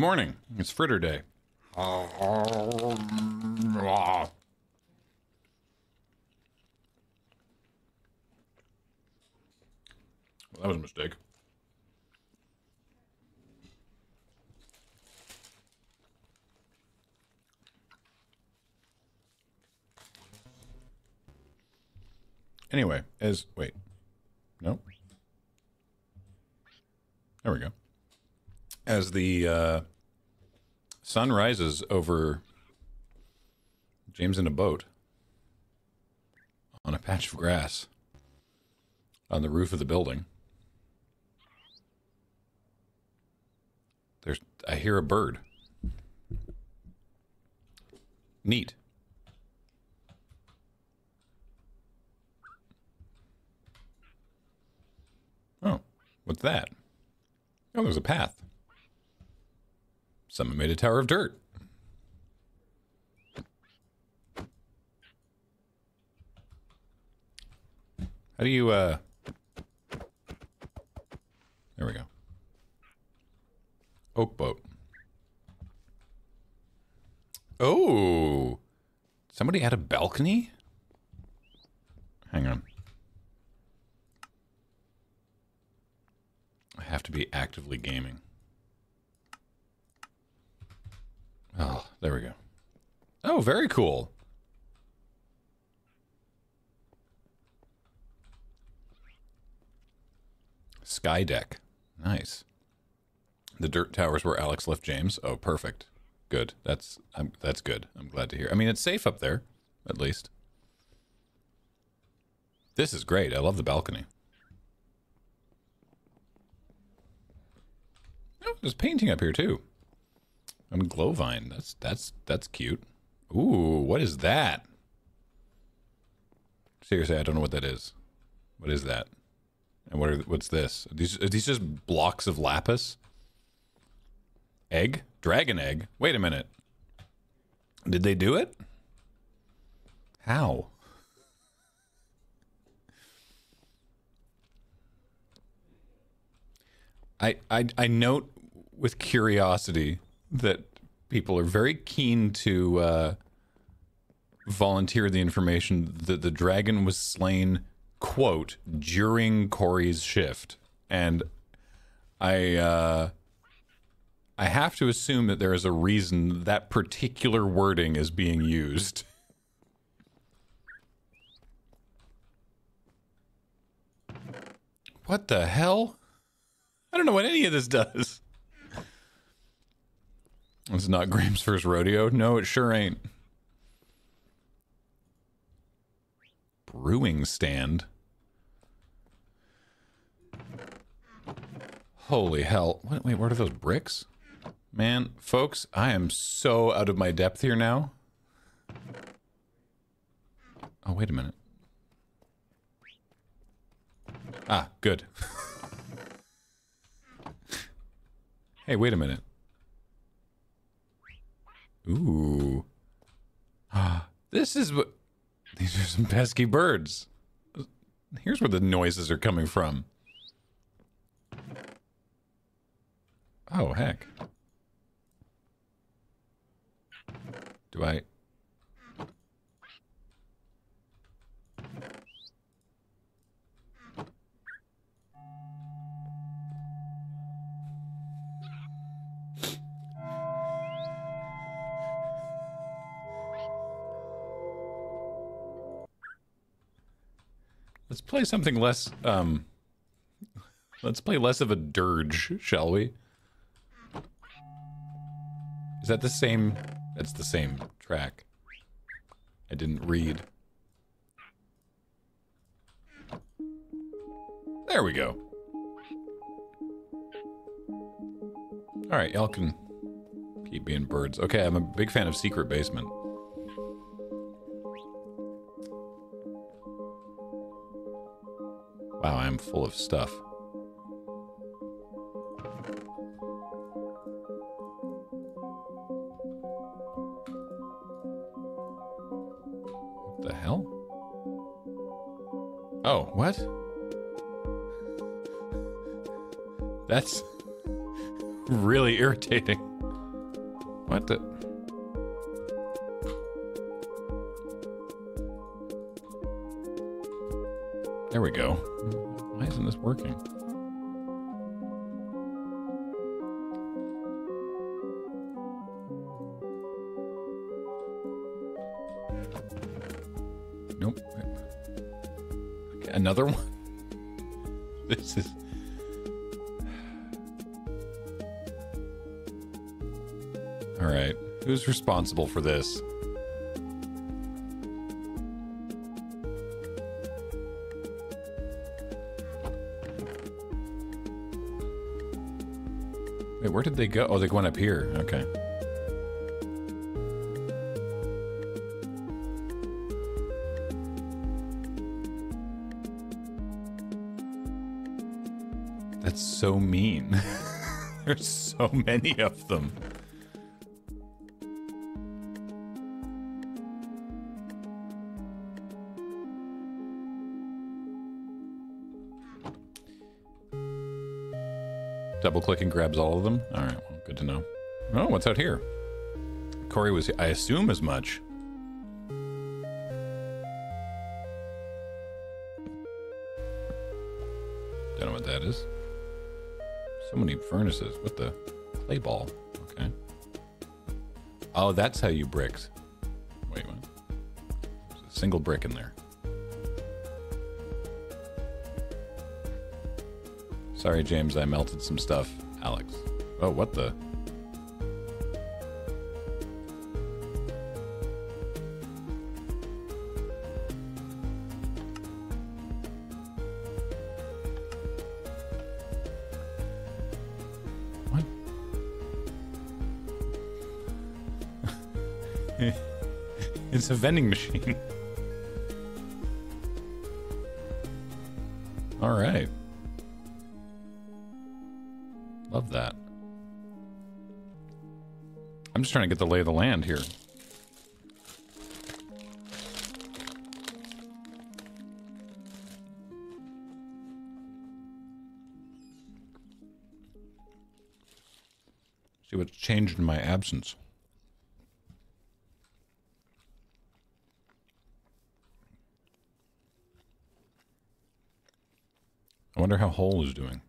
Good morning. It's fritter day. Well, that was a mistake. Anyway, as... wait. No. There we go. As the sun rises over James in a boat on a patch of grass on the roof of the building, I hear a bird. Neat. Oh, what's that? Oh, there's a path. Someone made a tower of dirt. How do you, there we go. Oak boat. Oh! Somebody had a balcony? Hang on. I have to be actively gaming. Oh, there we go. Oh, very cool. Sky deck. Nice. The dirt towers where Alex left James. Oh, perfect. Good. That's good. I'm glad to hear. I mean, it's safe up there, at least. This is great. I love the balcony. Oh, there's painting up here too. And Glowvine. That's cute. Ooh, what is that? Seriously, I don't know what that is. What is that? And what's this? Are these just blocks of lapis? Egg? Dragon egg? Wait a minute. Did they do it? How? I note with curiosity that people are very keen to volunteer the information that the dragon was slain, quote, during Corey's shift. And I have to assume that there is a reason that particular wording is being used. What the hell? I don't know what any of this does. It's not Graham's first rodeo. No, it sure ain't. Brewing stand. Holy hell. Wait, what are those bricks? Man, folks, I am so out of my depth here now. Oh, wait a minute. Ah, good. Hey, wait a minute. Ooh. This is what... These are some pesky birds. Here's where the noises are coming from. Oh, heck. Do I... Let's play something less, let's play less of a dirge, shall we? Is that the same? That's the same track. I didn't read. There we go. All right, y'all can keep being birds. Okay, I'm a big fan of Secret Basement. Wow, I'm full of stuff. What the hell? Oh, what? That's really irritating. What the? There we go. Why isn't this working? Nope. Okay, another one? This is... All right, who's responsible for this? Wait, where did they go? Oh, they went up here. Okay. That's so mean. There's so many of them. Double click and grabs all of them. All right, well, good to know. Oh, what's out here? Corey was, I assume, as much. Don't know what that is. So many furnaces. What the? Clay ball. Okay. Oh, that's how you bricks. Wait, what? There's a single brick in there. Sorry, James, I melted some stuff. Alex. Oh, what the? What? It's a vending machine. All right. Love that. I'm just trying to get the lay of the land here. See what's changed in my absence. I wonder how Hole is doing.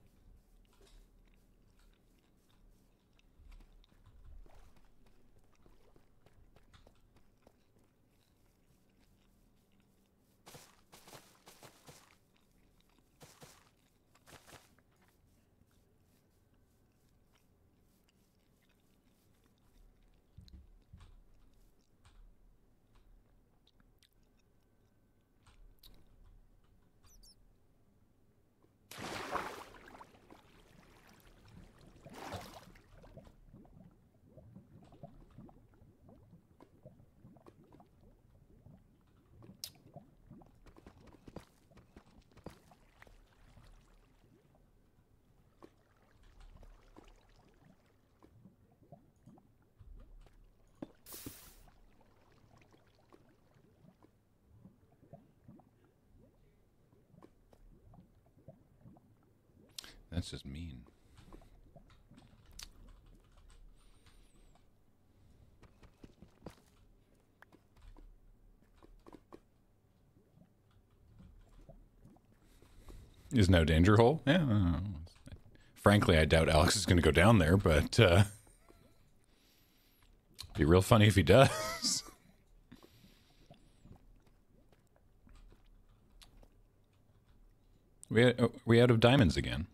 That's just mean. There's no danger Hole? Yeah. I frankly, I doubt Alex is going to go down there, but it'd be real funny if he does. we out of diamonds again.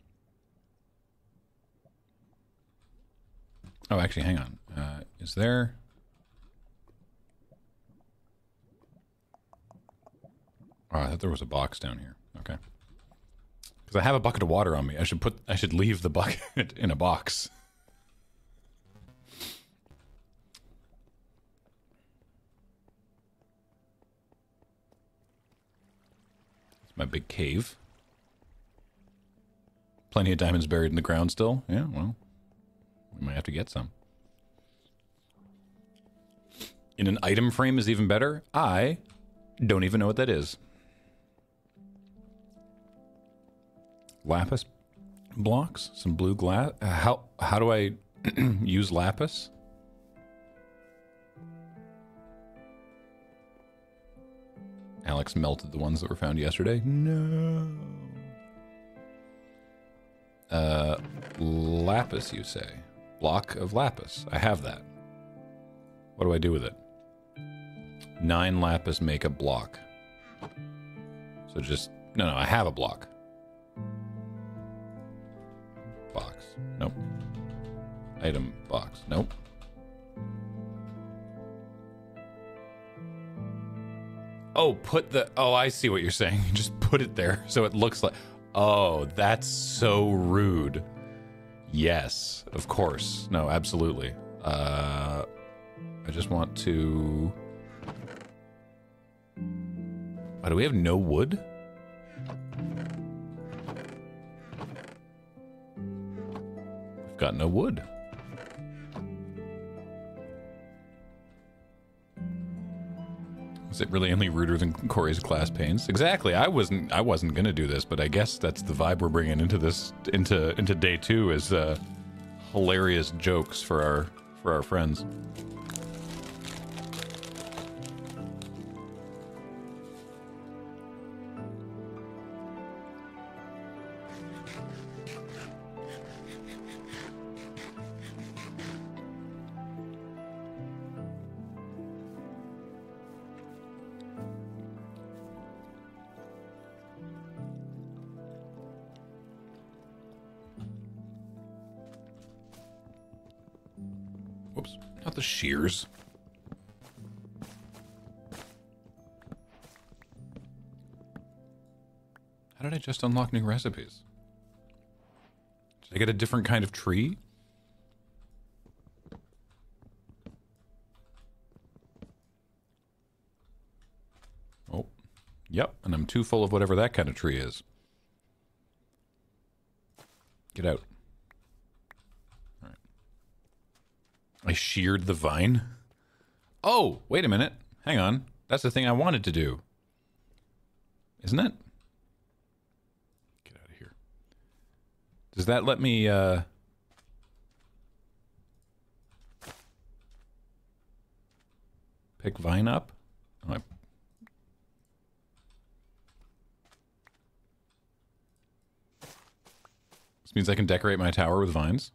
Oh, actually, hang on. Is there... Oh, I thought there was a box down here. Okay. Because I have a bucket of water on me. I should leave the bucket in a box. It's my big cave. Plenty of diamonds buried in the ground still. Yeah, well... We might have to get some. In an item frame is even better. I don't even know what that is. Lapis blocks, some blue glass. How do I use lapis? Alex melted the ones that were found yesterday. No. Lapis, you say? Block of lapis. I have that. What do I do with it? 9 lapis make a block. So just... No, I have a block. Box. Nope. Item box. Nope. Oh, put the... Oh, I see what you're saying. You just put it there so it looks like... Oh, that's so rude. Yes, of course. No, absolutely. I just want to... Oh, do we have no wood? We've got no wood. Is it really any ruder than Corey's glass panes? Exactly. I wasn't gonna do this, but I guess that's the vibe we're bringing into this into day 2 is hilarious jokes for our friends. Shears. How did I just unlock new recipes? Did I get a different kind of tree? Oh, yep, and I'm too full of whatever that kind of tree is. Get out. I sheared the vine? Oh, wait a minute. Hang on. That's the thing I wanted to do. Isn't it? Get out of here. Does that let me, pick vine up? Oh, this means I can decorate my tower with vines.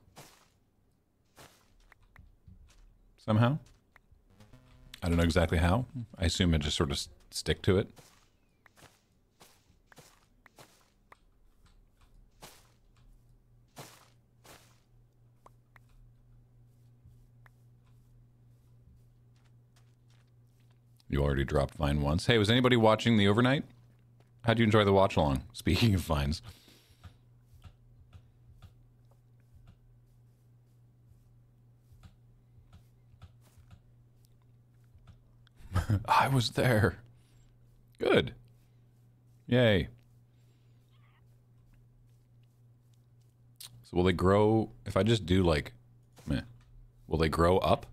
Somehow. I don't know exactly how. I assume I just sort of stick to it. You already dropped Vine once. Hey, was anybody watching the overnight? How'd you enjoy the watch along? Speaking of vines. I was there. Good. Yay. So will they grow, if I just do like, meh, will they grow up?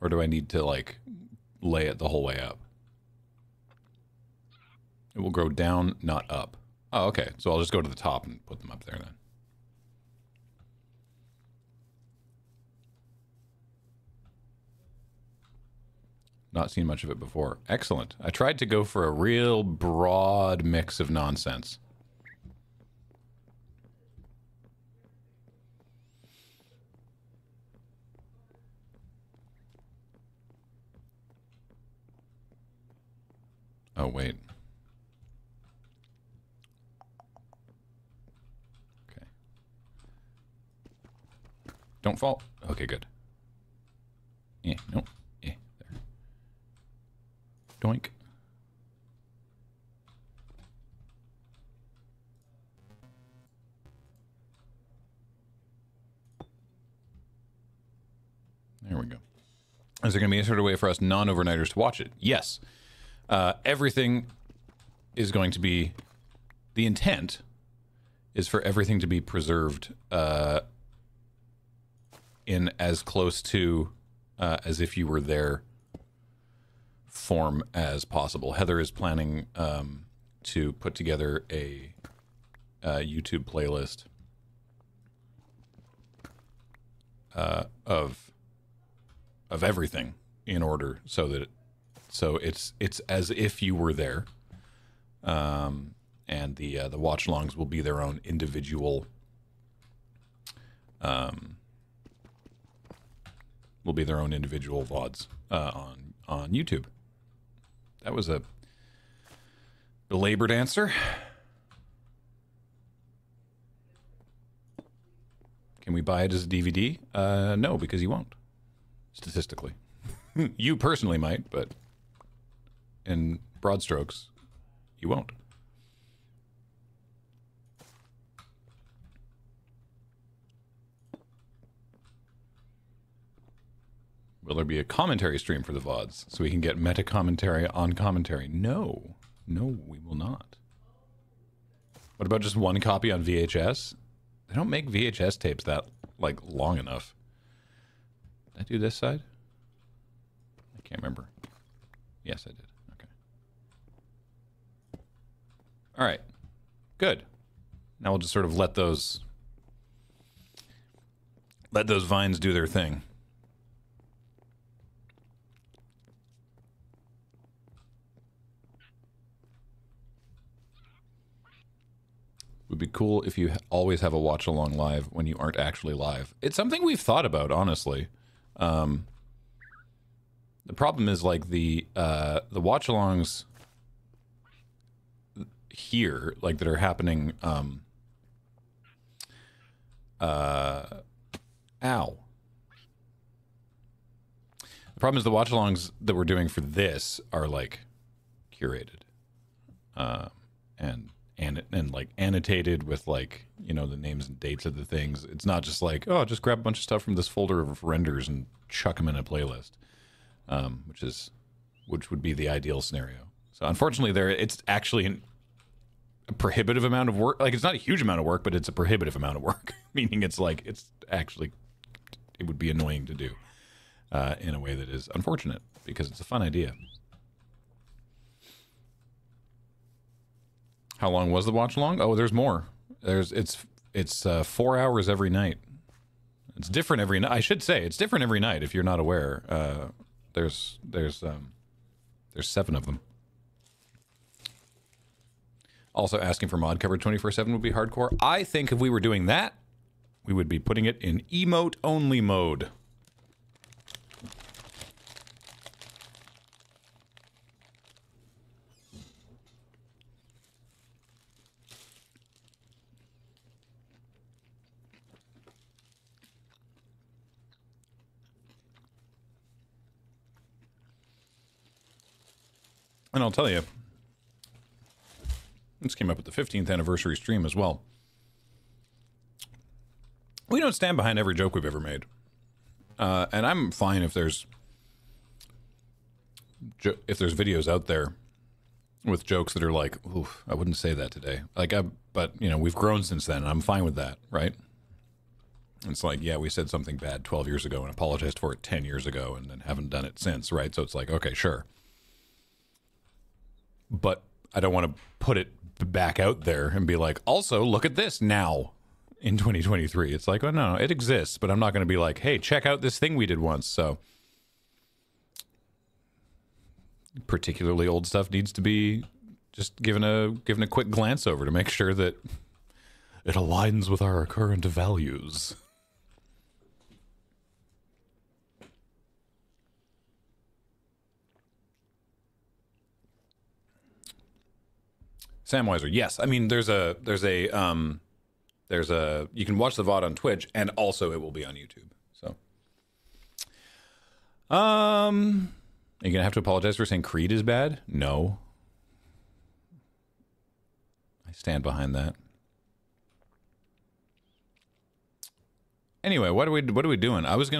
Or do I need to like lay it the whole way up? It will grow down, not up. Oh, okay. So I'll just go to the top and put them up there then. Not seen much of it before. Excellent. I tried to go for a real broad mix of nonsense. Oh, wait. Okay. Don't fall. Okay, good. Yeah, nope. Doink. There we go. Is there going to be a sort of way for us non-overnighters to watch it? Yes. Everything is going to be... The intent is for everything to be preserved in as close to as if you were there form as possible. Heather is planning to put together a YouTube playlist of everything in order so that So it's as if you were there. And the watch-alongs will be their own individual. Will be their own individual VODs on YouTube. That was a belabored answer. Can we buy it as a DVD? No, because you won't. Statistically. You personally might, but in broad strokes, you won't. Will there be a commentary stream for the VODs so we can get meta commentary on commentary? No. No, we will not. What about just one copy on VHS? They don't make VHS tapes that, like, long enough. Did I do this side? I can't remember. Yes, I did. Okay. All right. Good. Now we'll just sort of let those vines do their thing. Would be cool if you always have a watch along live when you aren't actually live. It's something we've thought about, honestly. The problem is, like, the watch alongs here, like, that are happening. The problem is the watch alongs that we're doing for this are, like, curated, and like annotated with, like, you know, the names and dates of the things. It's not just like, oh, just grab a bunch of stuff from this folder of renders and chuck them in a playlist, which would be the ideal scenario. So unfortunately, it's actually a prohibitive amount of work. Like, it's not a huge amount of work, but it's a prohibitive amount of work, meaning it's like it would be annoying to do in a way that is unfortunate because it's a fun idea. How long was the watch along? Oh, there's more. It's 4 hours every night. It's different every night. I should say it's different every night. If you're not aware, there's 7 of them. Also, asking for mod coverage 24/7 would be hardcore. I think if we were doing that, we would be putting it in emote only mode. And I'll tell you, this came up at the 15th anniversary stream as well. We don't stand behind every joke we've ever made. And I'm fine if there's videos out there with jokes that are like, oof, I wouldn't say that today. Like, but, you know, we've grown since then, and I'm fine with that, right? It's like, yeah, we said something bad 12 years ago and apologized for it 10 years ago and then haven't done it since, right? So it's like, okay, sure. But I don't want to put it back out there and be like, also, look at this now in 2023. It's like, oh, no, it exists, but I'm not going to be like, hey, check out this thing we did once. So particularly old stuff needs to be just given a quick glance over to make sure that it aligns with our current values. Samwiser, yes. I mean, there's a you can watch the VOD on Twitch, and also it will be on YouTube. So, are you gonna have to apologize for saying Creed is bad? No, I stand behind that. Anyway, what are we doing? I was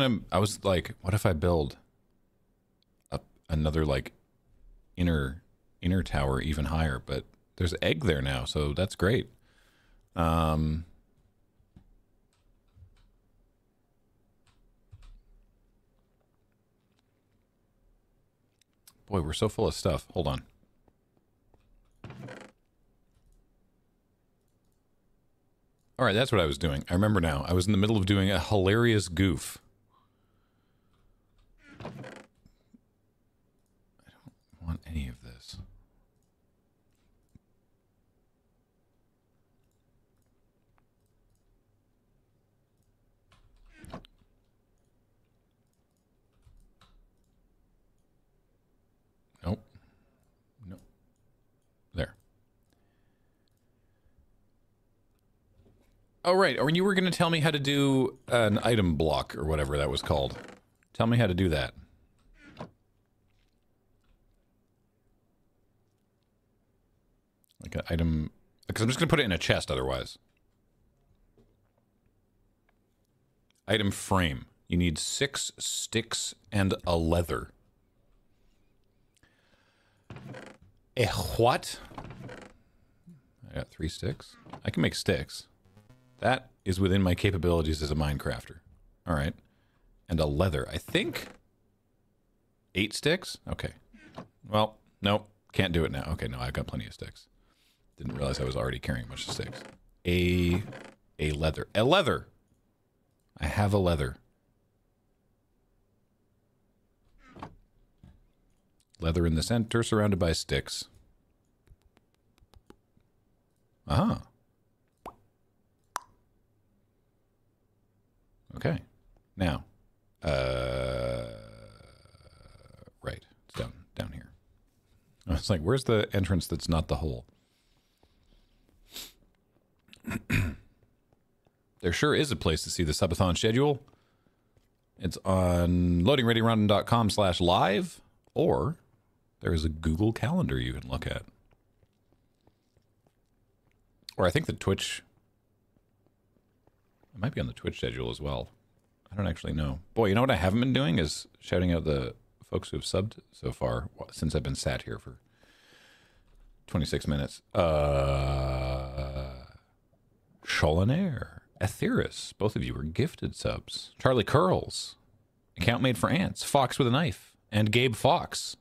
like, what if I build another, like, inner tower even higher, but there's an egg there now, so that's great. Boy, we're so full of stuff. Hold on. All right, that's what I was doing. I remember now. I was in the middle of doing a hilarious goof. I don't any of this. Nope. Nope. There. Oh, right. Or you were going to tell me how to do an item block or whatever that was called. Tell me how to do that. Like an item... Because I'm just going to put it in a chest otherwise. Item frame. You need 6 sticks and a leather. A what? I got 3 sticks. I can make sticks. That is within my capabilities as a Minecrafter. All right. And a leather. I think 8 sticks? Okay. Well, no. Can't do it now. Okay, no. I've got plenty of sticks. Didn't realize I was already carrying a bunch of sticks. A leather. A leather! I have a leather. Leather in the center, surrounded by sticks. Aha. Okay. Now. Right. It's down here. I was like, where's the entrance that's not the hole? There sure is a place to see the subathon schedule. It's on loadingreadyrun.com/live, or there is a Google calendar you can look at. Or I think the Twitch... It might be on the Twitch schedule as well. I don't actually know. Boy, you know what I haven't been doing is shouting out the folks who have subbed so far since I've been sat here for 26 minutes. Cholinaire, Aetheris, both of you were gifted subs. Charlie Curls, Account Made for Ants, Fox with a Knife, and Gabe Fox.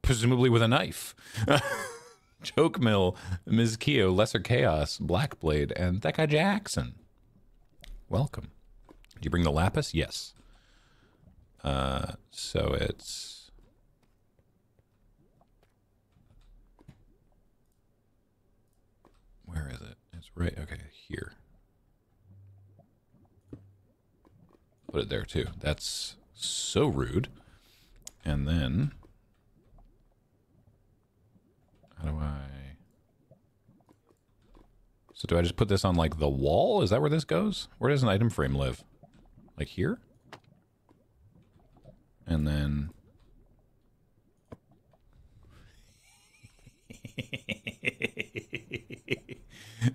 Presumably with a knife. Joke Mill, Ms. Keo, Lesser Chaos, Blackblade, and that guy Jackson. Welcome. Did you bring the lapis? Yes. So it's... Where is it? It's right... Okay, here. Put it there, too. That's so rude. And then... How do I... So do I just put this on, like, the wall? Is that where this goes? Where does an item frame live? Like, here? And then...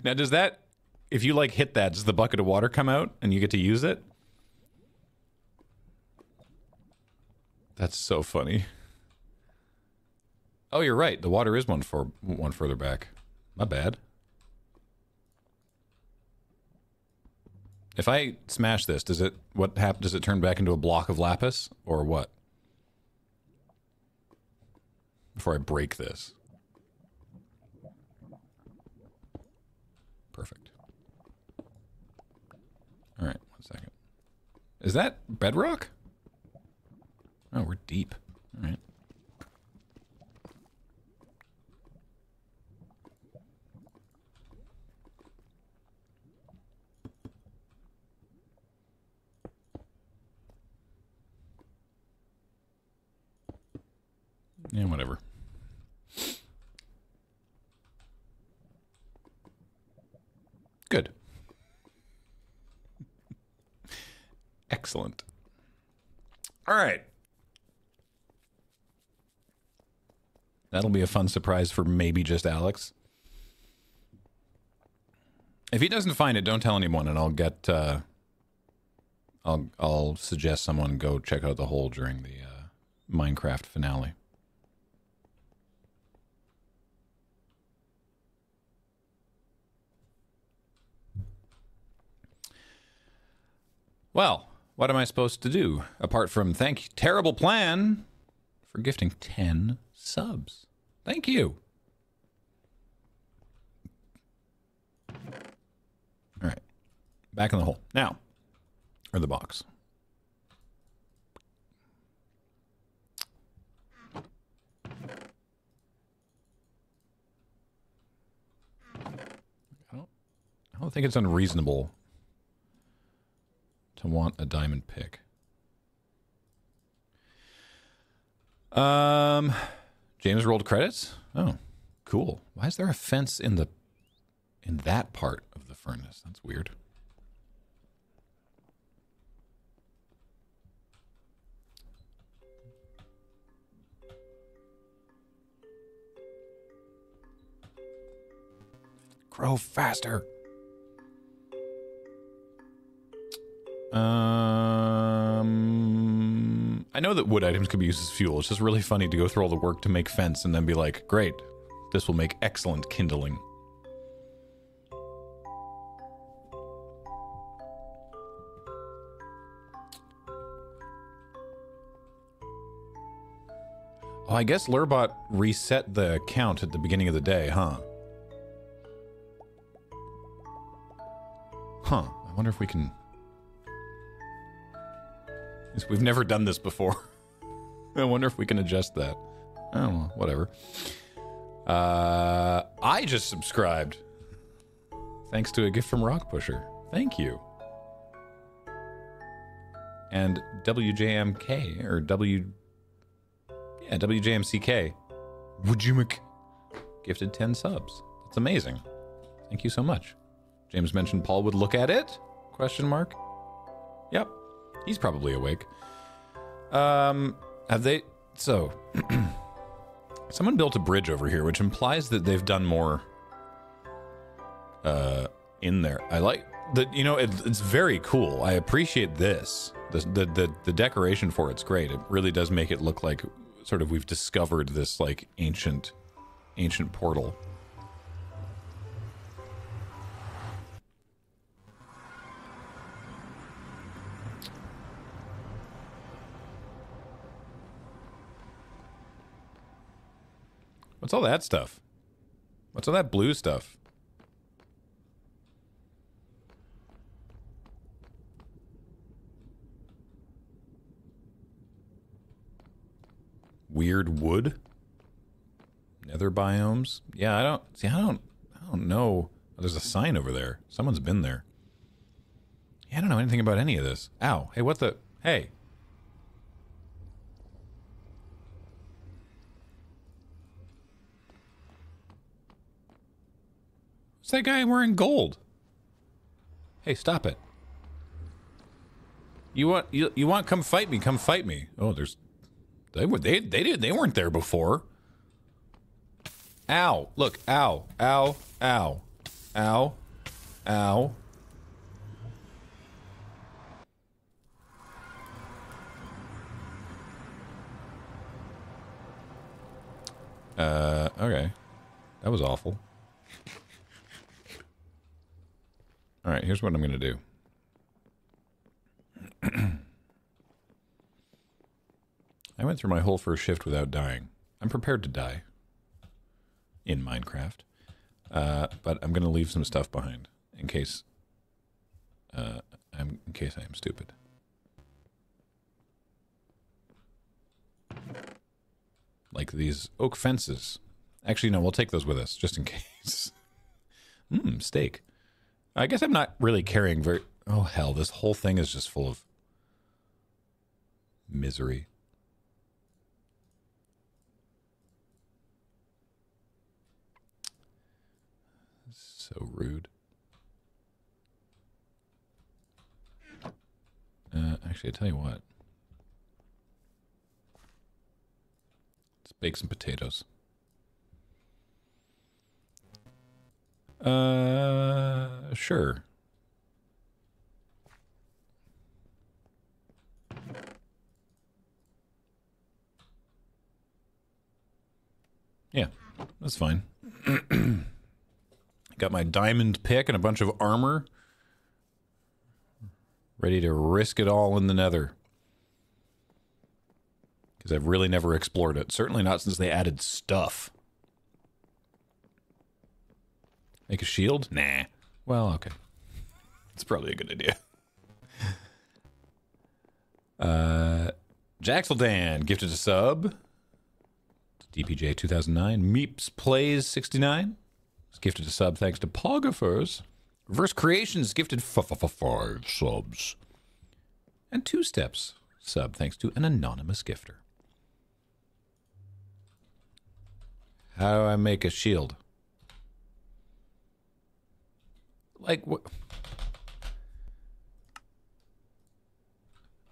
Now, does that... If you, like, hit that, does the bucket of water come out and you get to use it? That's so funny. Oh, you're right. The water is one further back. My bad. If I smash this, does it does it turn back into a block of lapis or what? Before I break this. Perfect. All right, 1 second. Is that bedrock? Oh, we're deep. All right. Yeah, whatever. Good. Excellent. All right. That'll be a fun surprise for maybe just Alex. If he doesn't find it, don't tell anyone, and I'll get... I'll suggest someone go check out the hole during the Minecraft finale. Well, what am I supposed to do, apart from thank you, Terrible Plan, for gifting 10 subs? Thank you. All right. Back in the hole. Now, or the box. don't think it's unreasonable to want a diamond pick. James rolled credits? Oh, cool. Why is there a fence in the in that part of the furnace? That's weird. Grow faster. I know that wood items can be used as fuel. It's just really funny to go through all the work to make fence and then be like, great, this will make excellent kindling. Oh, I guess Lurbot reset the count at the beginning of the day, huh? Huh, I wonder if we can... We've never done this before. I wonder if we can adjust that. Oh, well, whatever. I just subscribed. Thanks to a gift from Rock Pusher. Thank you. And WJMK, or W... Yeah, WJMCK. Wujumik. Gifted 10 subs. That's amazing. Thank you so much. James mentioned Paul would look at it? Question mark. Yep. He's probably awake. Have they... So... someone built a bridge over here, which implies that they've done more... in there. I like... that. You know, it's very cool. I appreciate this. The decoration for it's great. It really does make it look like... Sort of we've discovered this, like, ancient portal. What's all that stuff? What's all that blue stuff? Weird wood? Nether biomes? Yeah, I don't know. Oh, there's a sign over there. Someone's been there. Yeah, I don't know anything about any of this. Ow. Hey, what the? Hey. It's that guy wearing gold. Hey, stop it. You want come fight me, come fight me. Oh, there's they weren't there before. Ow, look, ow, ow, ow, ow, ow. Okay. That was awful. All right, here's what I'm gonna do. I went through my whole first shift without dying. I'm prepared to die in Minecraft, but I'm gonna leave some stuff behind in case I am stupid. Like these oak fences. Actually, no, we'll take those with us just in case. Mmm, steak. I guess I'm not really carrying very... Oh, hell, this whole thing is just full of misery. So rude. Actually, I tell you what. Let's bake some potatoes. Sure. Yeah, that's fine. Got my diamond pick and a bunch of armor. Ready to risk it all in the Nether. Because I've really never explored it. Certainly not since they added stuff. Make a shield? Nah. Well, okay. It's probably a good idea. Jaxeldan gifted a sub. DPJ 2009. Meeps Plays 69. It's gifted a sub thanks to Pogophers. Reverse Creations gifted 5 subs. And 2 steps sub thanks to an anonymous gifter. How do I make a shield? Like what?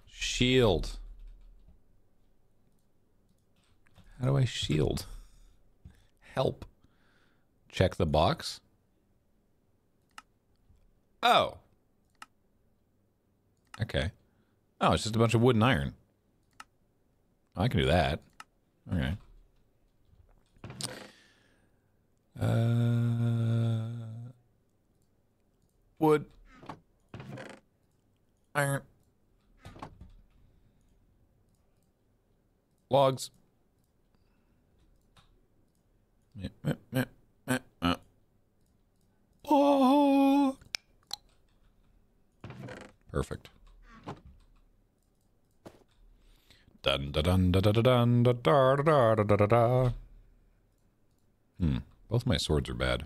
Shield. How do I shield? Help. Check the box. Oh. Okay. Oh, it's just a bunch of wood and iron. I can do that. Okay. Wood. Iron. Logs. Oh. Perfect. Dun da dun da da da dun da da da da da da. Both my swords are bad.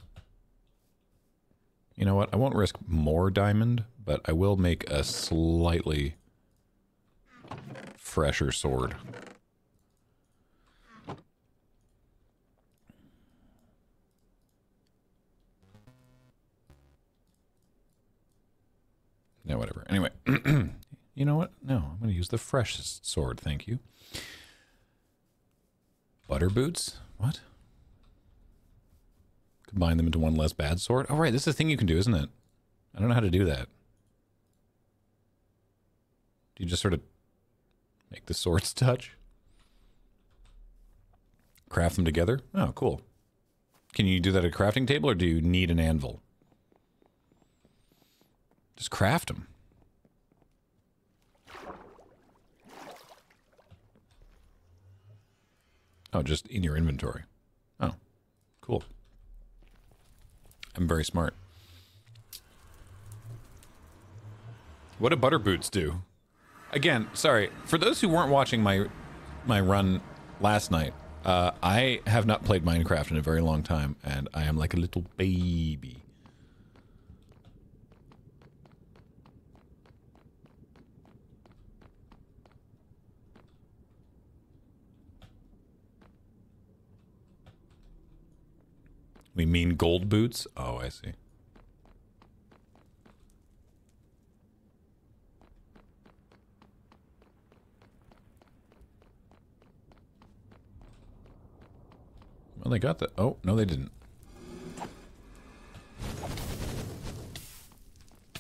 You know what? I won't risk more diamond, but I will make a slightly fresher sword. Yeah, whatever. Anyway, you know what? No, I'm going to use the freshest sword. Thank you. Butter boots? What? Combine them into one less bad sword? Oh, right. This is a thing you can do, isn't it? I don't know how to do that. Do you just sort of make the swords touch? Craft them together? Oh, cool. Can you do that at a crafting table, or do you need an anvil? Just craft them. Oh, just in your inventory. Oh, cool. I'm very smart. What do butter boots do? Again, sorry. For those who weren't watching my run last night, I have not played Minecraft in a very long time, and I am like a little baby. We mean gold boots? Oh, I see. Well, they got the... Oh, no, they didn't.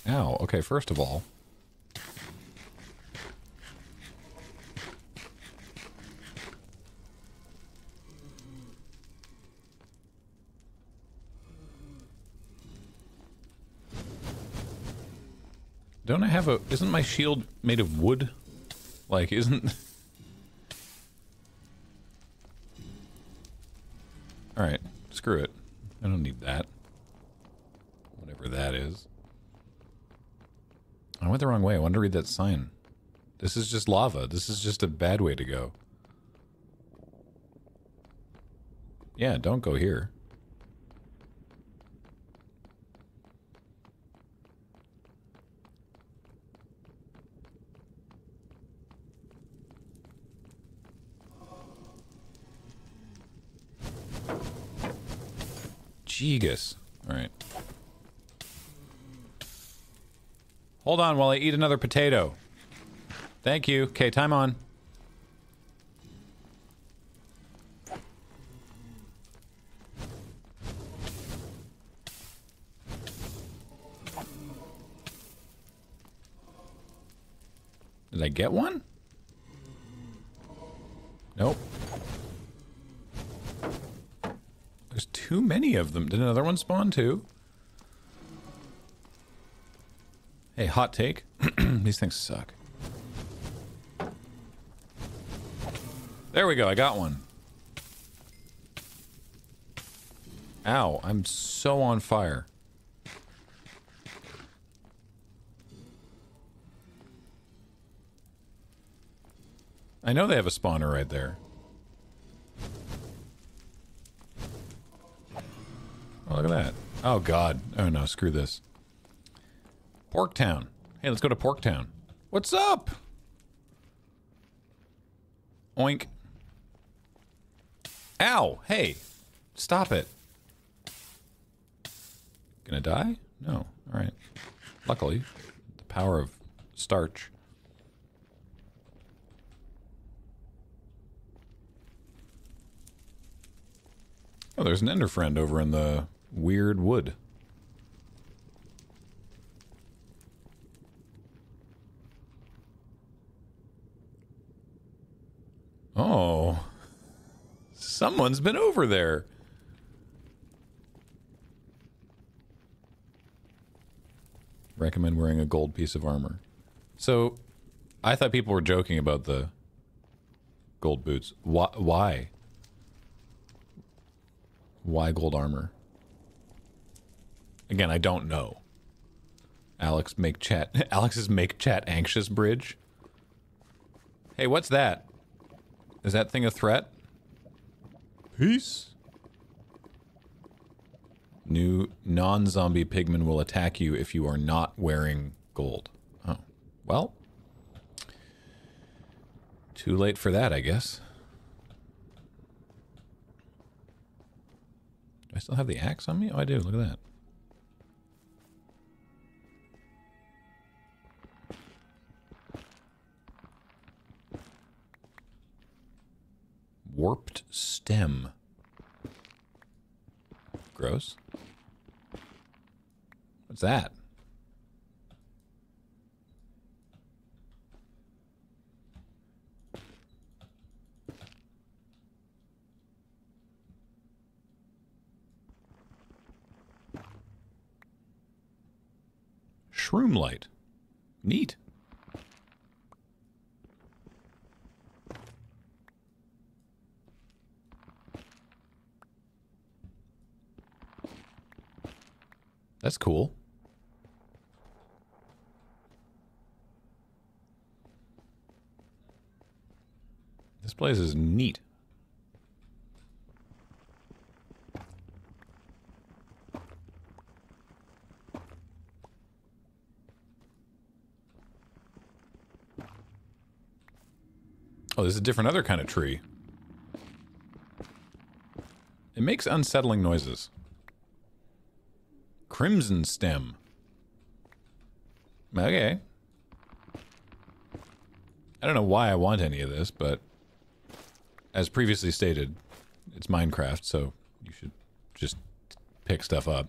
Ow, okay, first of all... Don't I have a... Isn't my shield made of wood? Like, isn't... Alright, screw it. I don't need that. Whatever that is. I went the wrong way. I wanted to read that sign. This is just lava. This is just a bad way to go. Yeah, don't go here. Jeegus. All right. Hold on while I eat another potato. Thank you. Okay, time on. Did I get one? Nope. There's too many of them. Did another one spawn too? Hey, hot take. These things suck. There we go. I got one. Ow. I'm so on fire. I know they have a spawner right there. Oh, look at that. Oh, God. Oh, no. Screw this. Porktown. Hey, let's go to Porktown. What's up? Oink. Ow! Hey, stop it. Gonna die? No. All right. Luckily, the power of starch. Oh, there's an Ender friend over in the weird wood. Oh, someone's been over there. Recommend wearing a gold piece of armor. So, I thought people were joking about the gold boots. Why? Why gold armor? Again, I don't know. Alex make chat. Alex's make chat anxious bridge. Hey, what's that? Is that thing a threat? Peace. New non-zombie pigmen will attack you if you are not wearing gold. Oh, well. Too late for that, I guess. Do I still have the axe on me? Oh, I do. Look at that. Warped stem. Gross. What's that? Shroom light. Neat. That's cool. This place is neat. Oh, this is a different other kind of tree. It makes unsettling noises. Crimson stem. Okay. I don't know why I want any of this, but as previously stated, it's Minecraft, so you should just pick stuff up.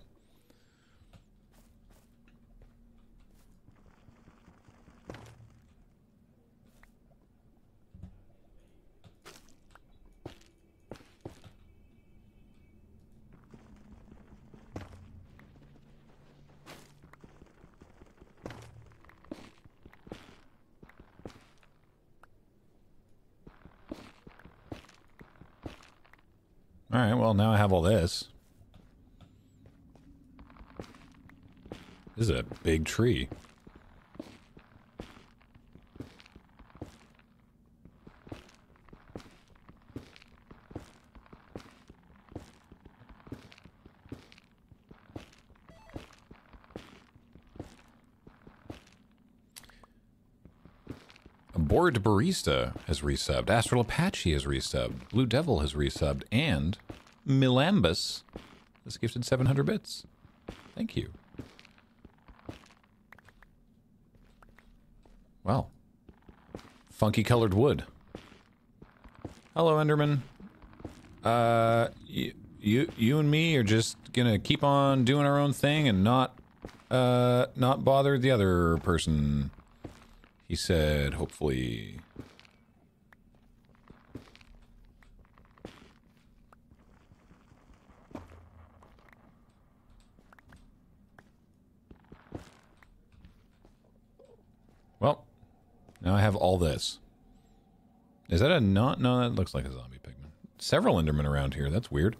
Alright, well, now I have all this. This is a big tree. Bored Barista has resubbed, Astral Apache has resubbed, Blue Devil has resubbed, and Milambus has gifted 700 bits. Thank you. Wow. Funky colored wood. Hello, Enderman. You and me are just gonna keep on doing our own thing and not bother the other person. He said, hopefully. Well, now I have all this. Is that a not? No, that looks like a zombie pigman. Several Endermen around here. That's weird.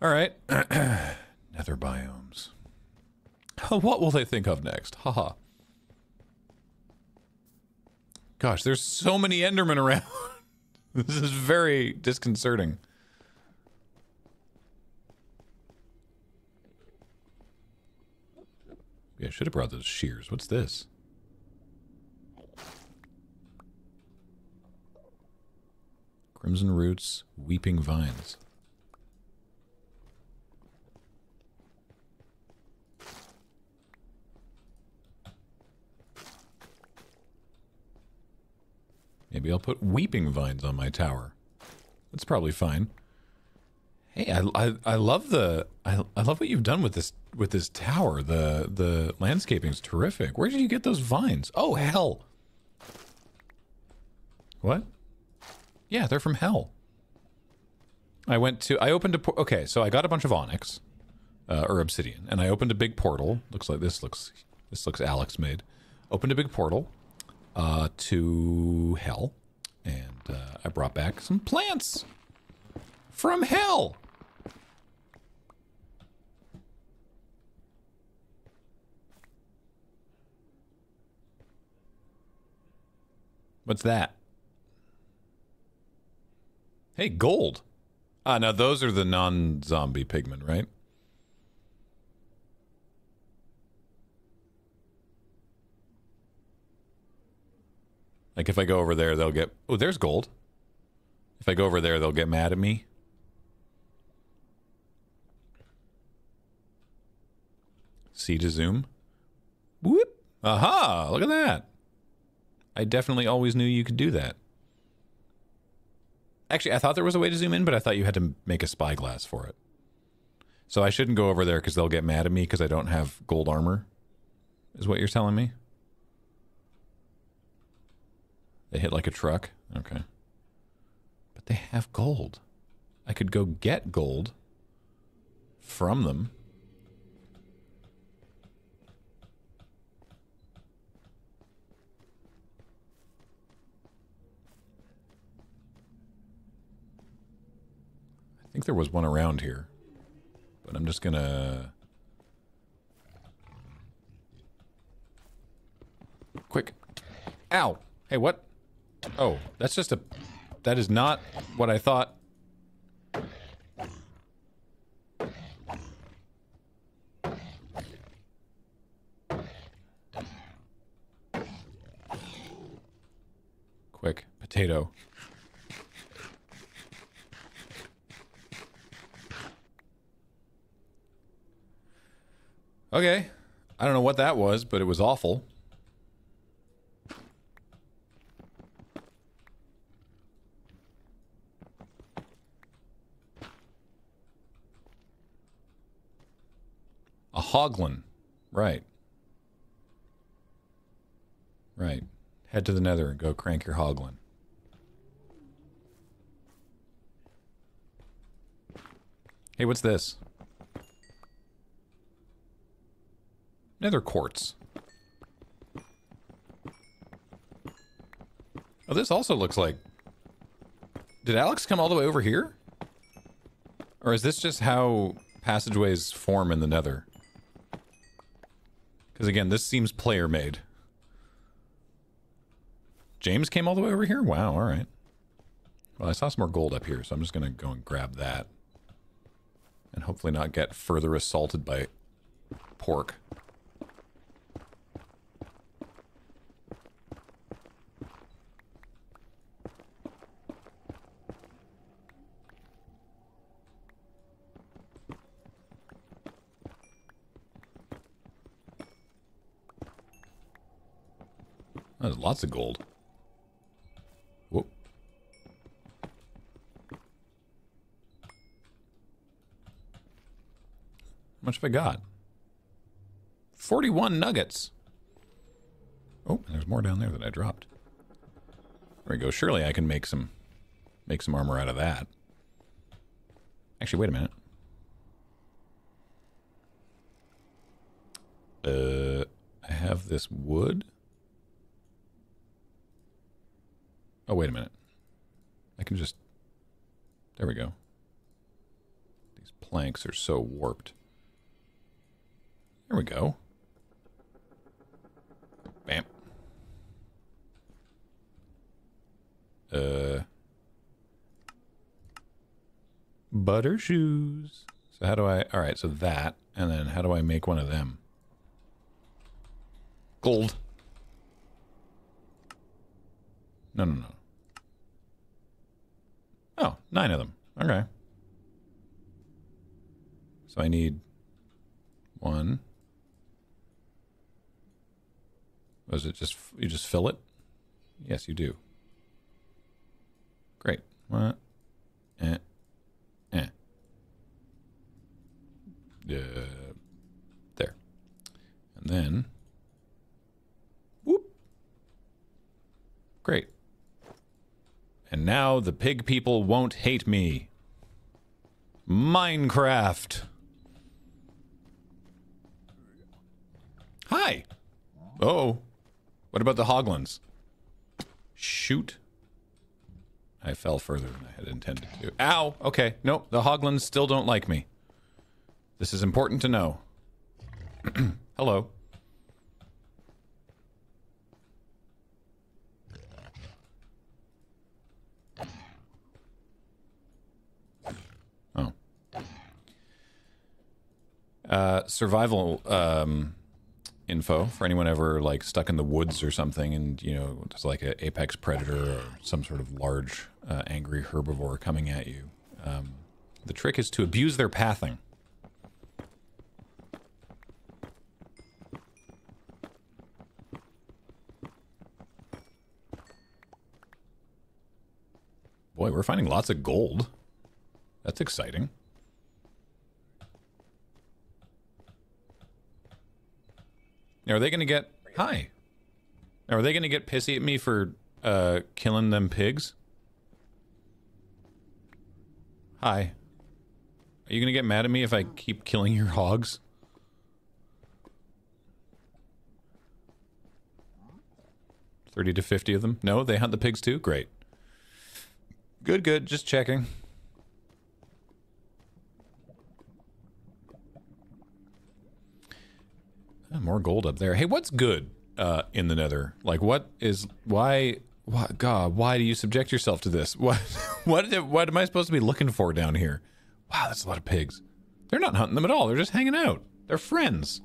All right. Nether biomes. What will they think of next? Haha. Gosh, there's so many Endermen around. This is very disconcerting. Yeah, I should have brought those shears. What's this? Crimson roots, weeping vines. Maybe I'll put weeping vines on my tower. That's probably fine. Hey, I love the I love what you've done with this tower. The landscaping's terrific. Where did you get those vines? Oh hell. What? Yeah, they're from hell. Okay, so I got a bunch of onyx or obsidian, and I opened a big portal. Looks like this looks Alex made. Opened a big portal to hell, and I brought back some plants from hell. What's that? Hey, gold. Ah, now those are the non-zombie pigmen, right? Like if I go over there, they'll get... Oh, there's gold. If I go over there, they'll get mad at me. C to zoom. Whoop! Aha! Look at that! I definitely always knew you could do that. Actually, I thought there was a way to zoom in, but I thought you had to make a spyglass for it. So I shouldn't go over there because they'll get mad at me because I don't have gold armor, is what you're telling me? They hit like a truck? Okay. But they have gold. I could go get gold from them. I think there was one around here, but I'm just gonna... Quick. Ow! Hey, what? Oh, that's just a... That is not what I thought. Quick, potato. Okay. I don't know what that was, but it was awful. Hoglin. Right. Right. Head to the Nether and go crank your Hoglin. Hey, what's this? Nether quartz. Oh, this also looks like... Did Alex come all the way over here? Or is this just how passageways form in the Nether? Because again, this seems player-made. James came all the way over here? Wow, alright. Well, I saw some more gold up here, so I'm just going to go and grab that. And hopefully not get further assaulted by pork. There's lots of gold. Whoop. How much have I got? 41 nuggets. Oh, and there's more down there that I dropped. There we go. Surely I can make some armor out of that. Actually, wait a minute. I have this wood. Oh, wait a minute. I can just... There we go. These planks are so warped. There we go. Bam. Butter shoes. So how do I... Alright, so that. And then how do I make one of them? Gold. No, no, no. Oh, 9 of them. Okay. So I need 1. Was it just, you just fill it? Yes, you do. Great. What? There. And then, whoop. Great. And now the pig people won't hate me. Minecraft. Hi. Oh. What about the hoglins? Shoot. I fell further than I had intended to. Ow! Okay, nope, the hoglins still don't like me. This is important to know. Hello. Oh. Survival, info for anyone ever like stuck in the woods or something and you know there's like an apex predator or some sort of large angry herbivore coming at you. The trick is to abuse their pathing. Boy, we're finding lots of gold. That's exciting. Now, are they gonna get... Hi! Now, are they gonna get pissy at me for, killing them pigs? Hi. Are you gonna get mad at me if I keep killing your hogs? $30 to $50 of them? No, they hunt the pigs too? Great. Good, good. Just checking. More gold up there. Hey, what's good in the Nether? Like, what is... Why... God, why do you subject yourself to this? What am I supposed to be looking for down here? Wow, that's a lot of pigs. They're not hunting them at all. They're just hanging out. They're friends.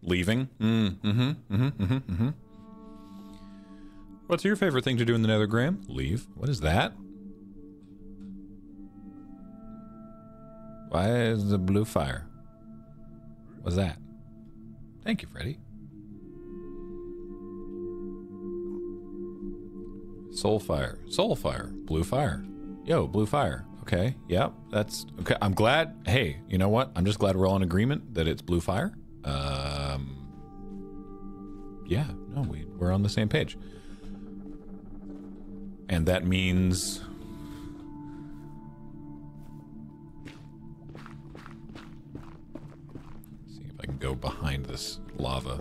Leaving? Mm-hmm. What's your favorite thing to do in the Nether, Graham? Leave? What is that? Why is the blue fire? What's that? Thank you, Freddy. Soul fire. Soul fire. Blue fire. Yo, blue fire. Okay. Yep. That's okay. I'm glad. Hey, you know what? I'm just glad we're all in agreement that it's blue fire. Yeah. No, we're on the same page. And that means... go behind this lava.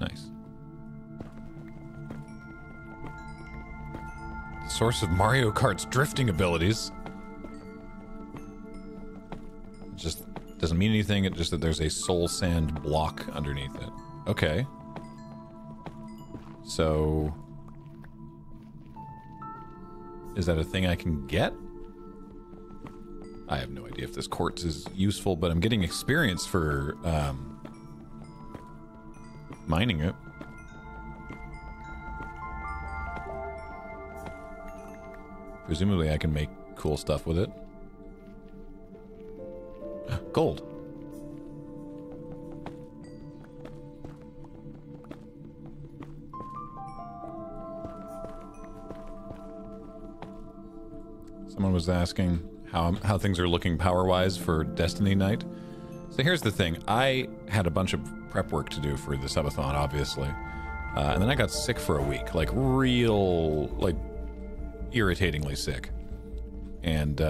Nice. The source of Mario Kart's drifting abilities. It just doesn't mean anything, it's just that there's a soul sand block underneath it. Okay. So... is that a thing I can get? I have no idea if this quartz is useful, but I'm getting experience for, mining it. Presumably I can make cool stuff with it. Gold! Someone was asking how things are looking power-wise for Destiny night. So here's the thing. I had a bunch of prep work to do for the subathon, obviously. And then I got sick for a week. Like, real... like, irritatingly sick. And,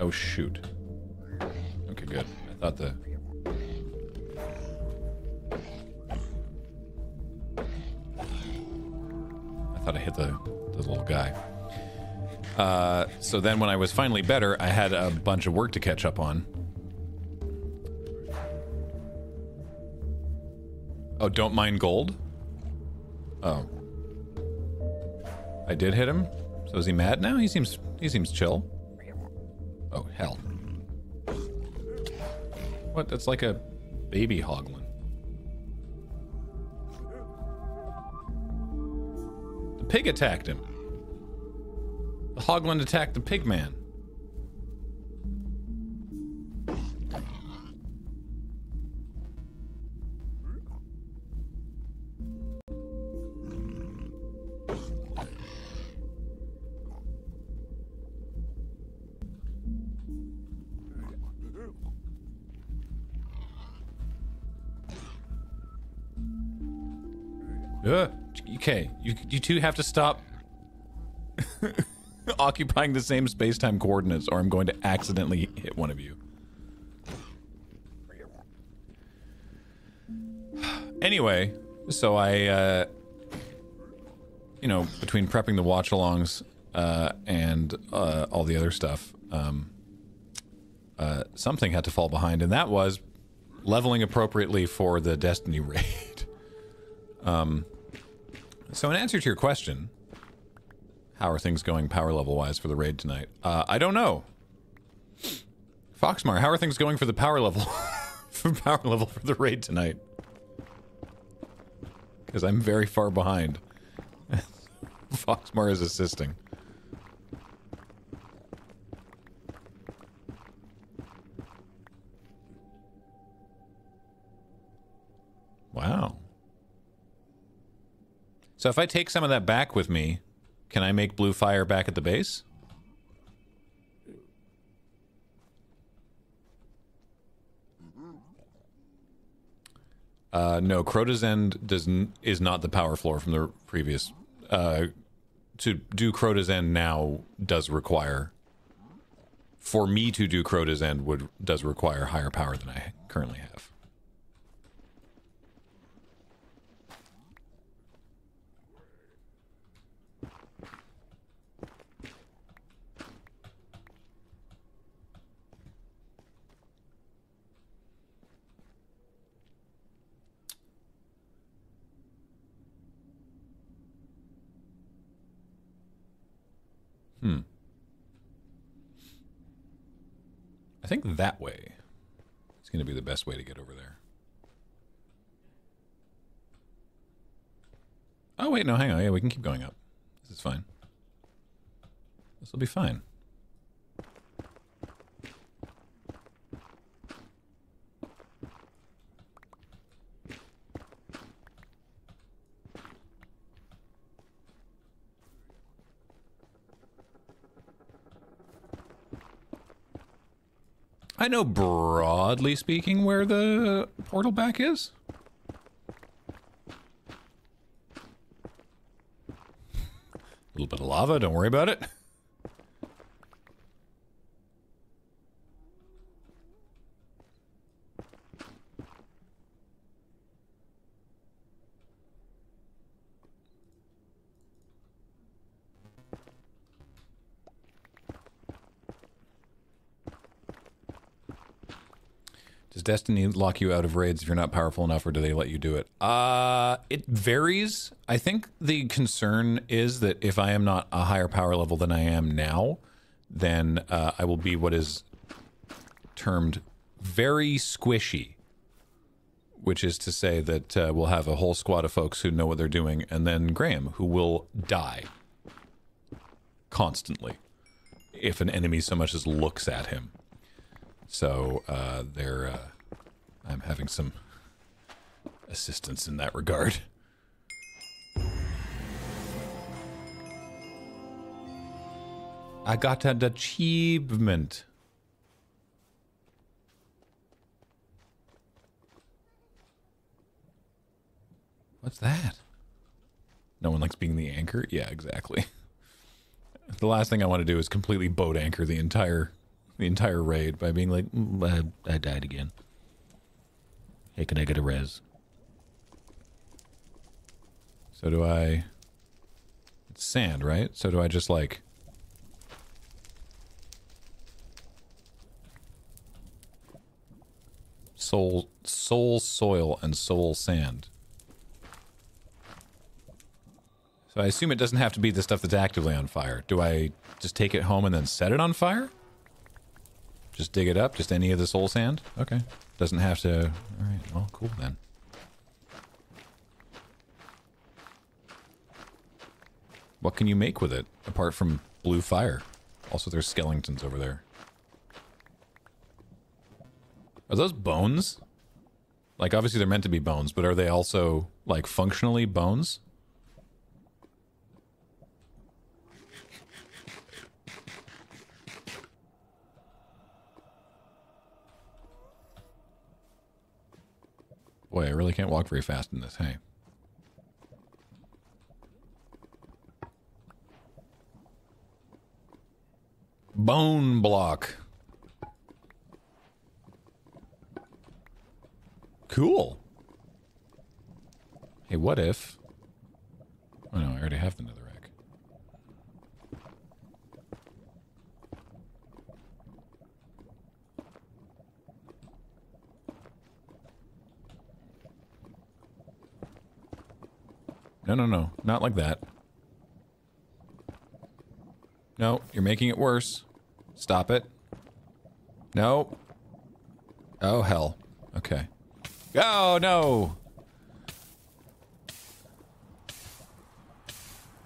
oh, shoot. Okay, good. Thought the... I thought I hit the little guy. So then when I was finally better, I had a bunch of work to catch up on. Oh, don't mind gold? Oh. I did hit him? So is he mad now? He seems chill. Oh, hell. What? That's like a baby hoglin. The pig attacked him. The hoglin attacked the pig man. Okay, you two have to stop occupying the same space-time coordinates, or I'm going to accidentally hit one of you. Anyway, so I, you know, between prepping the watch-alongs and all the other stuff, something had to fall behind, and that was leveling appropriately for the Destiny raid. So in answer to your question, how are things going power level wise for the raid tonight? I don't know. Foxmar, how are things going for the power level for the raid tonight? Because I'm very far behind. Foxmar is assisting. Wow. So if I take some of that back with me, can I make blue fire back at the base? No, Crota's End is not the power floor from the previous. To do Crota's End now does require... For me to do Crota's End does require higher power than I currently have. Hmm. I think that way is going to be the best way to get over there. Oh, wait, no, hang on. Yeah, we can keep going up. This is fine. This will be fine. I know, broadly speaking, where the portal back is. A little bit of lava, don't worry about it. Destiny lock you out of raids if you're not powerful enough, or do they let you do it? It varies. I think the concern is that if I am not a higher power level than I am now, then I will be what is termed very squishy, which is to say that we'll have a whole squad of folks who know what they're doing, and then Graham, who will die constantly if an enemy so much as looks at him. So, I'm having some assistance in that regard. I got an achievement. What's that? No one likes being the anchor? Yeah, exactly. The last thing I want to do is completely boat anchor the entire raid by being like, I died again. Hey, can I get a res? So do I... It's sand, right? So do I just, like, soul soil and soul sand. So I assume it doesn't have to be the stuff that's actively on fire. Do I just take it home and then set it on fire? Just dig it up? Just any of the soul sand? Okay. Doesn't have to... Alright, well, cool then. What can you make with it, apart from blue fire? Also, there's skeletons over there. Are those bones? Like, obviously they're meant to be bones, but are they also, like, functionally bones? Boy, I really can't walk very fast in this, hey. Bone block. Cool. Hey, what if... Oh no, I already have the netherrack. No, no, no. Not like that. No, you're making it worse. Stop it. No. Oh, hell. Okay. Oh, no!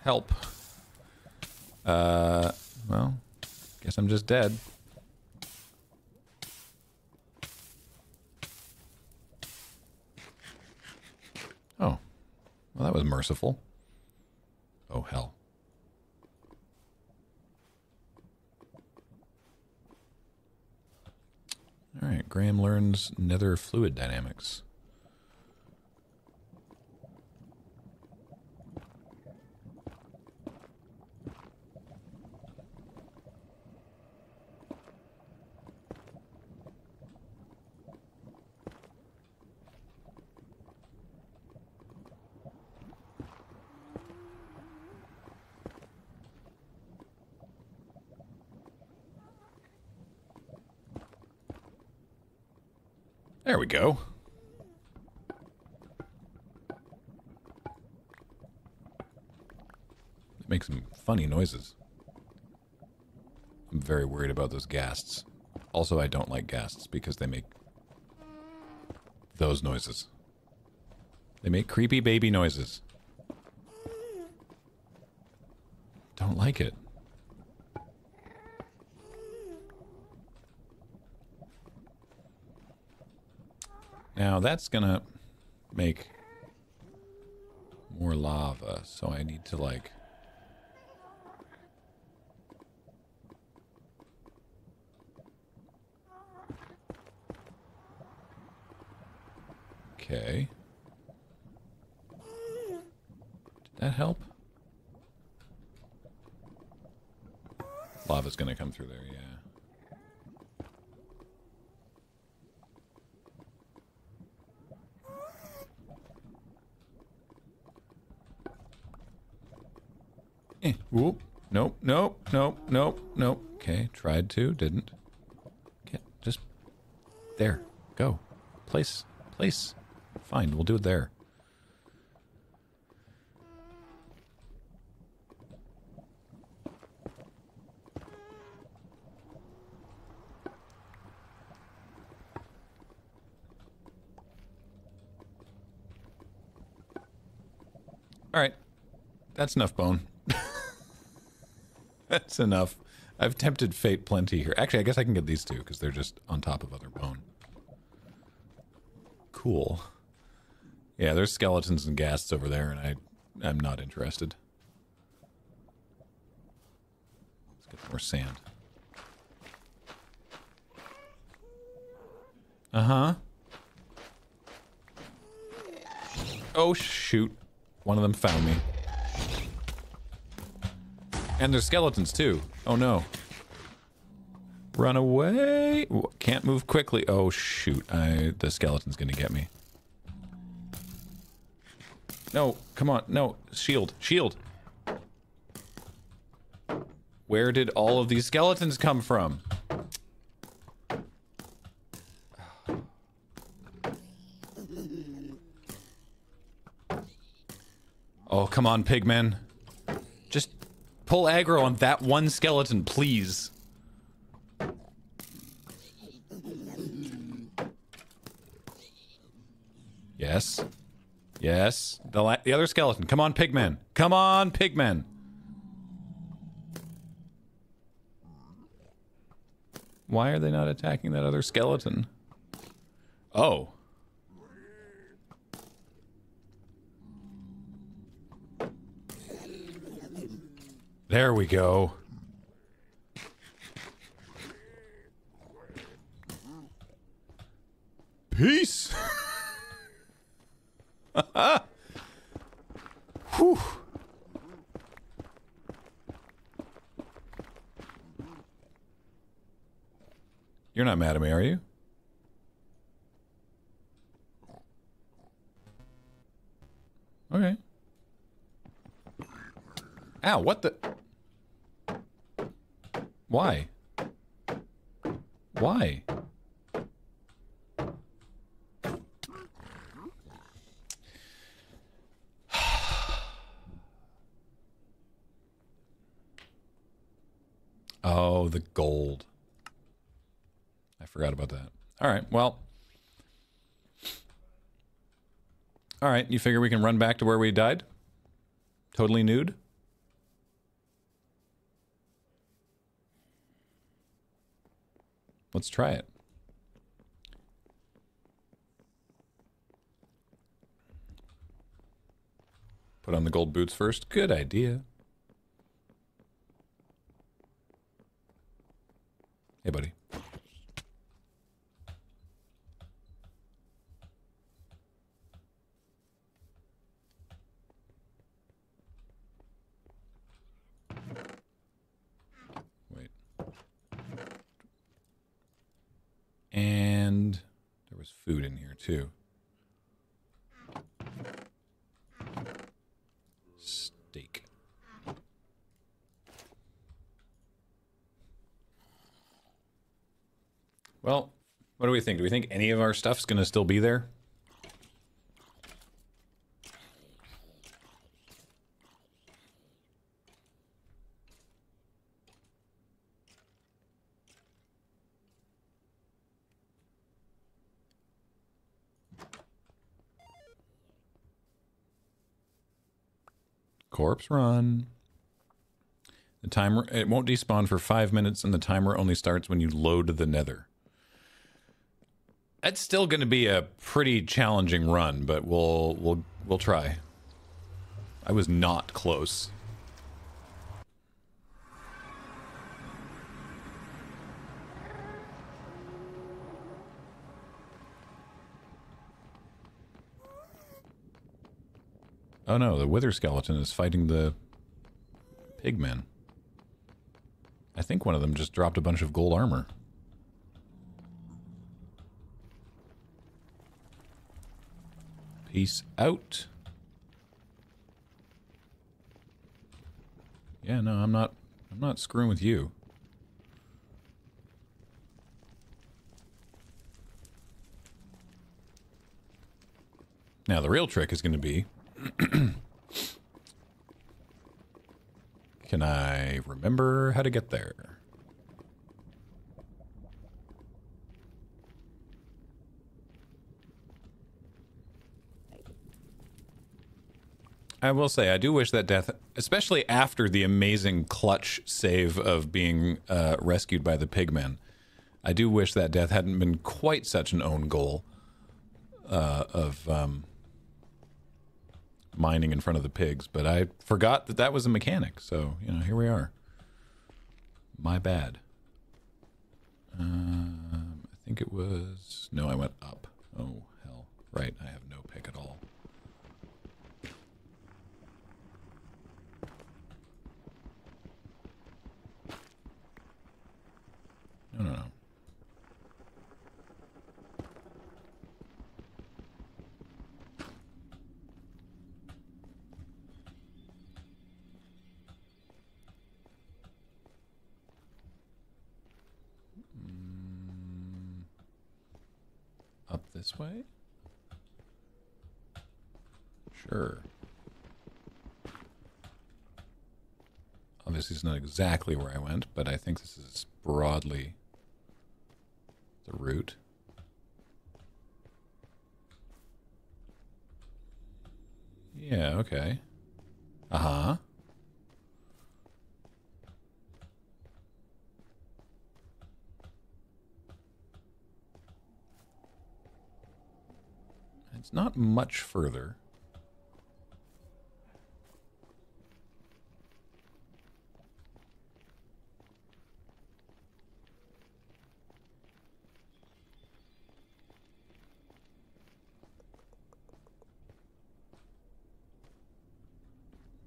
Help. Well, guess I'm just dead. Oh. Well, that was merciful. Oh, hell. All right, Graham learns nether fluid dynamics. There we go. It makes some funny noises. I'm very worried about those ghasts. Also, I don't like ghasts because they make those noises. They make creepy baby noises. Don't like it. Now that's gonna make more lava, so I need to like... Okay. Did that help? Lava's gonna come through there, yeah. Whoop. Nope, nope, nope, nope, nope. Okay, tried to, didn't. Okay, just... There. Go. Place. Place. Fine, we'll do it there. Alright. That's enough bone. That's enough. I've tempted fate plenty here. Actually, I guess I can get these two, because they're just on top of other bone. Cool. Yeah, there's skeletons and ghasts over there, and I'm not interested. Let's get more sand. Uh-huh. Oh, shoot. One of them found me. And there's skeletons, too. Oh, no. Run away. Can't move quickly. Oh, shoot. The skeleton's gonna get me. No, come on. No. Shield. Shield. Where did all of these skeletons come from? Oh, come on, Pigman. Just pull aggro on that one skeleton, please. Yes. Yes. The other skeleton. Come on, Pigman. Come on, Pigman. Why are they not attacking that other skeleton? Oh. There we go. Peace. Whew. You're not mad at me, are you? Okay. Ow, what the? Why? Why? Oh, the gold. I forgot about that. All right, well. All right, you figure we can run back to where we died? Totally nude? Let's try it. Put on the gold boots first. Good idea. Hey, buddy. And there was food in here too. Steak. Well, what do we think? Do we think any of our stuff's gonna still be there? Corpse run. The timer, it won't despawn for 5 minutes, and the timer only starts when you load the Nether. That's still going to be a pretty challenging run, but we'll try. I was not close. Oh no, the wither skeleton is fighting the pigmen. I think one of them just dropped a bunch of gold armor. Peace out. Yeah, no, I'm not screwing with you. Now the real trick is going to be can I remember how to get there? I will say, I do wish that death, especially after the amazing clutch save of being rescued by the pigmen, I do wish that death hadn't been quite such an own goal of mining in front of the pigs, but I forgot that that was a mechanic, so, you know, here we are. My bad. I think it was... No, I went up. Oh, hell. Right, I have no pick at all. No. Up this way? Sure. Obviously, it's not exactly where I went, but I think this is broadly the route. Yeah, okay. Uh-huh. It's not much further.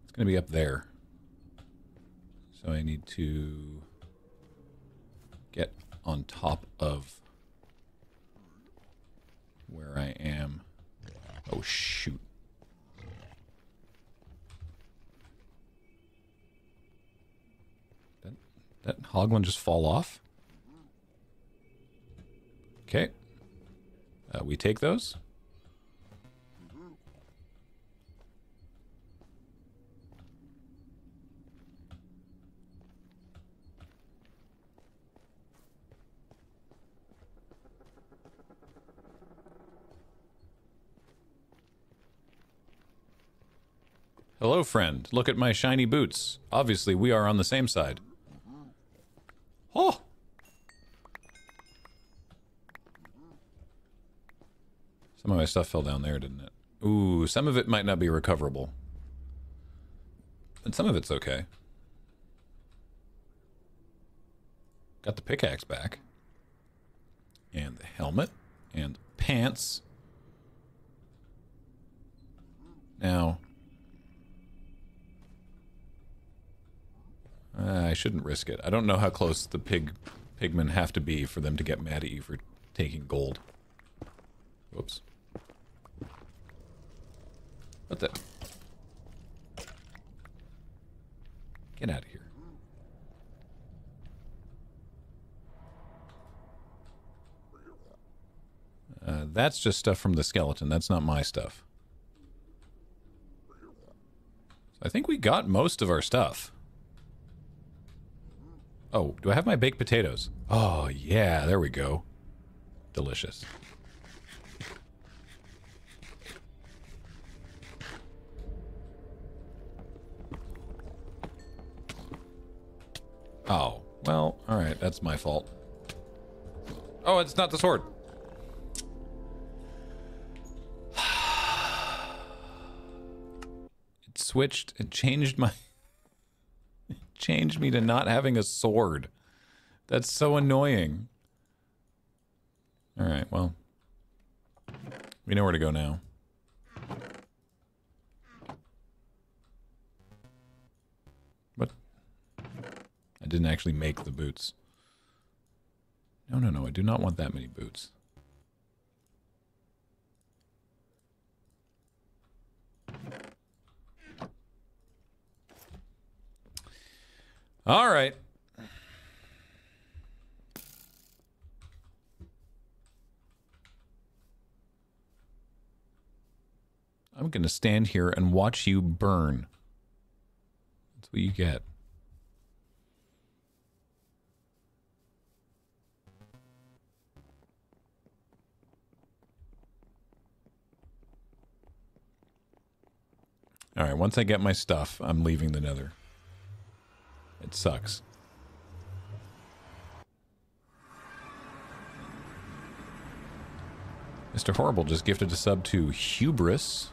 It's going to be up there. So I need to get on top of where I am. Oh, shoot. That hoglin just fall off? Okay. We take those. Hello, friend. Look at my shiny boots. Obviously, we are on the same side. Oh! Some of my stuff fell down there, didn't it? Ooh, some of it might not be recoverable. And some of it's okay. Got the pickaxe back. And the helmet. And pants. Now... I shouldn't risk it. I don't know how close the pigmen have to be for them to get mad at you for taking gold. Whoops. What the? Get out of here. That's just stuff from the skeleton. That's not my stuff. So I think we got most of our stuff. Oh, do I have my baked potatoes? Oh, yeah, there we go. Delicious. Oh, well, all right, that's my fault. Oh, it's not the sword. It switched, it changed my... changed me to not having a sword. That's so annoying. All right, well, we know where to go now. What? I didn't actually make the boots. No, no, no, I do not want that many boots. All right. I'm going to stand here and watch you burn. That's what you get. All right, once I get my stuff, I'm leaving the Nether. It sucks. Mr. Horrible just gifted a sub to Hubris.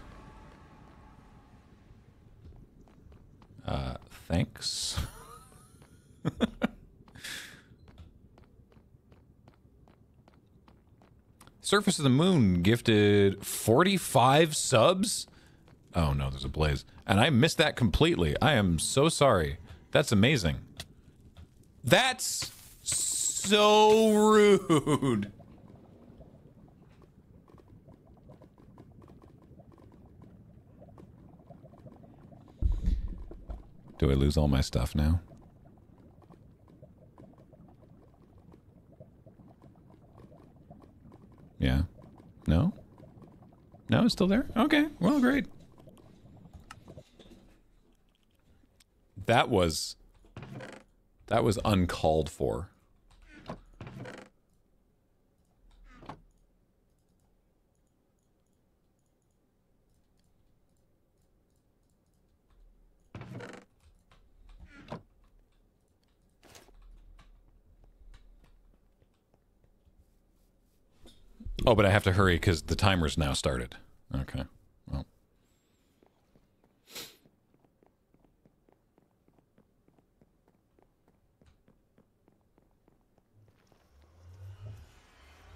Thanks. Surface of the Moon gifted 45 subs? Oh no, there's a blaze. And I missed that completely. I am so sorry. That's amazing. That's so rude. Do I lose all my stuff now? Yeah. No? No, it's still there? Okay. Well, great. That was That was uncalled for. Oh, but I have to hurry because the timer's now started. Okay. Well.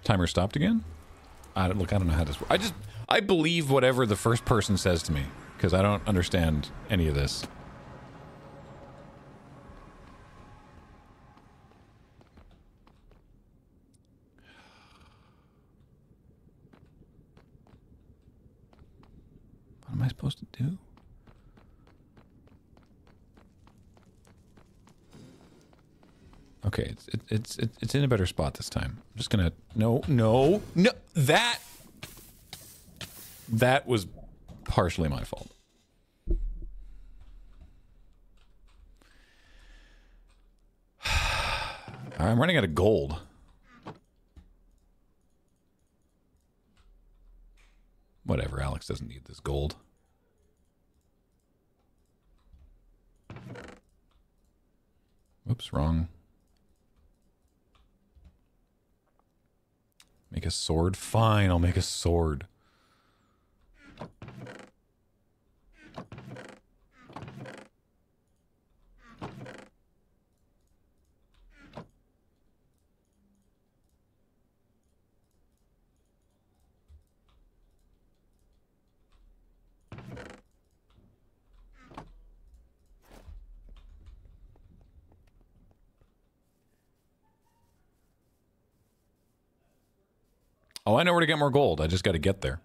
Timer stopped again? I don't know how this works. I believe whatever the first person says to me because I don't understand any of this. What am I supposed to do? Okay, it's in a better spot this time. I'm just gonna no, that was partially my fault. I'm running out of gold. Whatever, Alex doesn't need this gold. Oops, wrong. Make a sword? Fine, I'll make a sword. Oh, I know where to get more gold. I just got to get there.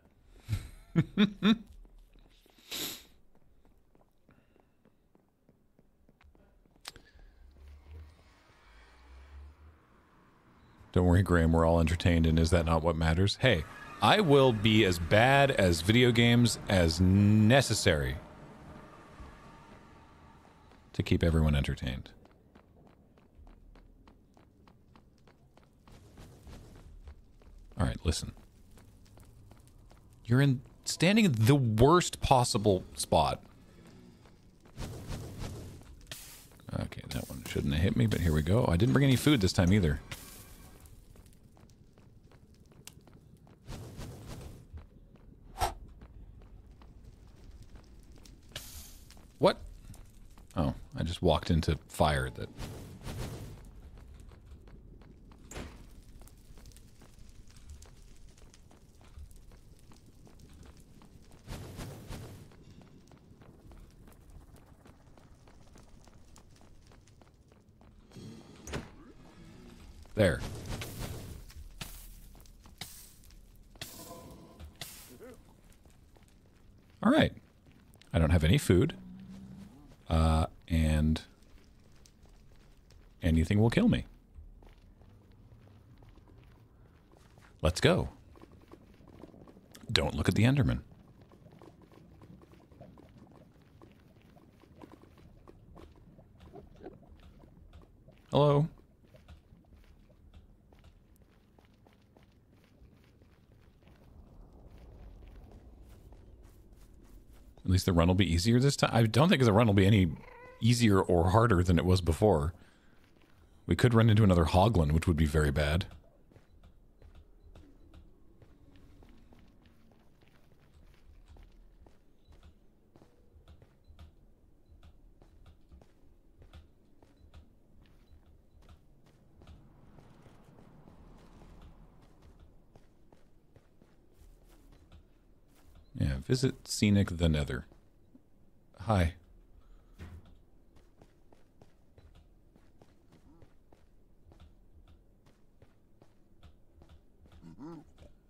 Don't worry, Graham. We're all entertained, and is that not what matters? Hey, I will be as bad as video games as necessary to keep everyone entertained. All right, listen. You're standing in the worst possible spot. Okay, that one shouldn't have hit me, but here we go. I didn't bring any food this time either. What? Oh, I just walked into fire that... There. All right. I don't have any food. And anything will kill me. Let's go. Don't look at the Enderman. Hello. At least the run will be easier this time. I don't think the run will be any easier or harder than it was before. We could run into another Hoglin, which would be very bad. Yeah, visit Scenic the Nether. Hi.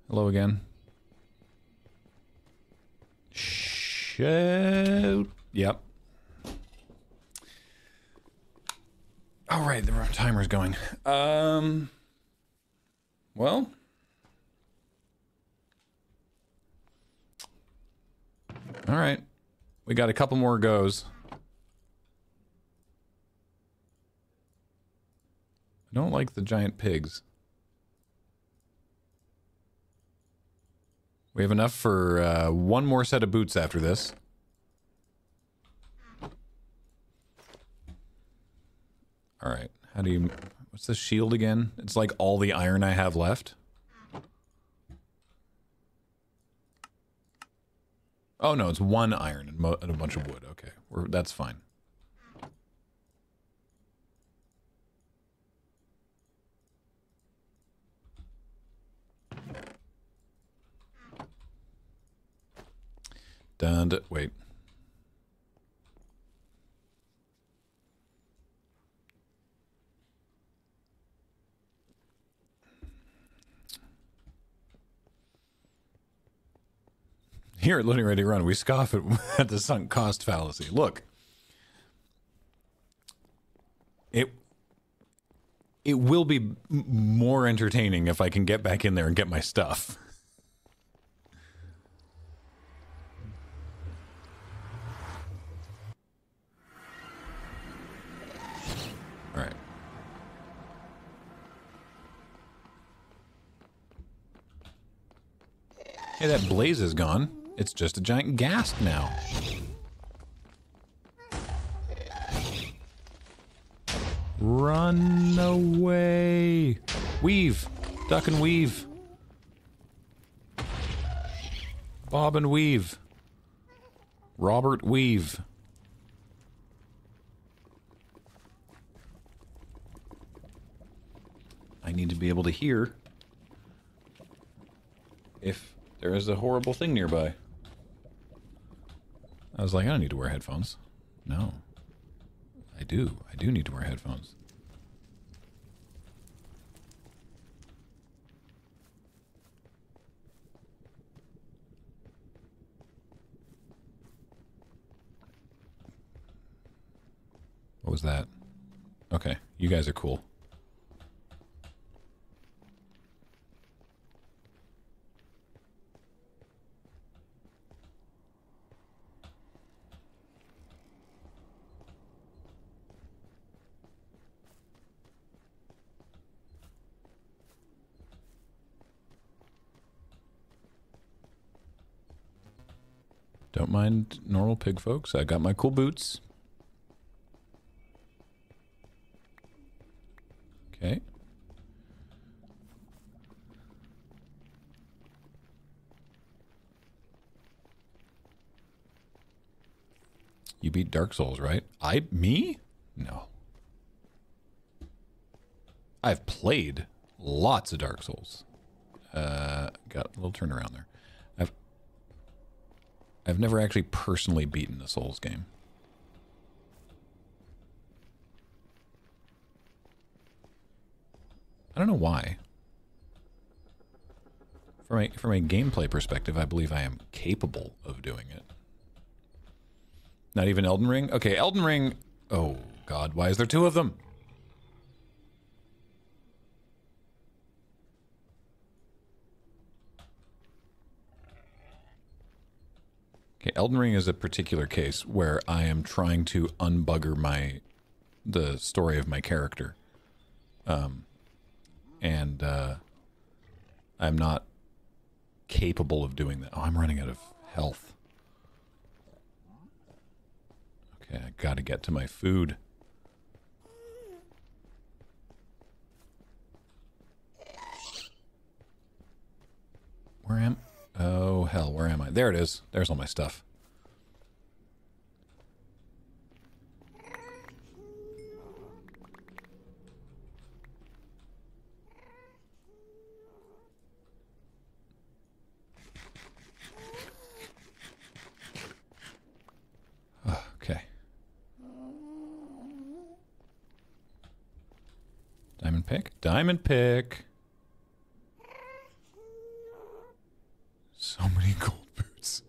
Hello again. Shout. Yep. All right, the timer's going. Well. All right, we got a couple more goes. I don't like the giant pigs. We have enough for one more set of boots after this. Alright, how do you... What's this shield again? It's like all the iron I have left. Oh no, it's one iron and a bunch of wood. Okay, that's fine. And wait. Here at Loading Ready Run, we scoff at the sunk cost fallacy. Look, it will be more entertaining if I can get back in there and get my stuff. Hey, that blaze is gone. It's just a giant ghast now. Run away. Weave. Duck and weave. Bob and weave. Robert Weave. I need to be able to hear if there is a horrible thing nearby. I was like, I don't need to wear headphones. No. I do need to wear headphones. What was that? Okay, you guys are cool. Don't mind normal pig folks. I got my cool boots. Okay. You beat Dark Souls, right? Me? No. I've played lots of Dark Souls. Got a little turnaround there. I've never actually personally beaten a Souls game. I don't know why. From a gameplay perspective, I believe I am capable of doing it. Not even Elden Ring? Okay, Elden Ring... Oh, God, why is there two of them? Okay, Elden Ring is a particular case where I am trying to unbugger the story of my character. I'm not capable of doing that. Oh, I'm running out of health. Okay, I gotta get to my food. Where am I? Oh, hell, where am I? There it is. There's all my stuff. Okay. Diamond pick? Diamond pick! So many gold boots.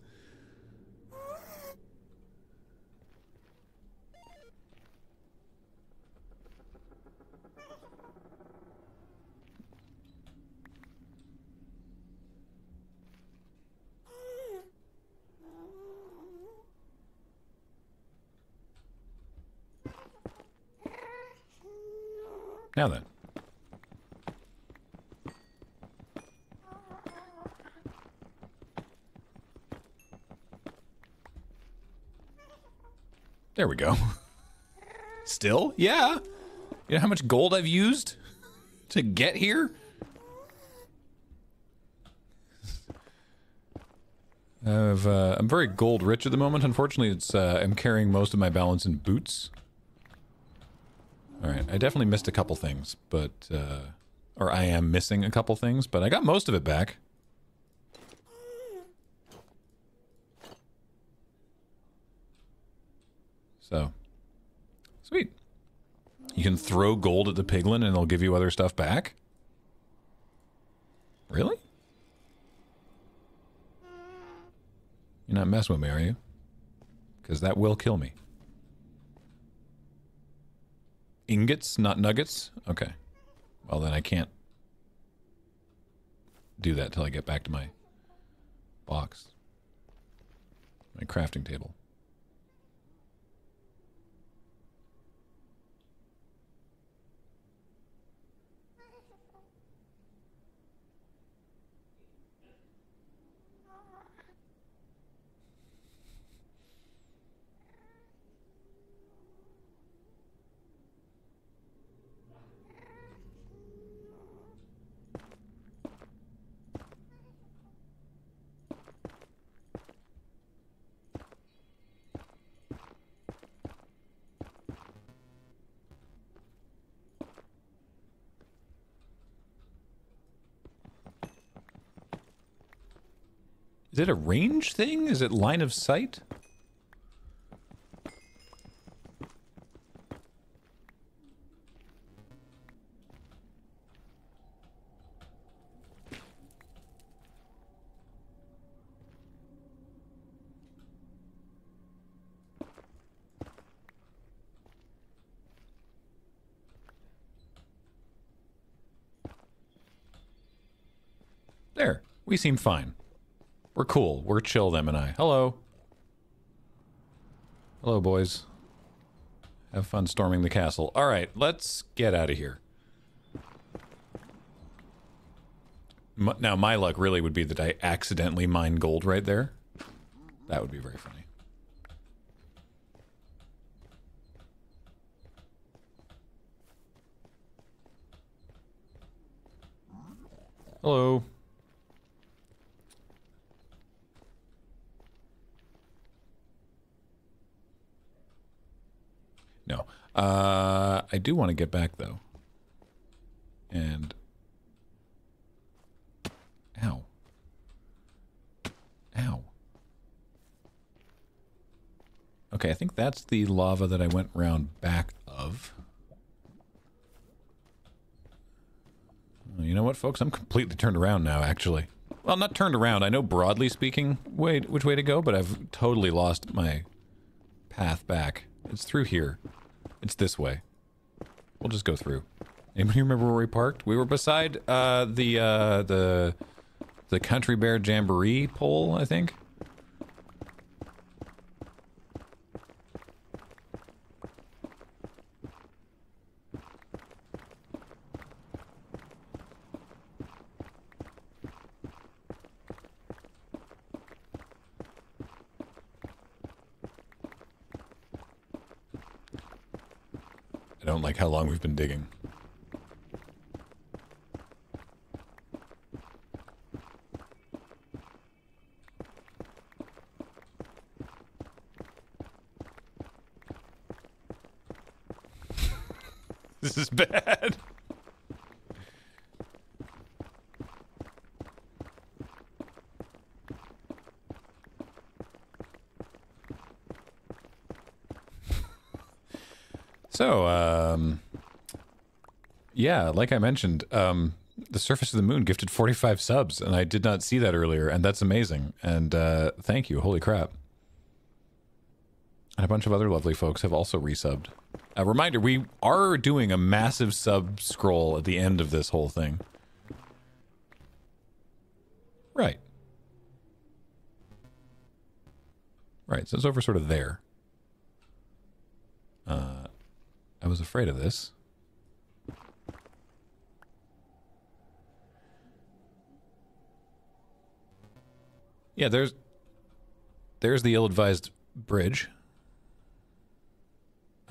Now then. There we go. Still? Yeah. You know how much gold I've used to get here? I'm very gold rich at the moment. Unfortunately, it's I'm carrying most of my balance in boots. All right, I definitely missed a couple things, but or I am missing a couple things, but I got most of it back. So, sweet. You can throw gold at the piglin and they'll give you other stuff back? Really? You're not messing with me, are you? Because that will kill me. Ingots, not nuggets? Okay. Well, then I can't do that till I get back to my box. My crafting table. Is it a range thing? Is it line of sight? There, we seem fine. We're cool. We're chill, them and I. Hello. Hello, boys. Have fun storming the castle. All right, let's get out of here. Now, my luck really would be that I accidentally mine gold right there. That would be very funny. Hello. No. I do want to get back, though. And... Ow. Ow. Okay, I think that's the lava that I went round back of. You know what, folks? I'm completely turned around now, actually. Well, not turned around. I know, broadly speaking, which way to go, but I've totally lost my path back. It's through here. It's this way. We'll just go through. Anybody remember where we parked? We were beside the Country Bear Jamboree pole, I think. I don't like how long we've been digging. This is bad. So, yeah, like I mentioned, the Surface of the Moon gifted 45 subs, and I did not see that earlier, and that's amazing. And thank you, holy crap. And a bunch of other lovely folks have also resubbed. A reminder, we are doing a massive sub scroll at the end of this whole thing. Right. Right, so it's over sort of there. I was afraid of this. Yeah, there's the ill-advised bridge.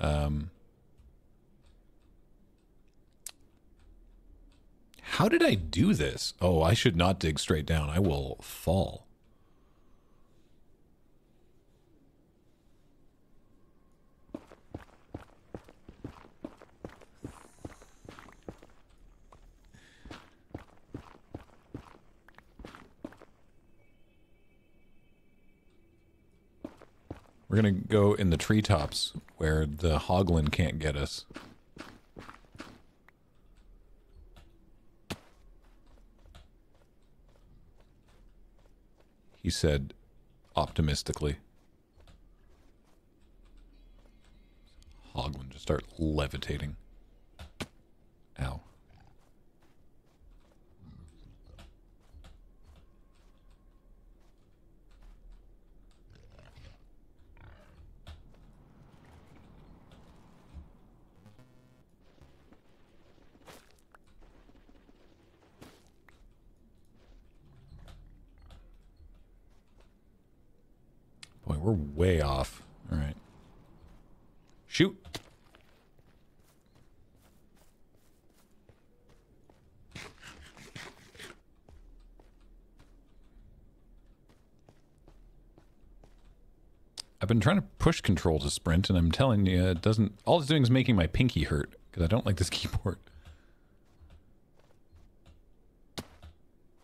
How did I do this? Oh, I should not dig straight down. I will fall. We're gonna go in the treetops where the hoglin can't get us. He said optimistically. Hoglin just start levitating. Ow. Boy, we're way off. All right. Shoot. I've been trying to push control to sprint, and I'm telling you, it doesn't... All it's doing is making my pinky hurt, because I don't like this keyboard.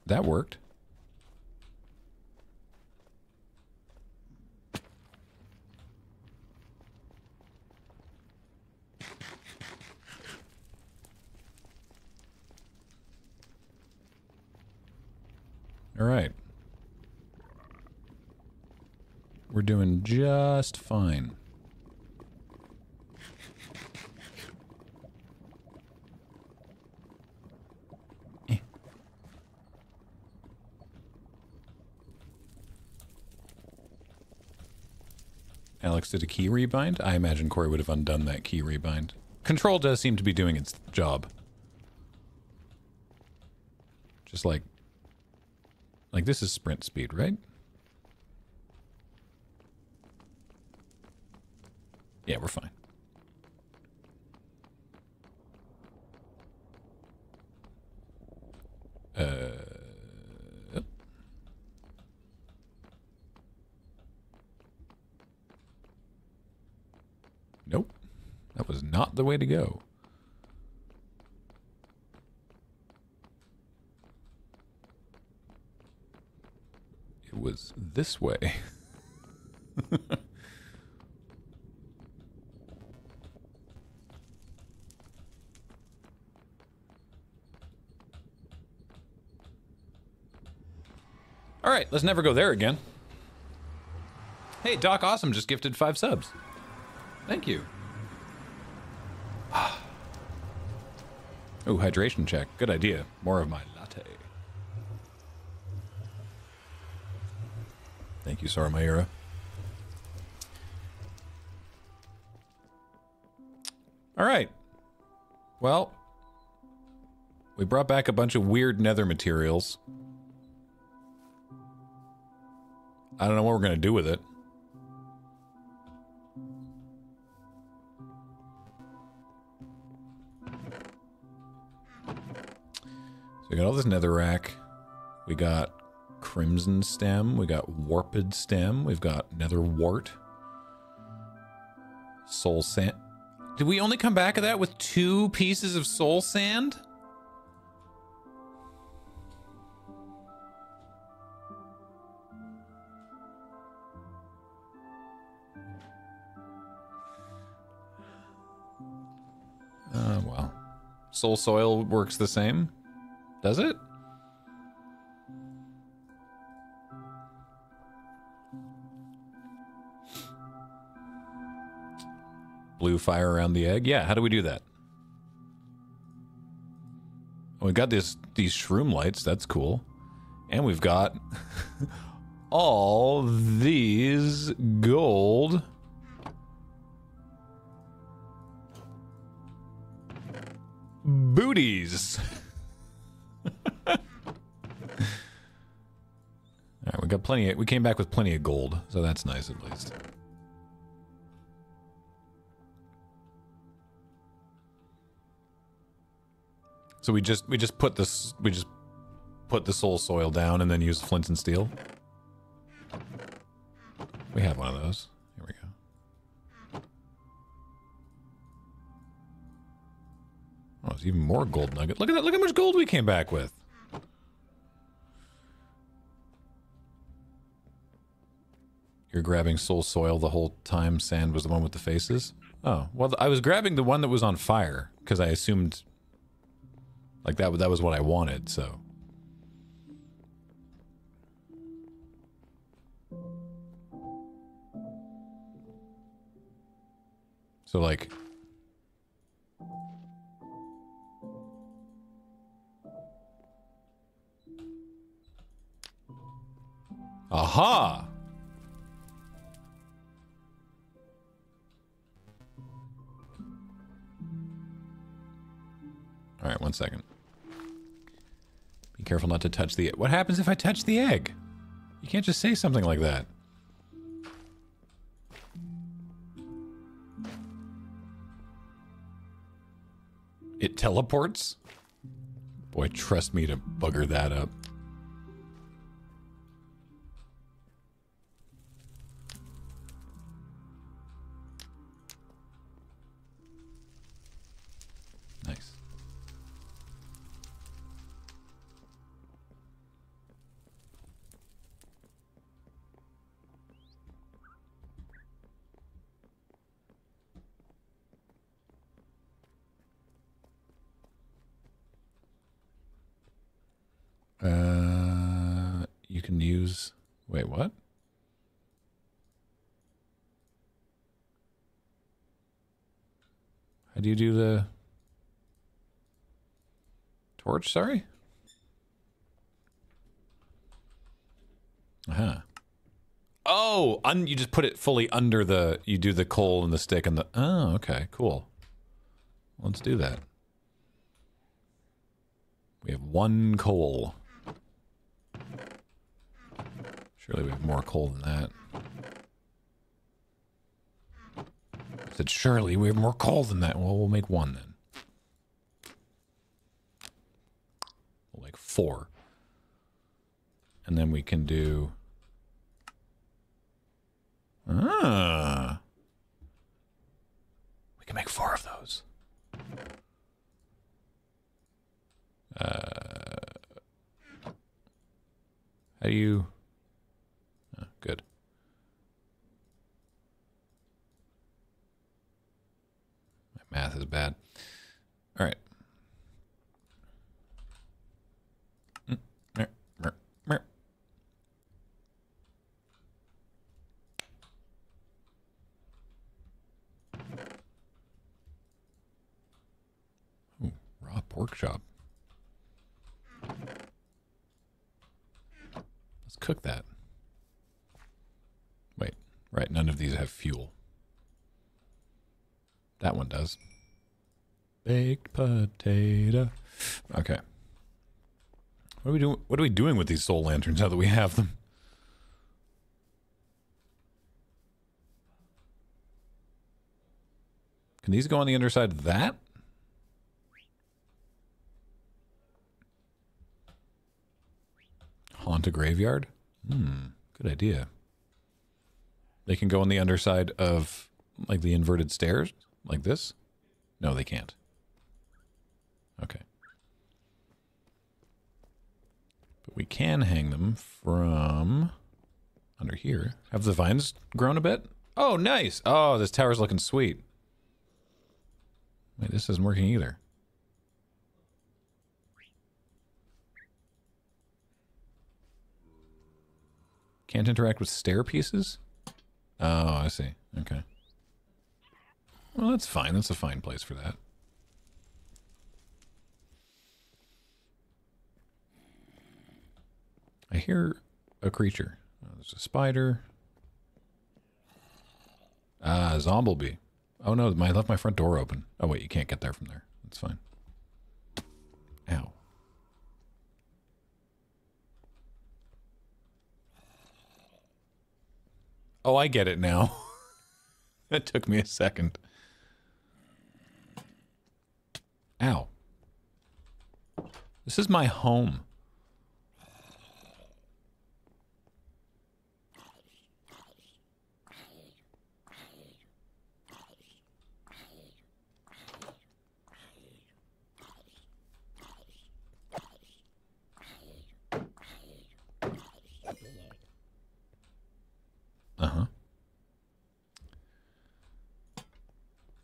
That worked. All right. We're doing just fine. Eh. Alex did a key rebind? I imagine Corey would have undone that key rebind. Control does seem to be doing its job. Just like... Like, this is sprint speed, right? Yeah, we're fine. Nope. That was not the way to go. Was this way. All right, let's never go there again. Hey, Doc Awesome just gifted 5 subs. Thank you. Oh, hydration check. Good idea. More of my latte. Thank you, Sarmaira. All right. Well, we brought back a bunch of weird nether materials. I don't know what we're going to do with it. So we got all this netherrack. We got crimson stem, we got warped stem, we've got nether wart, soul sand. Did we only come back at that with 2 pieces of soul sand? Well, soul soil works the same, does it? Blue fire around the egg. Yeah, how do we do that? We got these shroom lights. That's cool. And we've got all these gold. Booties. All right, we got plenty. We came back with plenty of gold, so that's nice at least. So we just put the soul soil down and then use flint and steel. We have one of those. Here we go. Oh, there's even more gold nugget. Look at that. Look how much gold we came back with. You're grabbing soul soil the whole time. Sand was the one with the faces. Oh, well, I was grabbing the one that was on fire because I assumed like that was what I wanted, so. So like, aha. All right, one second. Be careful not to touch the egg. What happens if I touch the egg? You can't just say something like that. It teleports? Boy, trust me to bugger that up. Nice. You can use, wait, what? How do you do the torch? Sorry. Uh-huh. Oh, you just put it fully under the, you do the coal and the stick and the, oh, okay, cool. Let's do that. We have one coal. Surely we have more coal than that. I said, surely we have more coal than that. Well, we'll make one then. We'll make four. And then we can do... Ah! We can make four of those. How do you... Oh, good. My math is bad. All right. Ooh, raw pork chop. Let's cook that. Wait, right, none of these have fuel. That one does. Baked potato. Okay. What are we doing? What are we doing with these soul lanterns now that we have them? Can these go on the underside of that? Haunt a graveyard? Hmm, good idea. They can go on the underside of, like, the inverted stairs? Like this? No, they can't. Okay. But we can hang them from under here. Have the vines grown a bit? Oh, nice! Oh, this tower's looking sweet. Wait, this isn't working either. Can't interact with stair pieces? Oh, I see. Okay. Well, that's fine. That's a fine place for that. I hear a creature. Oh, there's a spider. Ah, a zomblebee. Oh no, I left my front door open. Oh wait, you can't get there from there. That's fine. Ow. Oh, I get it now. That took me a second. Ow. This is my home.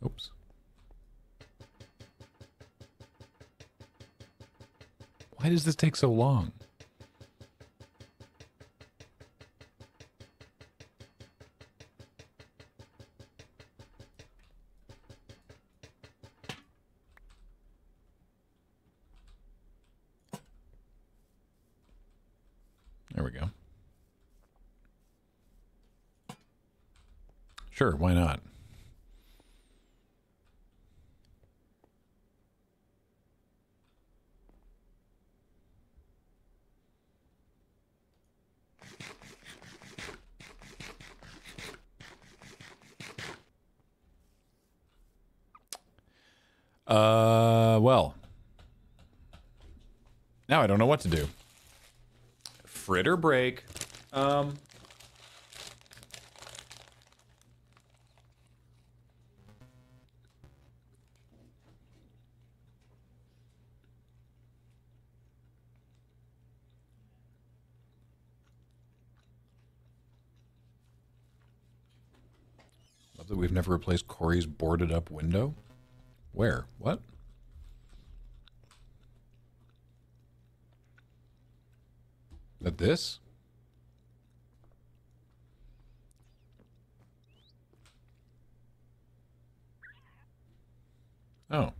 Oops. Why does this take so long? There we go. Sure, why not? Well, now I don't know what to do. Fritter break. Love that we've never replaced Corey's boarded up window. Where? What? At this? Oh.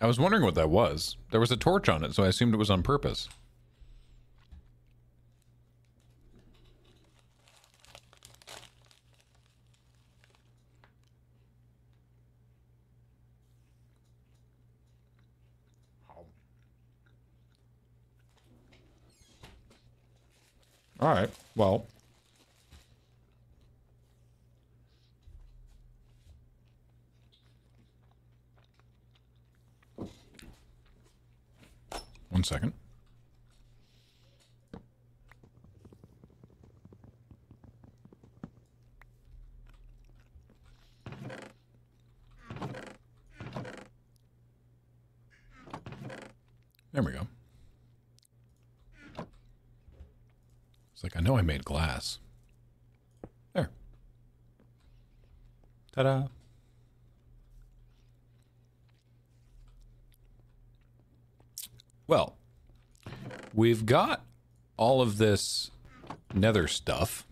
I was wondering what that was. There was a torch on it, so I assumed it was on purpose. All right, well. One second. There we go. Like, I know I made glass. There. Ta-da. Well, we've got all of this nether stuff.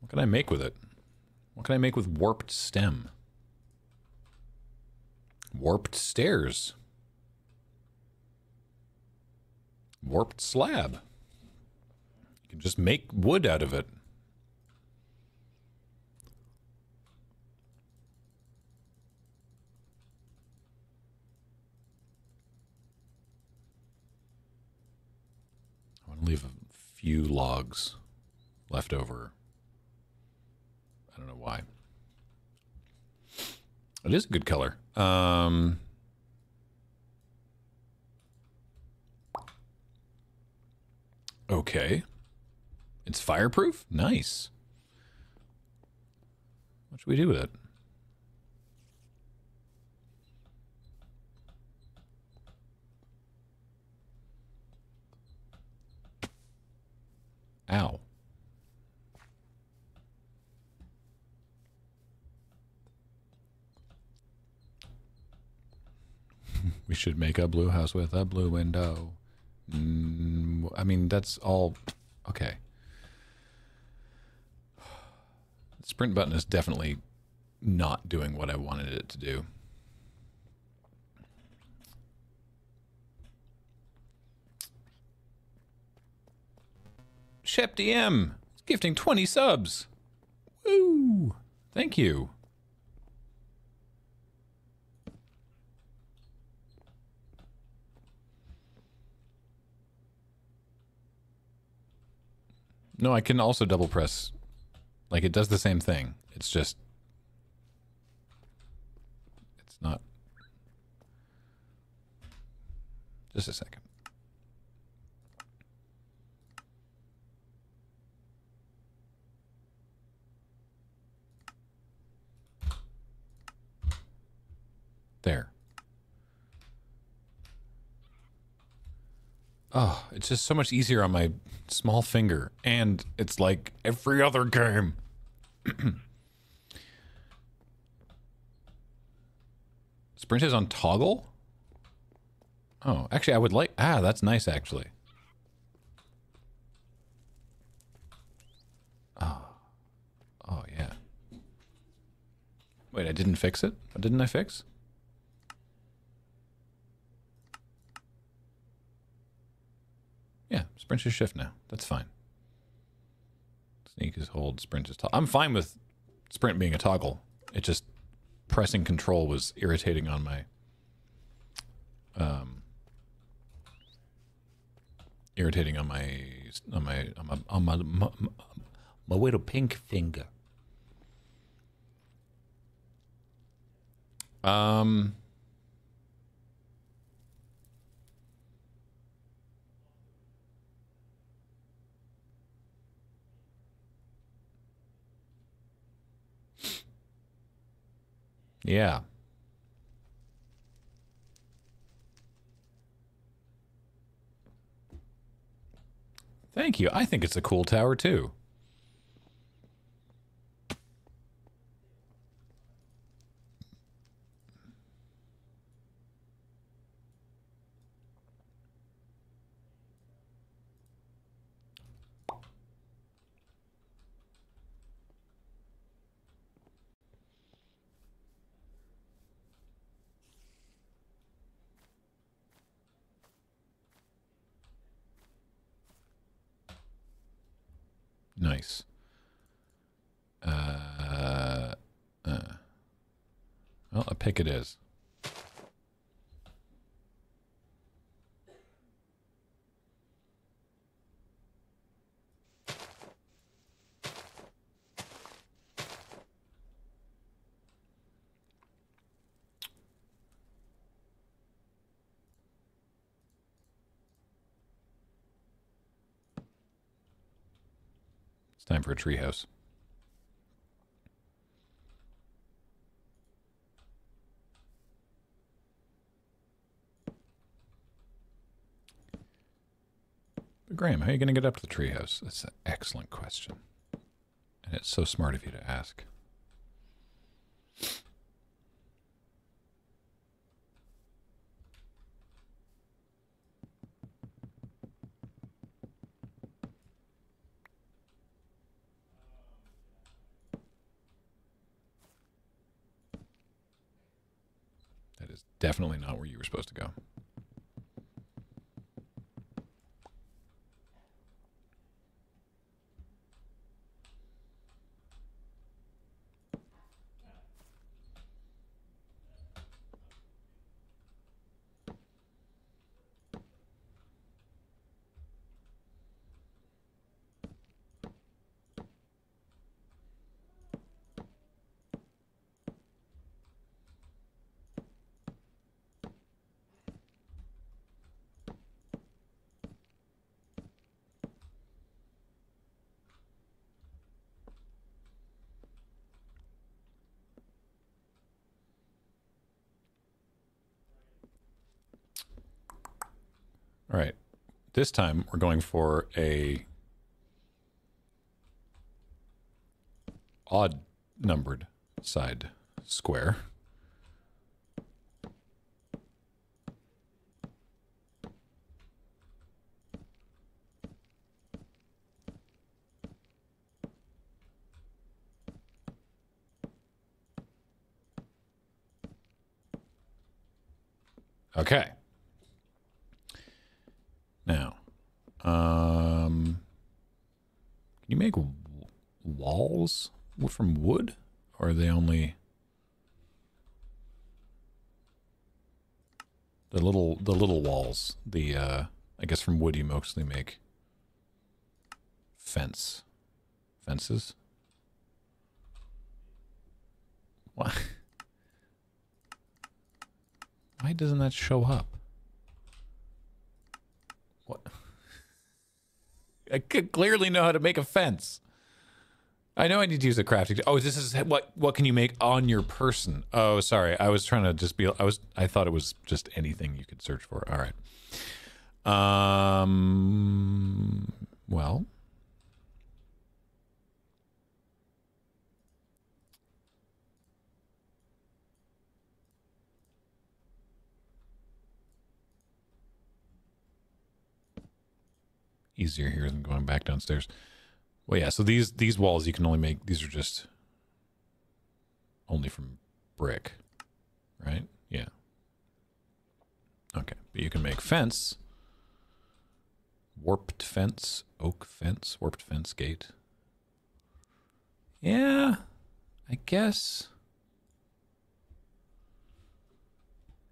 What can I make with it? What can I make with warped stem? Warped stairs. Warped slab. You can just make wood out of it. I want to leave a few logs left over. I don't know why. It is a good color. Okay. It's fireproof? Nice. What should we do with it? Ow. We should make a blue house with a blue window. I mean, that's all... Okay. The sprint button is definitely not doing what I wanted it to do. Shep DM is gifting 20 subs. Woo! Thank you. No, I can also double press. Like, it does the same thing. It's just... It's not Just a second. There. Oh, it's just so much easier on my small finger, and it's like every other game. Sprint is on toggle? Oh, actually I would like, that's nice actually. Oh yeah. Wait, I didn't fix it? Didn't I fix? Yeah, sprint is shift now. That's fine. Sneak is hold, sprint is toggle. I'm fine with sprint being a toggle. It just pressing control was irritating on my my little pink finger. Yeah. Thank you. I think it's a cool tower too. Nice. Well, a pick it is. Time for a treehouse. Graham, how are you going to get up to the treehouse? That's an excellent question. And it's so smart of you to ask. Definitely not where you were supposed to go. All right, this time we're going for a odd numbered side square. Okay. Now, can you make walls from wood, or are they only the little walls? The I guess from wood you mostly make fences. Why? Why doesn't that show up? I could clearly know how to make a fence. I know I need to use the crafting. Oh, this is what can you make on your person? Oh, sorry. I was trying to just be, I thought it was just anything you could search for. All right. Well. Easier here than going back downstairs. Well, yeah, so these walls you can only make, these are just only from brick, right? Yeah. Okay, but you can make fence, warped fence, oak fence, warped fence gate. Yeah, I guess.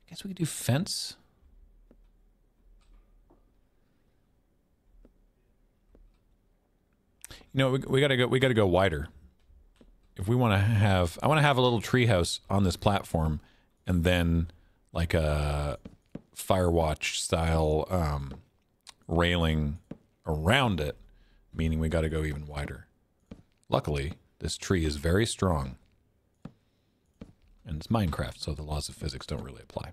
I guess we could do fence. No, we gotta go wider. If we want to have, I want to have a little treehouse on this platform, and then like a Firewatch style railing around it, meaning we gotta go even wider. Luckily, this tree is very strong, and it's Minecraft, so the laws of physics don't really apply.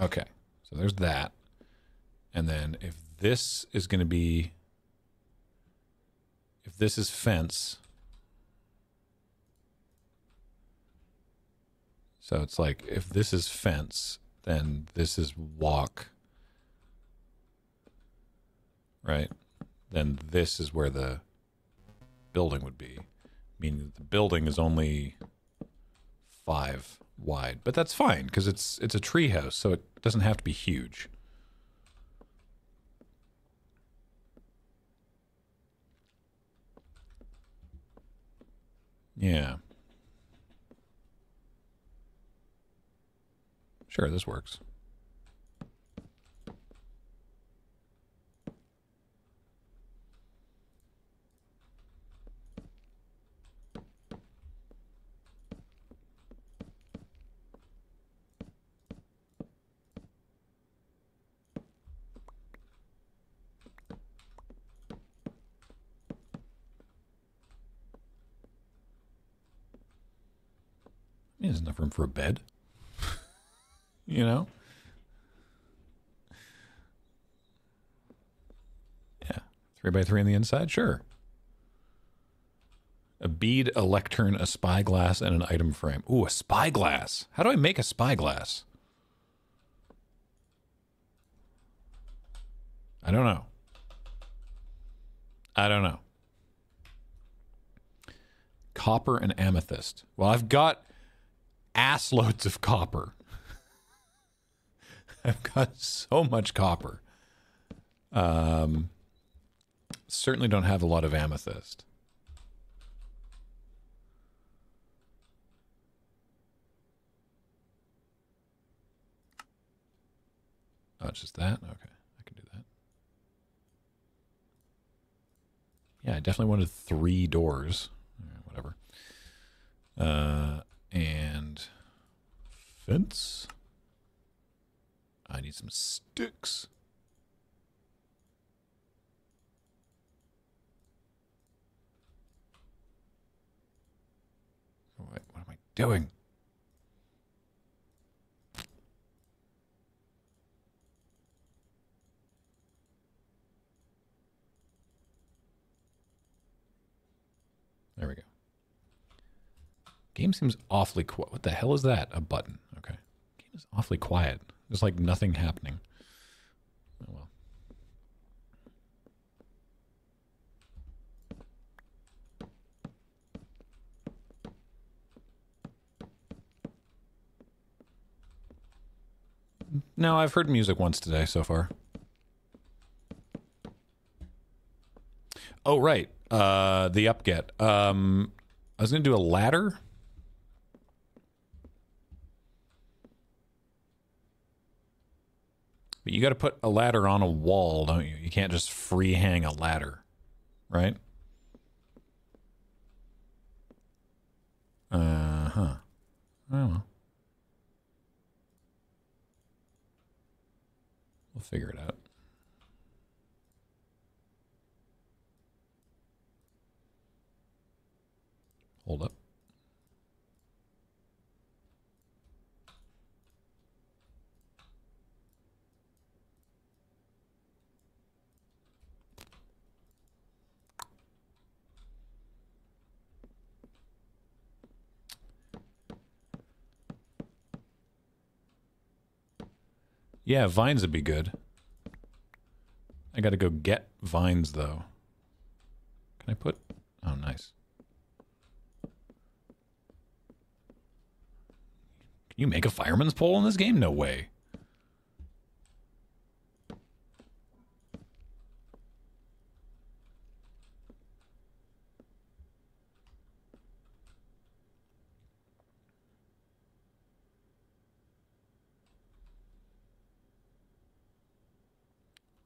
Okay, so there's that. And then if this is going to be, if this is fence, so it's like if this is fence, then this is walk, right? Then this is where the building would be, meaning that the building is only 5 wide, but that's fine because it's a tree house, so it doesn't have to be huge. Yeah. Sure, this works. There's enough room for a bed, you know? Yeah, 3 by 3 on the inside, sure. A bead, a lectern, a spyglass, and an item frame. Ooh, a spyglass. How do I make a spyglass? I don't know. I don't know. Copper and amethyst. Well, I've got ass loads of copper. I've got so much copper. Certainly don't have a lot of amethyst. Oh, it's just that? Okay, I can do that. Yeah, I definitely wanted 3 doors. All right, whatever. And fence. I need some sticks. What am I doing? There we go. Game seems awfully quiet. What the hell is that? A button. Okay. Game is awfully quiet. There's like nothing happening. Oh, well. No, I've heard music once today so far. Oh, right. The upget. I was going to do a ladder. But you got to put a ladder on a wall, don't you? You can't just free hang a ladder, right? Oh well. We'll figure it out. Hold up. Yeah, vines would be good. I gotta go get vines, though. Can I put... Oh, nice. Can you make a fireman's pole in this game? No way.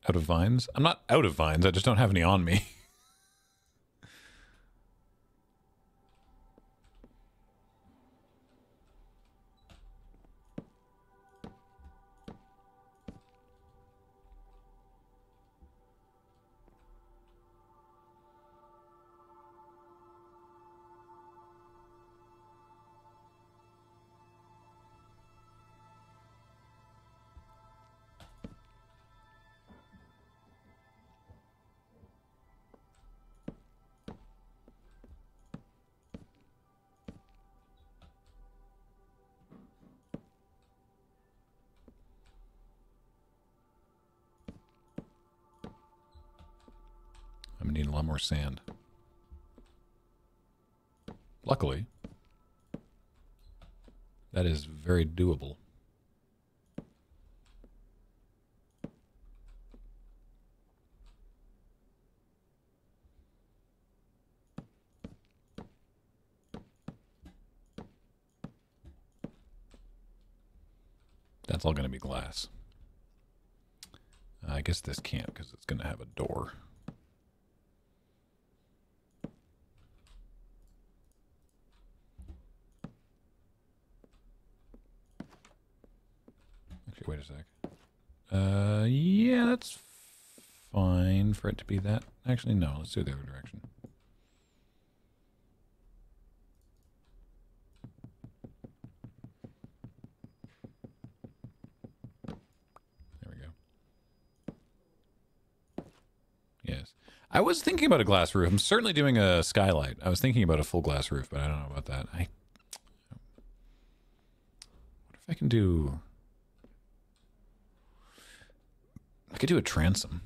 Out of vines? I'm not out of vines, I just don't have any on me. Need a lot more sand. Luckily, that is very doable. That's all going to be glass. I guess this can't because it's going to have a door. Wait a sec. Yeah, that's fine for it to be that. Actually, no, let's do the other direction. There we go. Yes. I was thinking about a glass roof. I'm certainly doing a skylight. I was thinking about a full glass roof, but I don't know about that. I what if I can do... I could do a transom.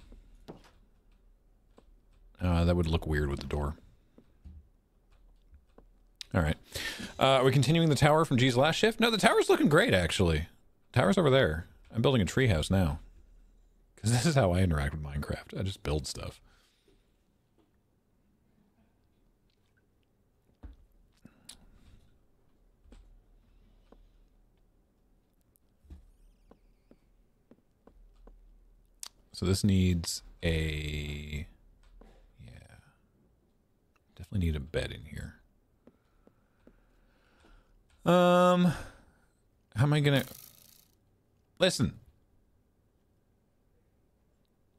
That would look weird with the door. All right. Are we continuing the tower from G's last shift? No, the tower's looking great, actually. Tower's over there. I'm building a treehouse now. Because this is how I interact with Minecraft. I just build stuff. So this needs a, yeah, definitely need a bed in here. How am I gonna, listen.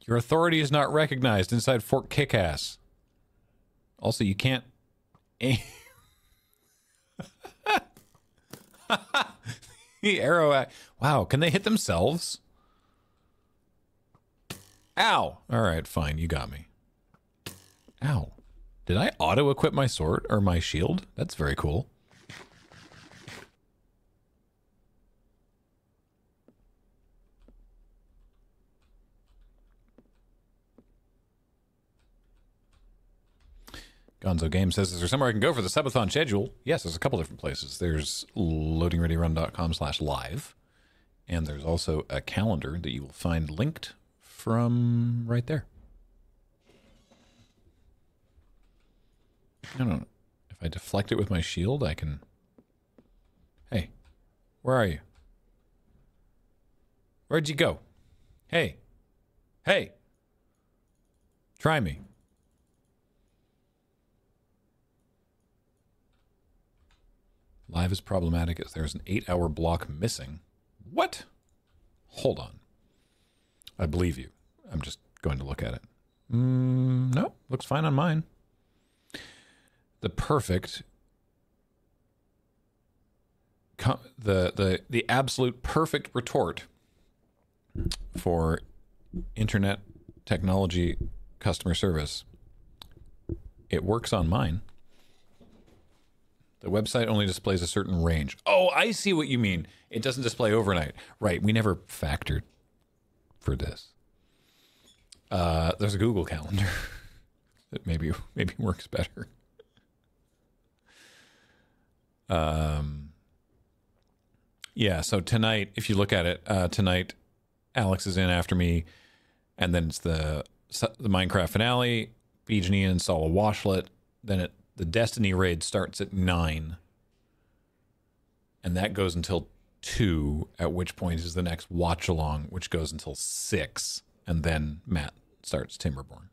Your authority is not recognized inside Fort Kickass. Also, you can't aim. The arrow at, wow, can they hit themselves? Ow! Alright, fine. You got me. Ow. Did I auto-equip my sword or my shield? That's very cool. Gonzo Game says, is there somewhere I can go for the subathon schedule? Yes, there's a couple different places. There's loadingreadyrun.com/live. And there's also a calendar that you will find linked from right there. I don't know. If I deflect it with my shield, I can... Hey, where are you? Where'd you go? Hey. Hey. Try me. Live is problematic as there's an 8-hour block missing. What? Hold on. I believe you. I'm just going to look at it. No, looks fine on mine. The perfect... The absolute perfect retort for internet technology customer service. It works on mine. The website only displays a certain range. Oh, I see what you mean. It doesn't display overnight. Right, we never factored for this. There's a Google calendar that maybe works better. Yeah, so tonight, if you look at it, tonight Alex is in after me, and then it's the Minecraft finale, BG&E install a washlet, then the Destiny raid starts at 9, and that goes until 2, at which point is the next watch-along, which goes until 6, and then Matt starts Timberborn.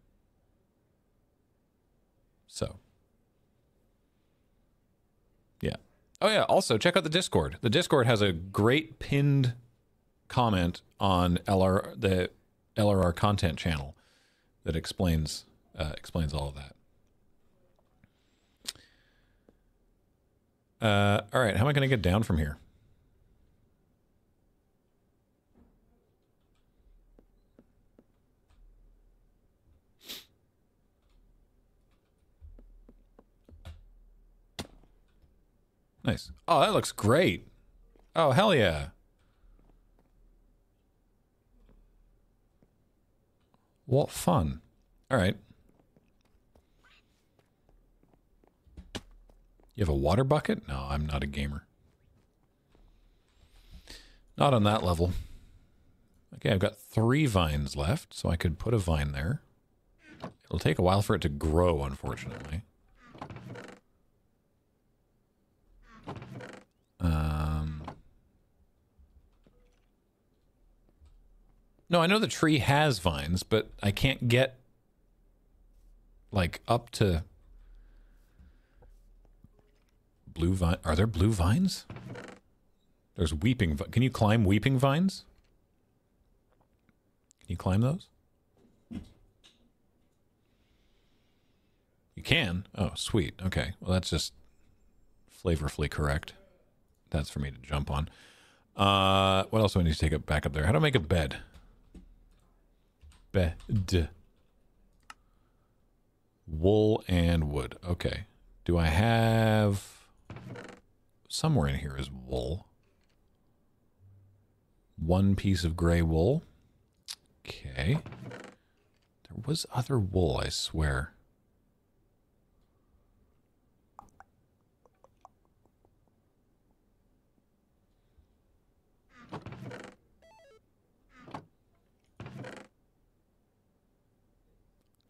So... yeah. Oh, yeah. Also, check out the Discord. The Discord has a great pinned comment on the LRR content channel that explains all of that. All right. How am I going to get down from here? Nice. Oh, that looks great. Oh, hell yeah. What fun. All right. You have a water bucket? No, I'm not a gamer. Not on that level. Okay, I've got 3 vines left, so I could put a vine there. It'll take a while for it to grow, unfortunately. No, I know the tree has vines, but I can't get like up to blue vine. Are there blue vines? There's weeping. Can you climb weeping vines? Can you climb those? You can. Oh, sweet. Okay. Well, that's just flavorfully correct. That's for me to jump on. What else do I need to take up back up there? How do I make a bed? Bed. Wool and wood. Okay. Do I have... somewhere in here is wool. 1 piece of gray wool. Okay. There was other wool, I swear.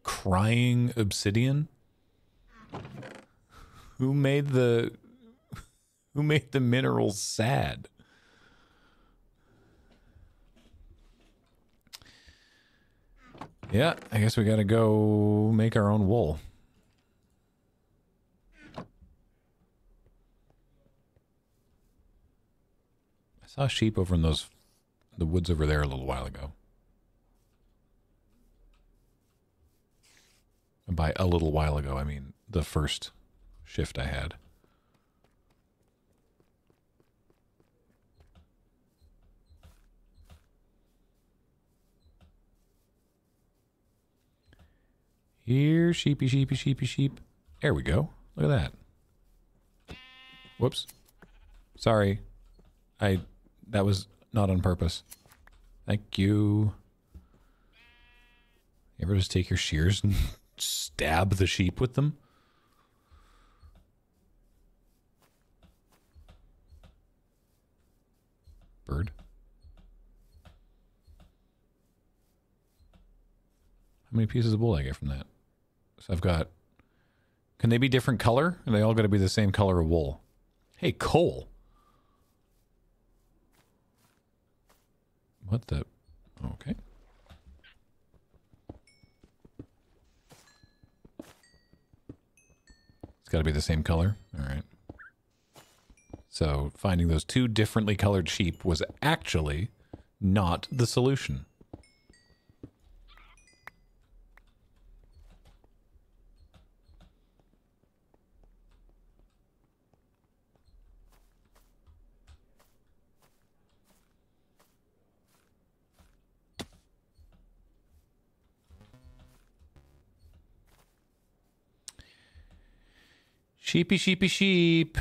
Crying obsidian? Who made the minerals sad? Yeah, I guess we gotta go make our own wool. I saw sheep over in the woods over there a little while ago. By a little while ago, I mean the first shift I had. Here, sheepy, sheepy, sheepy, sheep. There we go. Look at that. Whoops. Sorry. That was not on purpose. Thank you. You ever just take your shears and... stab the sheep with them? Bird. How many pieces of wool I get from that? So I've got... can they be different color? Are they all going to be the same color of wool? Hey, coal! What the... okay. It's got to be the same color. All right. So finding those two differently colored sheep was actually not the solution. Sheepy, sheepy, sheep.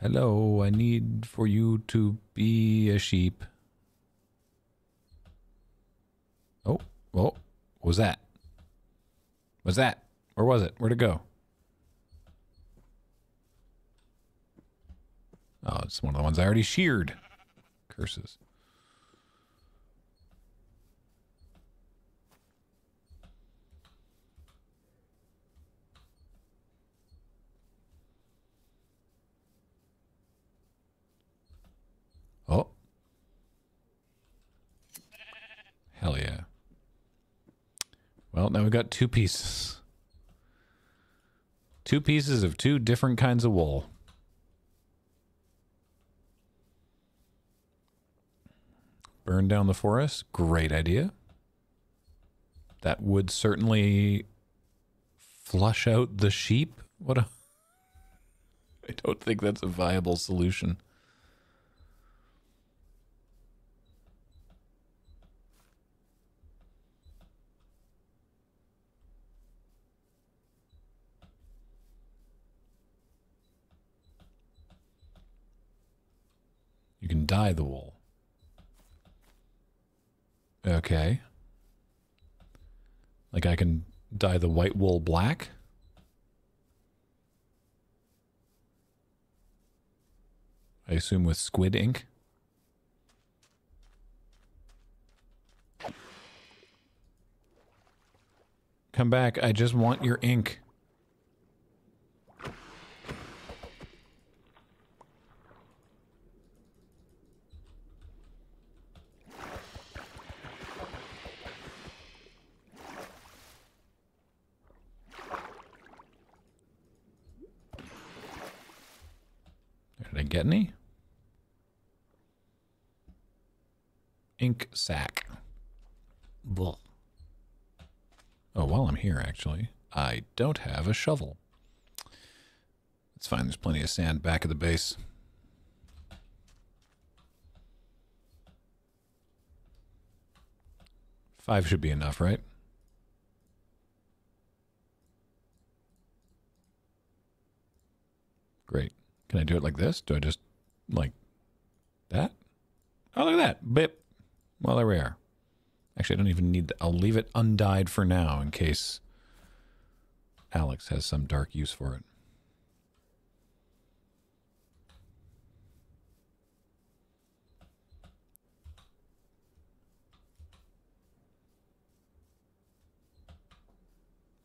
Hello, I need for you to be a sheep. Oh, what was that? Was that? Where was it? Where'd it go? Oh, it's one of the ones I already sheared. Curses. Oh. Hell yeah. Well, now we've got two pieces. Two pieces of two different kinds of wool. Burn down the forest. Great idea. That would certainly flush out the sheep. What a... I don't think that's a viable solution. You can dye the wool. Okay. Like I can dye the white wool black? I assume with squid ink? Come back, I just want your ink. Did I get any? Ink sack. Blech. Oh, while I'm here, actually, I don't have a shovel. It's fine, there's plenty of sand back at the base. Five should be enough, right? Great. Can I do it like this? Do I just, like, that? Oh, look at that. Bip. Well, there we are. Actually, I don't even need that. I'll leave it undyed for now in case Alex has some dark use for it.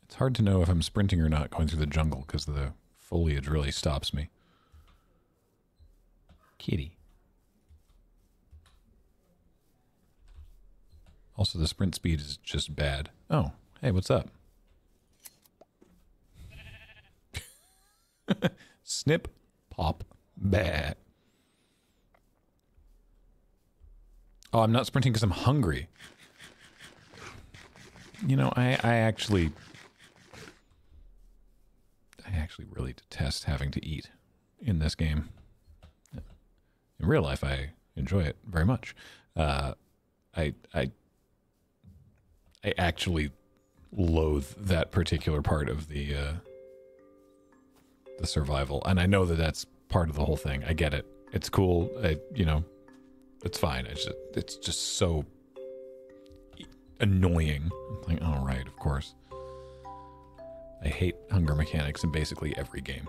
It's hard to know if I'm sprinting or not going through the jungle because the foliage really stops me. Kitty. Also, the sprint speed is just bad. Oh, hey, what's up? Snip, pop, bah. Oh, I'm not sprinting because I'm hungry. You know, I actually really detest having to eat in this game. In real life, I enjoy it very much. I actually loathe that particular part of the survival, and I know that that's part of the whole thing. I get it. It's cool. You know, it's fine. It's just so annoying. I'm like, all right, of course. I hate hunger mechanics in basically every game.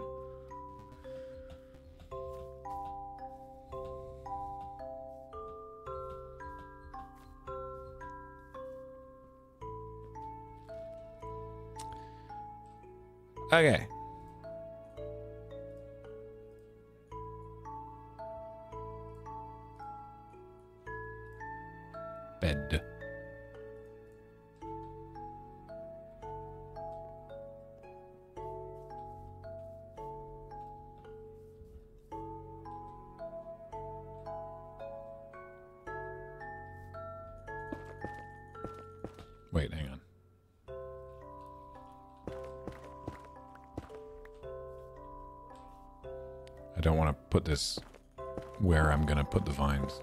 Okay. Bed. Wait, hang on. I don't want to put this where I'm going to put the vines.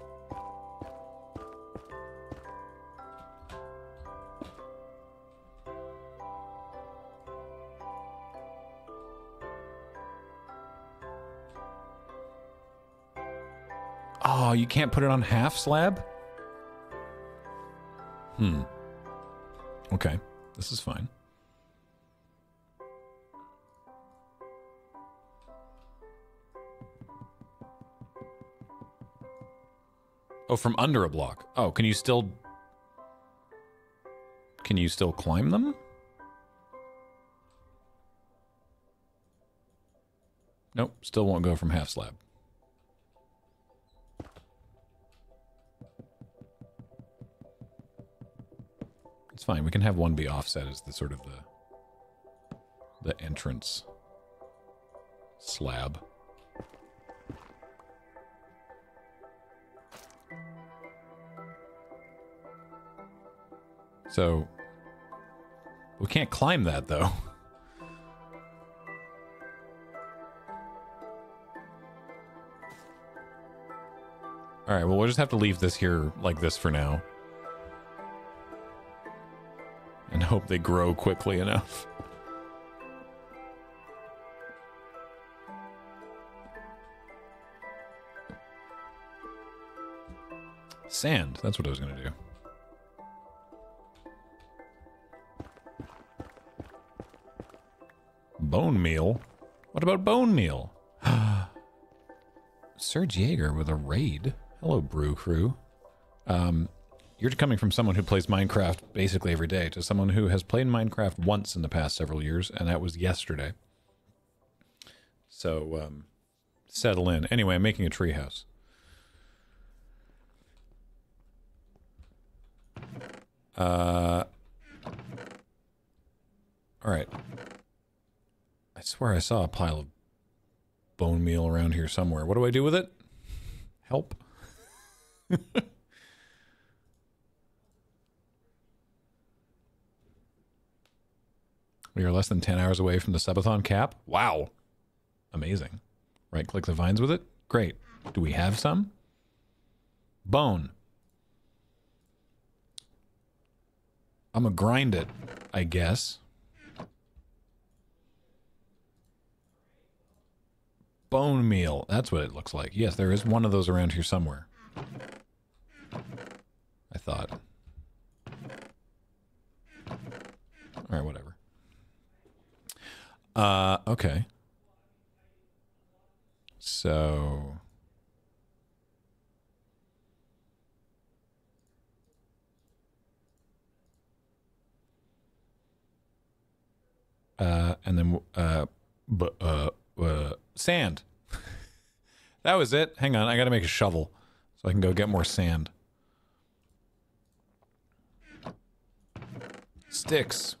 Oh, you can't put it on half slab? Hmm. Okay, this is fine. Oh, from under a block. Oh, can you still climb them? Nope, still won't go from half slab. It's fine. We can have one be offset as the sort of the entrance slab. So we can't climb that though. All right, well, we'll just have to leave this here like this for now. And hope they grow quickly enough. Sand, that's what I was gonna do. Bone meal? What about bone meal? Serge Jaeger with a raid. Hello, Brew Crew. You're coming from someone who plays Minecraft basically every day to someone who has played Minecraft once in the past several years, and that was yesterday. So, settle in. Anyway, I'm making a treehouse. Alright. I swear I saw a pile of bone meal around here somewhere. What do I do with it? Help. We are less than 10 hours away from the subathon cap. Wow. Amazing. Right-click the vines with it. Great. Do we have some? Bone. I'm gonna grind it, I guess. Bone meal. That's what it looks like. Yes, there is one of those around here somewhere. I thought. All right, whatever. Okay. So. And then, sand. That was it. Hang on. I gotta make a shovel so I can go get more sand. Sticks.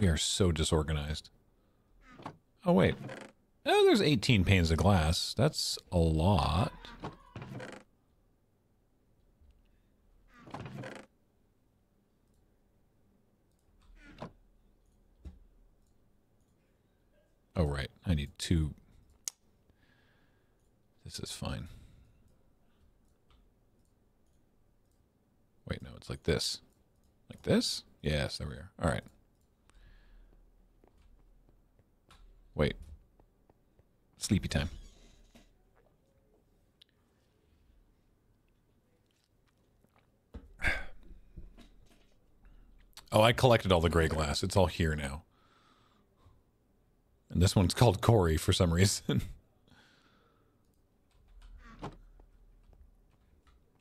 We are so disorganized. Oh, wait. Oh, there's 18 panes of glass. That's a lot. Oh, right. I need two. This is fine. Wait, no, it's like this. Like this? Yes, there we are. All right. Wait. Sleepy time. Oh, I collected all the gray glass. It's all here now. And this one's called Corey for some reason.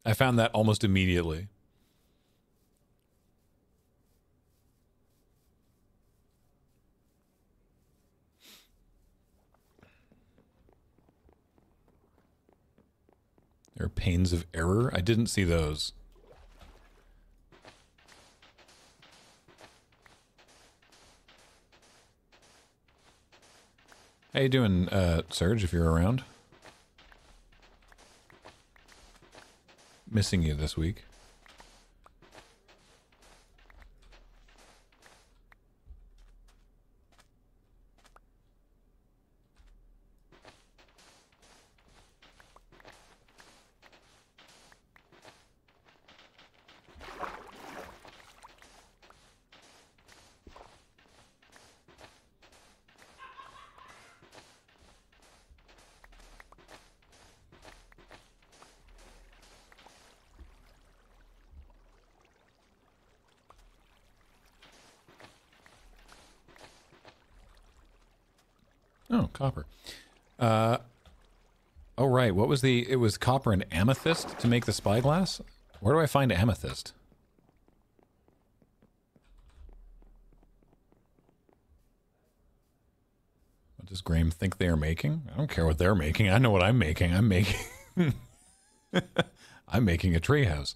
I found that almost immediately. There are panes of error? I didn't see those. How you doing, Serge, if you're around? Missing you this week. Oh, copper. Oh, right. What was the... It was copper and amethyst to make the spyglass? Where do I find amethyst? What does Graham think they're making? I don't care what they're making. I know what I'm making. I'm making... I'm making a treehouse.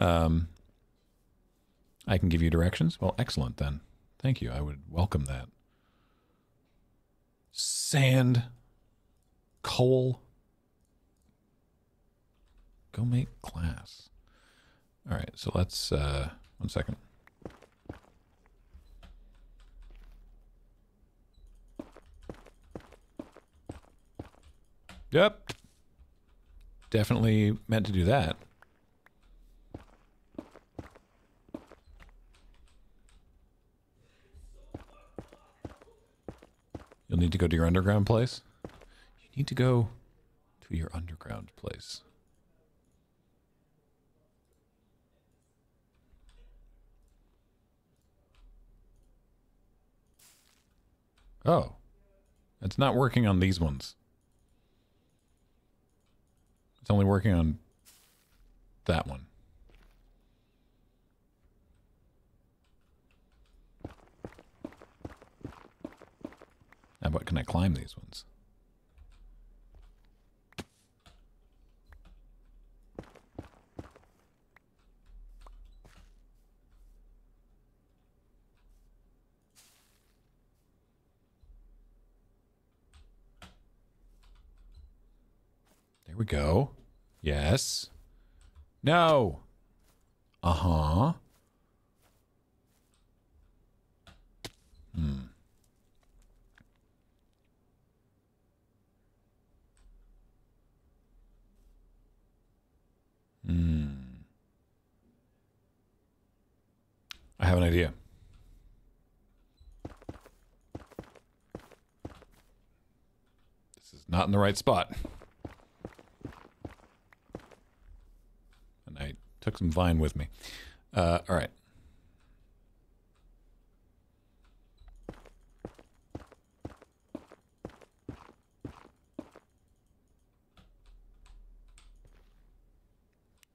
I can give you directions. Well, excellent then. Thank you. I would welcome that. Sand. Coal. Go make glass. All right, so let's, 1 second. Yep. Definitely meant to do that. You'll need to go to your underground place. You need to go to your underground place. Oh, it's not working on these ones. It's only working on that one. Now, but can I climb these ones? There we go. Yes. No. Uh-huh. Hmm. Hmm. I have an idea. This is not in the right spot. I took some vine with me. All right.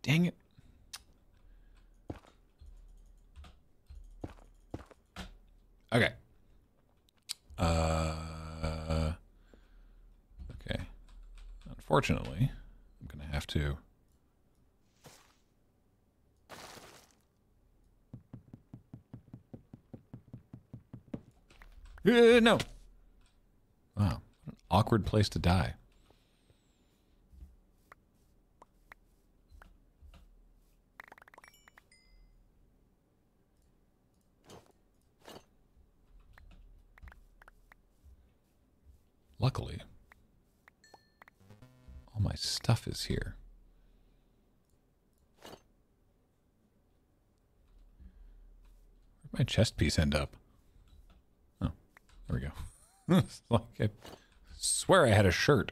Dang it. Okay. Okay. Unfortunately, I'm going to have to... no. Wow. An awkward place to die. Luckily, all my stuff is here. Where'd my chest piece end up? There we go. It's like I swear I had a shirt.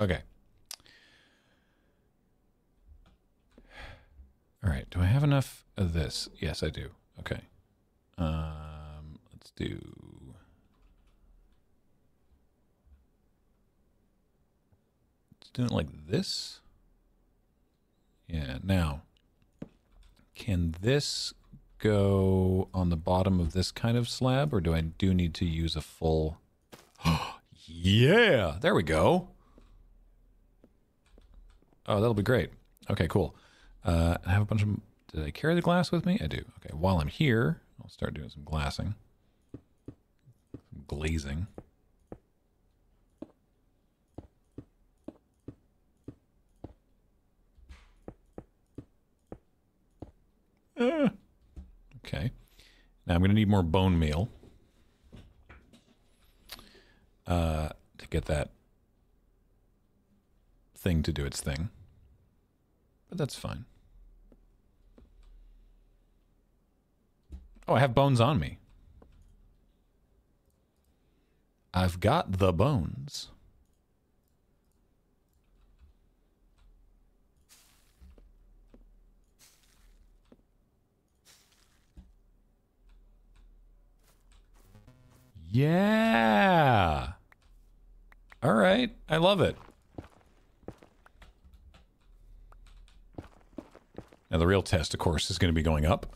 Okay. All right. Do I have enough of this? Yes, I do. Okay. Let's do... Let's do it like this. Yeah. Now, can this go on the bottom of this kind of slab, or do I do need to use a full... Yeah! There we go. Oh, that'll be great. Okay, cool. I have a bunch of... Did I carry the glass with me? I do. Okay, while I'm here, I'll start doing some glassing. Some glazing. Okay. Now I'm going to need more bone meal. to get that thing to do its thing. But that's fine. Oh, I have bones on me. I've got the bones. Yeah. All right. I love it. Now the real test, of course, is going to be going up.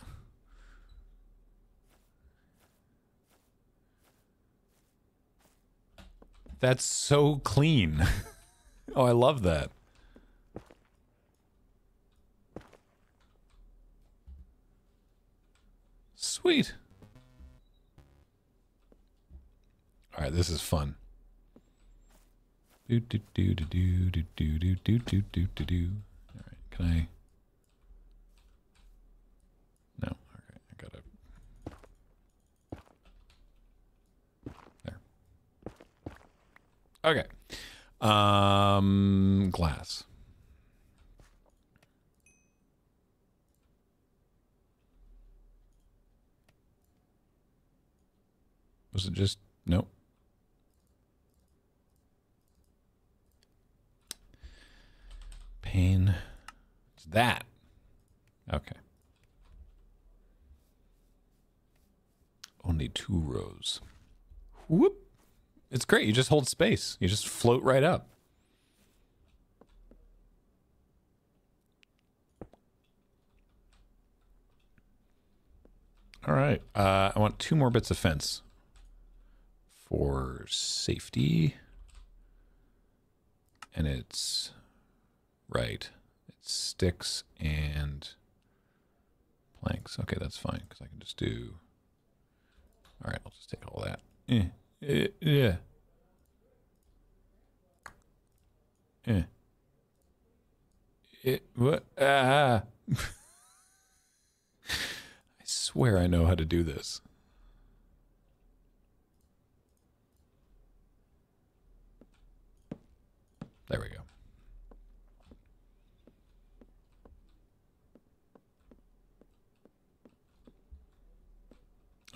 That's so clean. Oh, I love that. Sweet. All right, this is fun. Do do do do do do do do do do do do do. All right, can I? No. All right, I gotta. There. Okay. Glass. Was it just nope? Pain. It's that. Okay. Only 2 rows. Whoop. It's great. You just hold space. You just float right up. All right. I want 2 more bits of fence for safety. And it's... right. It's sticks and planks. Okay, that's fine, because I can just do... All right, I'll just take all that. Yeah. What? Ah. I swear I know how to do this. There we go.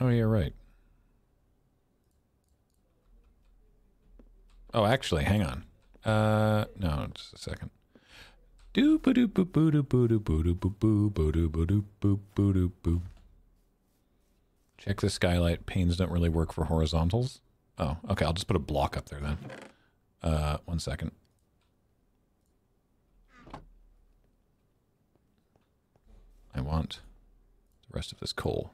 Oh, yeah, right. Oh, actually, hang on. No, just a second. Check the skylight. Panes don't really work for horizontals. Oh, okay, I'll just put a block up there then. 1 second. I want the rest of this coal.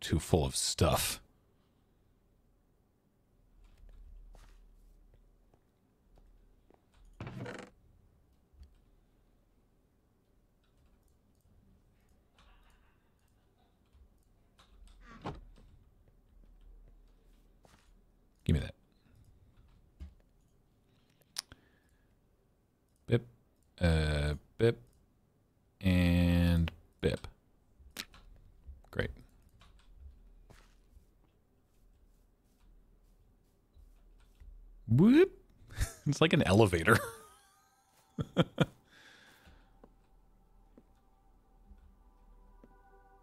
Too full of stuff. Give me that. Bip, bip, and bip. Great. Whoop. It's like an elevator.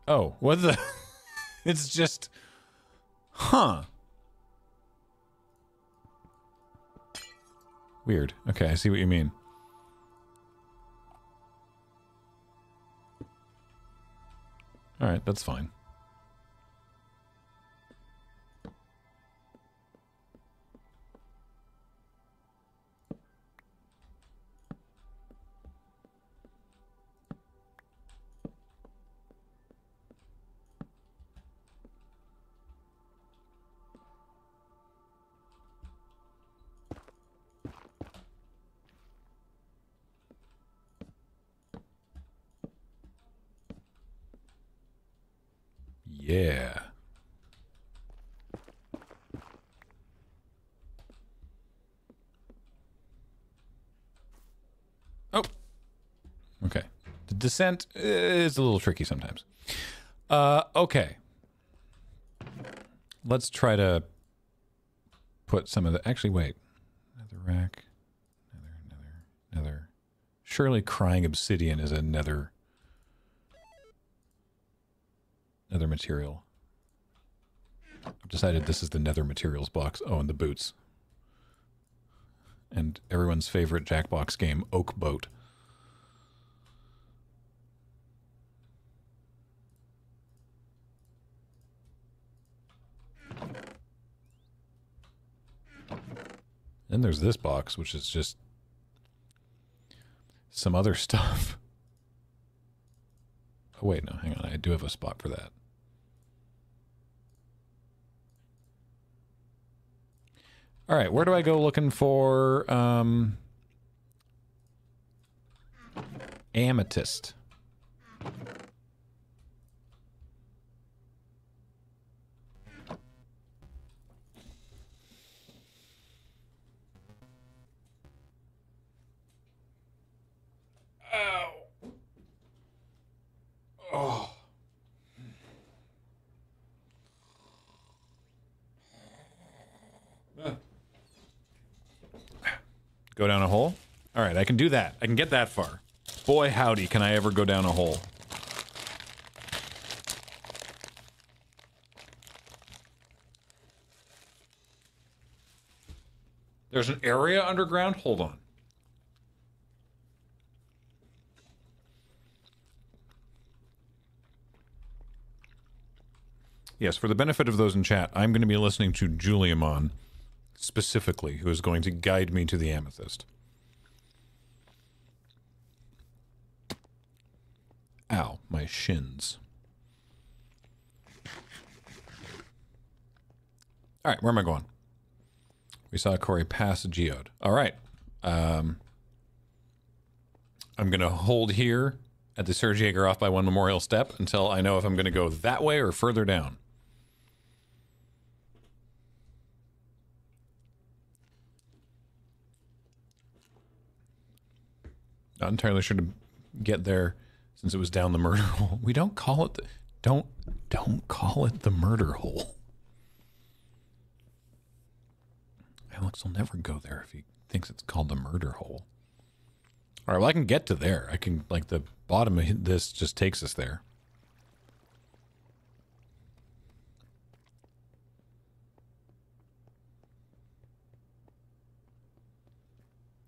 Oh, what the? It's just... Huh. Weird. Okay, I see what you mean. Alright, that's fine. Yeah. Oh. Okay. The descent is a little tricky sometimes. Okay. Let's try to put some of the... Actually, wait. Nether rack. Nether. Surely crying obsidian is a nether material. I've decided this is the nether materials box. Oh, and the boots. And everyone's favorite Jackbox game, Oak Boat. Then there's this box, which is just some other stuff. Oh, wait, no, hang on. I do have a spot for that. All right, where do I go looking for amethyst? Oh. Go down a hole? All right, I can do that. I can get that far. Boy, howdy, can I ever go down a hole. There's an area underground? Hold on. Yes, for the benefit of those in chat, I'm going to be listening to Juliamon, specifically, who is going to guide me to the amethyst. Ow, my shins. All right, where am I going? We saw Corey pass a geode. All right. I'm going to hold here at the Serge Yeager off by one memorial step until I know if I'm going to go that way or further down. Not entirely sure to get there since it was down the murder hole. We don't call it the, don't call it the murder hole. Alex will never go there if he thinks it's called the murder hole. All right, well, I can get to there. I can, like, the bottom of this just takes us there.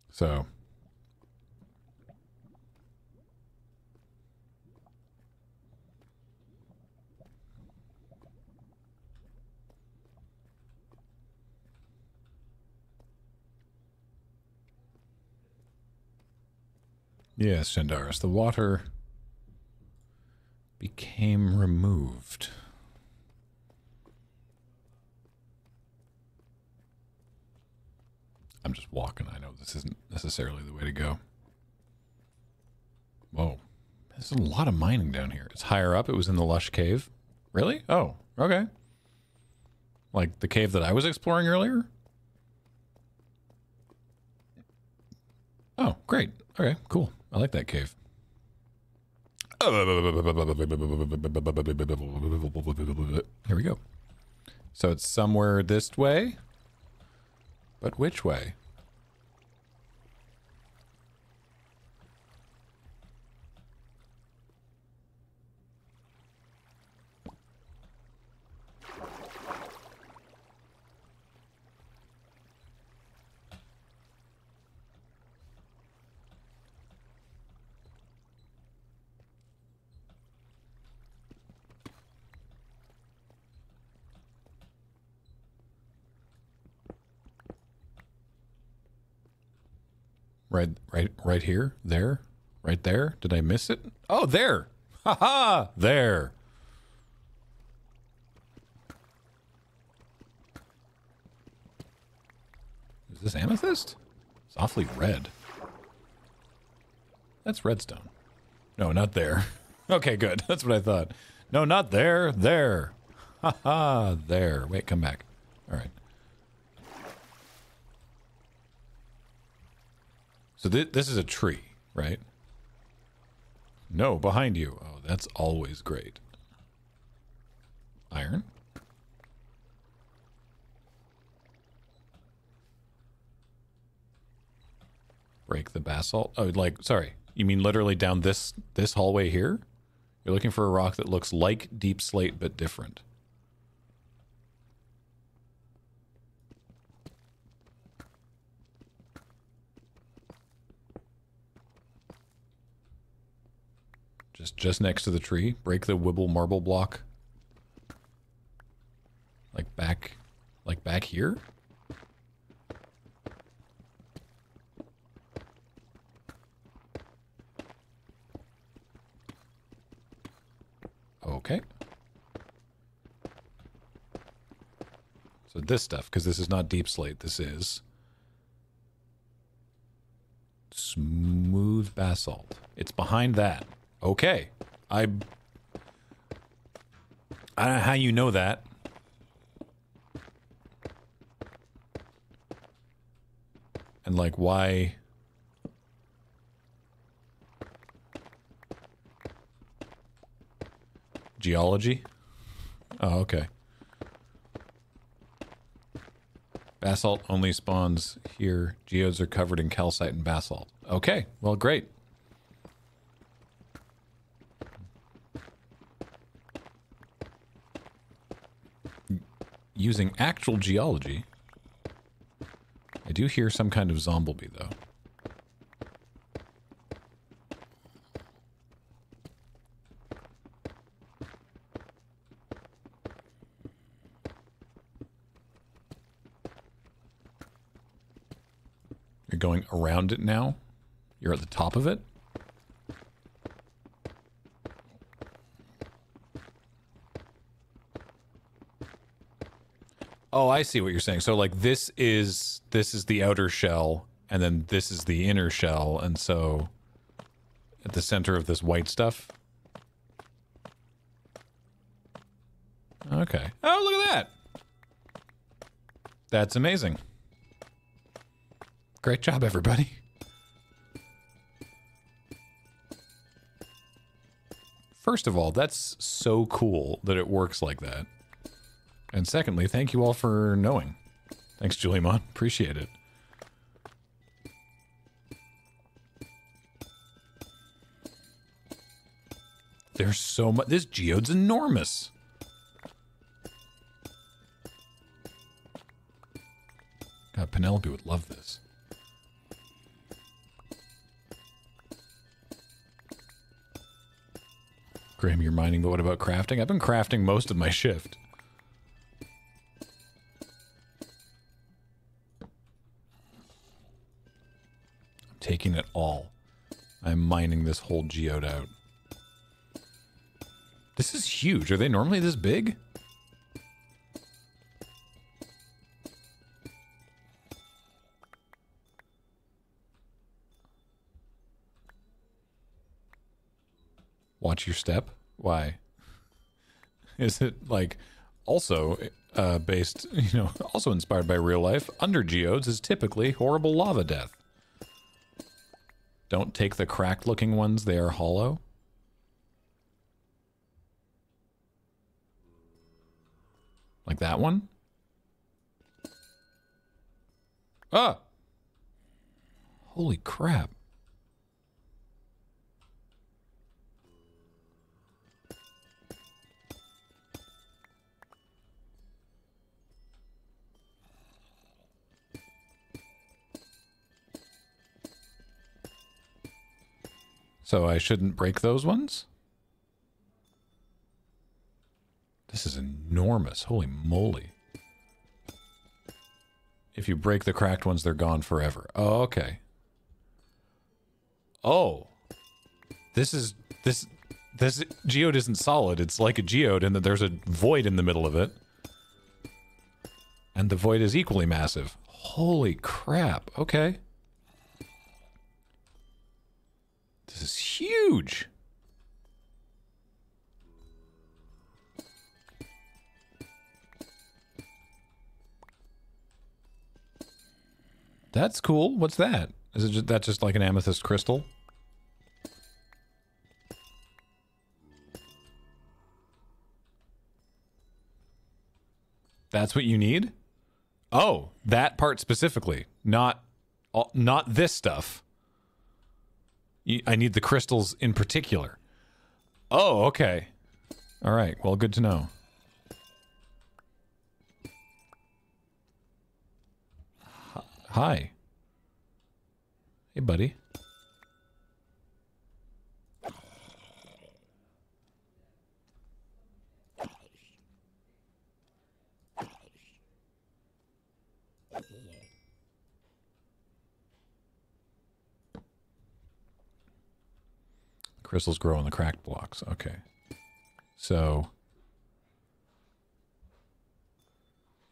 So... Yes, Shandaris, the water became removed. I'm just walking. I know this isn't necessarily the way to go. Whoa. There's a lot of mining down here. It's higher up. It was in the lush cave. Really? Oh, okay. Like the cave that I was exploring earlier? Oh, great. Okay, cool. I like that cave. Here we go. So it's somewhere this way, but which way? Right here, there, right there. Did I miss it? Oh, there! Ha-ha! There! Is this amethyst? It's awfully red. That's redstone. No, not there. Okay, good. That's what I thought. No, not there. There. Ha-ha! There. Wait, come back. All right. So this is a tree, right? No, behind you. Oh, that's always great. Iron? Break the basalt. Oh, like, sorry. You mean literally down this hallway here? You're looking for a rock that looks like deep slate, but different. Just next to the tree. Break the wibble marble block. Like back here? Okay. So this stuff, because this is not deep slate, this is smooth basalt. It's behind that. Okay. I don't know how you know that. And like, why? Geology? Oh, okay. Basalt only spawns here. Geodes are covered in calcite and basalt. Okay, well, great. Using actual geology. I do hear some kind of zomblebee, though. You're going around it now? You're at the top of it? Oh, I see what you're saying. So like this is the outer shell, and then this is the inner shell, and so at the center of this white stuff. Okay. Oh, look at that. That's amazing. Great job, everybody. First of all, that's so cool that it works like that. And secondly, thank you all for knowing. Thanks, Julie Mon. Appreciate it. There's so much. This geode's enormous. God, Penelope would love this. Graham, you're mining, but what about crafting? I've been crafting most of my shift. Taking it all. I'm mining this whole geode out. This is huge. Are they normally this big? Watch your step. Why? Is it like also based, you know, also inspired by real life? Under geodes is typically horrible lava death. Don't take the cracked-looking ones, they are hollow. Like that one? Ah! Holy crap. So I shouldn't break those ones? This is enormous. Holy moly. If you break the cracked ones, they're gone forever. Oh, okay. Oh. This geode isn't solid. It's like a geode in that there's a void in the middle of it. And the void is equally massive. Holy crap. Okay. This is huge. That's cool. What's that? Is it just, that's just like an amethyst crystal? That's what you need? Oh, that part specifically, not this stuff. I need the crystals in particular. Oh, okay. All right. Well, good to know. Hi. Hey, buddy. Crystals grow on the cracked blocks. Okay. So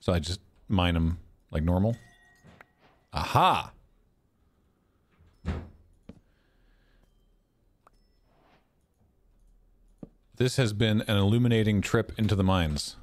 I just mine them like normal. Aha! This has been an illuminating trip into the mines.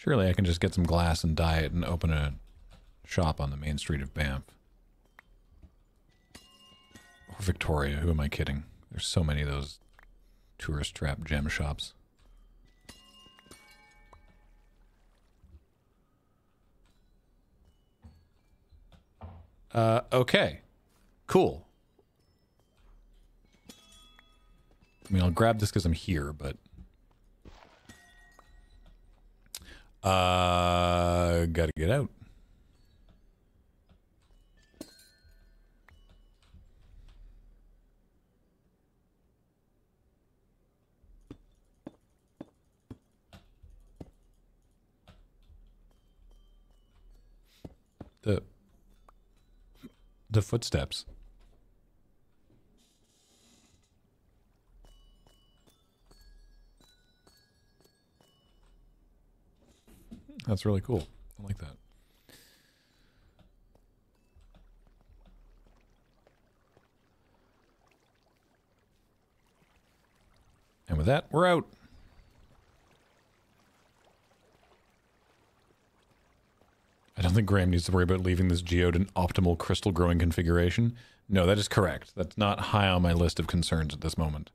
Surely I can just get some glass and dye it and open a shop on the main street of Banff. Or Victoria, who am I kidding? There's so many of those tourist trap gem shops. Okay. Cool. I mean, I'll grab this because I'm here, but... gotta get out. The footsteps. That's really cool. I like that. And with that, we're out. I don't think Graham needs to worry about leaving this geode in optimal crystal growing configuration. No, that is correct. That's not high on my list of concerns at this moment.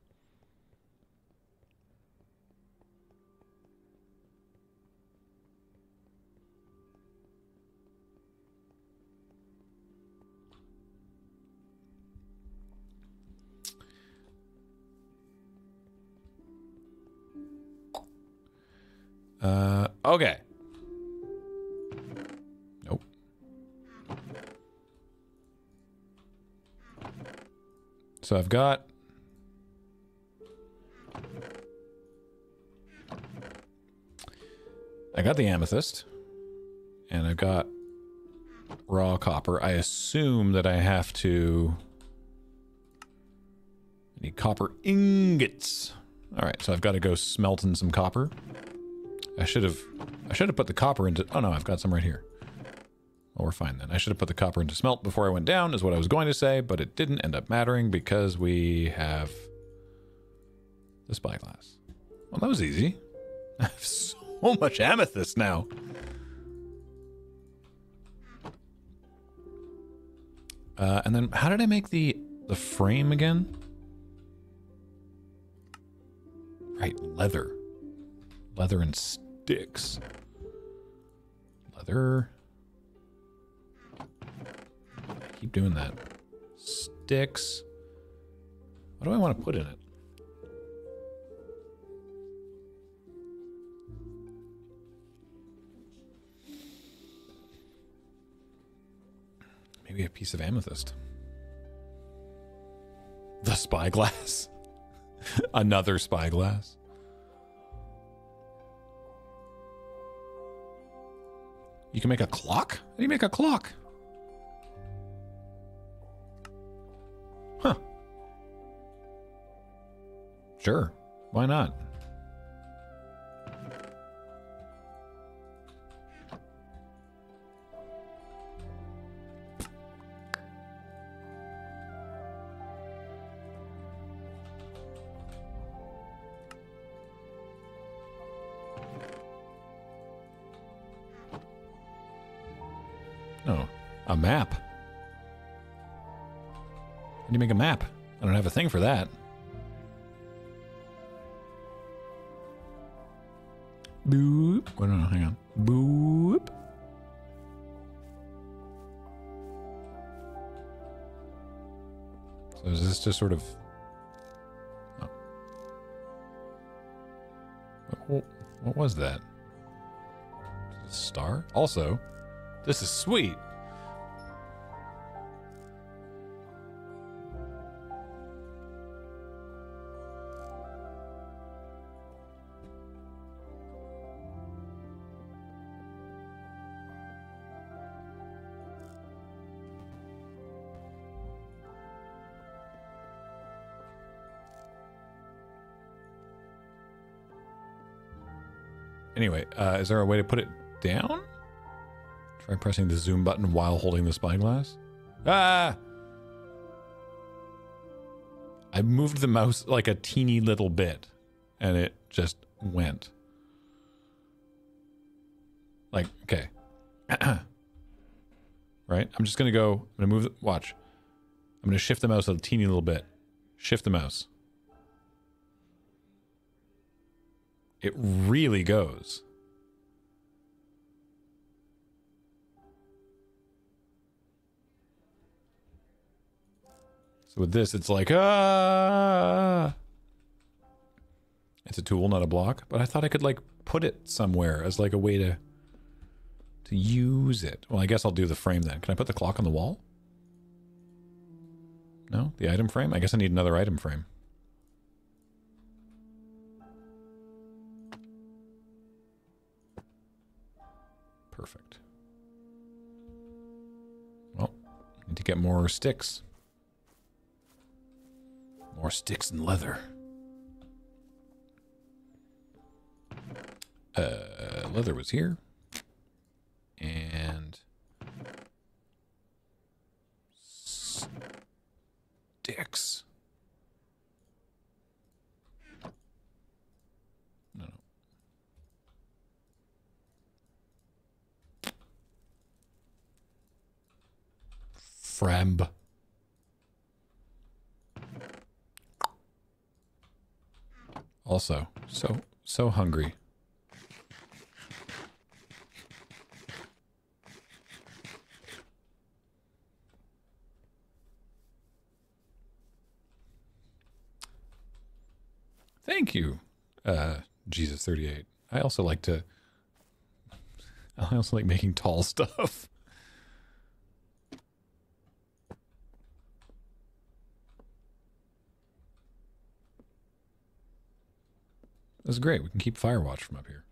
Okay. Nope. So I've got... I got the amethyst. And I've got raw copper. I assume that I have to... I need copper ingots. Alright, so I've got to go smelting some copper. I should have put the copper into... Oh no, I've got some right here. Well, we're fine then. I should have put the copper into smelt before I went down, is what I was going to say, but it didn't end up mattering because we have the spyglass. Well, that was easy. I have so much amethyst now. And then how did I make the frame again? Right, leather. Leather and sticks. Leather. I keep doing that. Sticks. What do I want to put in it? Maybe a piece of amethyst. The spyglass. Another spyglass. You can make a clock? How do you make a clock? Huh. Sure. Why not? No. A map. How do you make a map? I don't have a thing for that. Boop. Oh, no, hang on. Boop. So is this just sort of... Oh. What was that? A star? Also, this is sweet. Anyway, is there a way to put it down? Try pressing the zoom button while holding the spyglass. Ah! I moved the mouse like a teeny little bit, and it just went. Like, okay. Right? I'm just gonna go, I'm gonna move, watch. I'm gonna shift the mouse a teeny little bit. Shift the mouse. It really goes. So with this, it's like, ah! It's a tool, not a block, but I thought I could like put it somewhere as like a way to use it. Well, I guess I'll do the frame then. Can I put the clock on the wall? No, the item frame? I guess I need another item frame. Perfect. Well, need to get more sticks. More sticks and leather. Leather was here. And... sticks. Framb. Also, so hungry. Thank you, Jesus38. I also like making tall stuff. That's great. We can keep Firewatch from up here.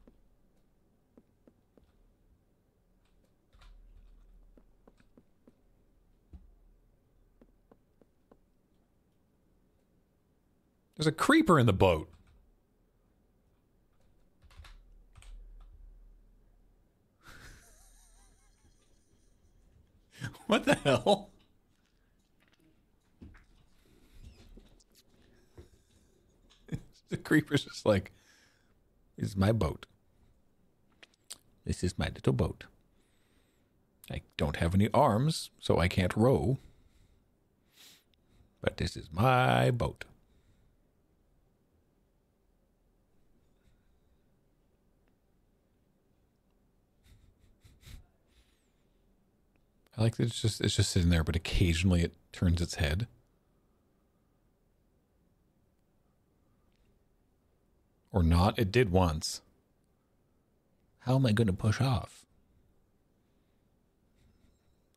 There's a creeper in the boat. What the hell? The creeper's just like... This is my boat. This is my little boat. I don't have any arms, so I can't row. But this is my boat. I like that it's just sitting there, but occasionally it turns its head. Or not. It did once. How am I going to push off?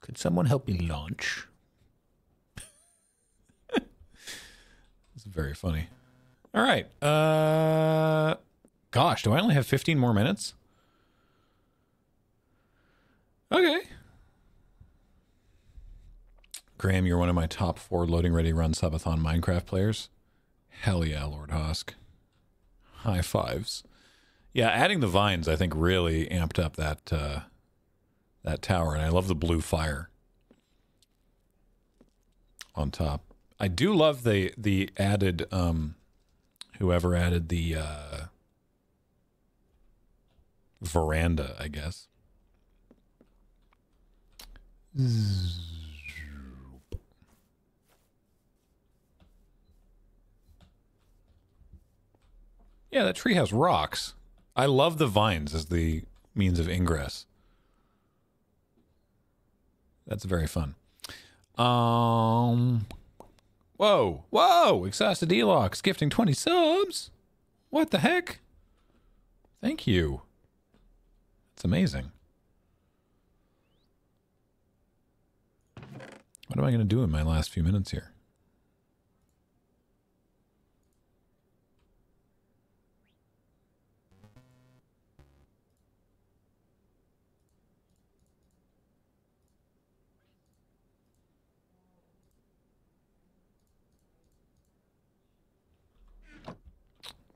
Could someone help me launch? It's very funny. All right. Gosh, do I only have 15 more minutes? Okay. Graham, you're one of my top 4 Loading Ready Run Subathon Minecraft players. Hell yeah, Lord Hosk. High fives. Yeah, adding the vines, I think, really amped up that that tower, and I love the blue fire on top. I do love the added whoever added the veranda, I guess. Yeah, that tree has rocks. I love the vines as the means of ingress. That's very fun. Whoa, whoa! Exhausted Elox gifting 20 subs. What the heck? Thank you. That's amazing. What am I going to do in my last few minutes here?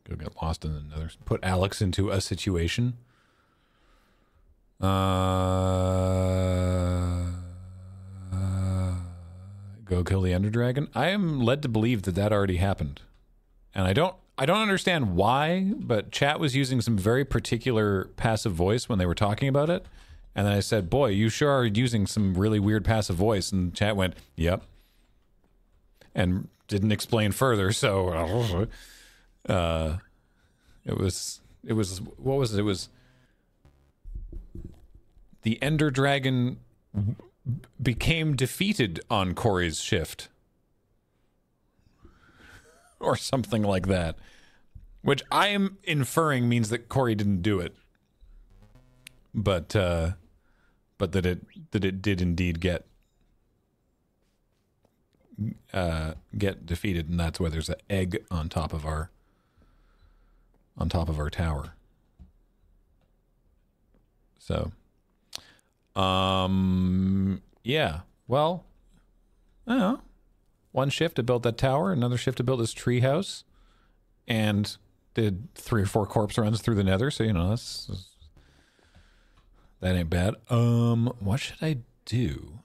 Go get lost in another. Put Alex into a situation. Go kill the Ender Dragon. I am led to believe that that already happened, and I don't understand why. But chat was using some very particular passive voice when they were talking about it, and then I said, "Boy, you sure are using some really weird passive voice." And chat went, "Yep," and didn't explain further. So, it was what was it? It was the Ender Dragon became defeated on Corey's shift. Or something like that. Which I am inferring means that Corey didn't do it. But that it did indeed get defeated, and that's why there's an egg on top of our tower. So yeah, well, I don't know. One shift to build that tower, another shift to build this tree house, and did 3 or 4 corpse runs through the Nether, so, you know, that ain't bad. What should I do?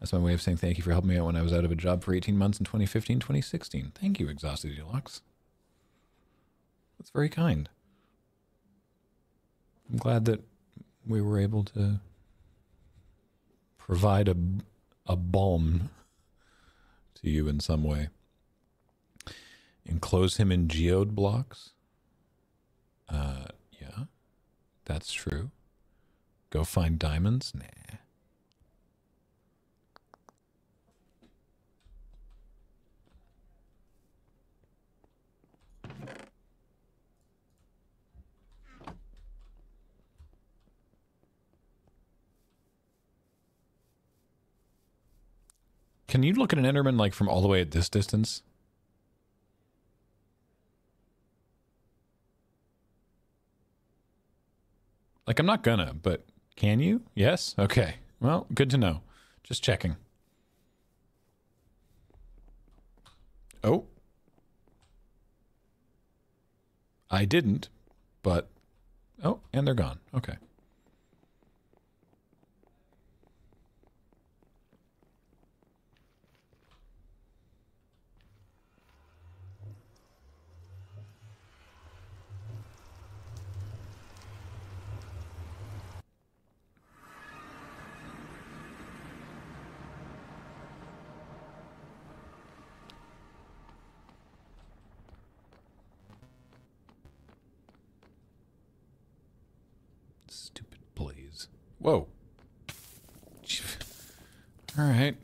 That's my way of saying thank you for helping me out when I was out of a job for 18 months in 2015, 2016. Thank you, Exhausted Deluxe. That's very kind. I'm glad that we were able to provide a balm to you in some way. Enclose him in geode blocks. Yeah, that's true. Go find diamonds? Nah. Can you look at an Enderman, like, from all the way at this distance? Like, I'm not gonna, but can you? Yes? Okay. Well, good to know. Just checking. Oh. I didn't, but... Oh, and they're gone. Okay. Whoa. All right.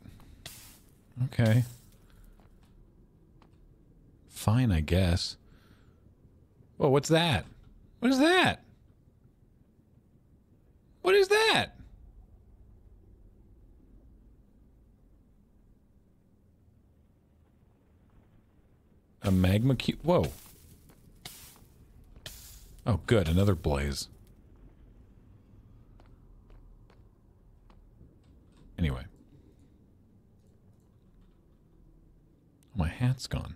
Okay. Fine, I guess. Whoa, what's that? What is that? What is that? A magma cube. Whoa. Oh, good. Another blaze. Anyway. My hat's gone.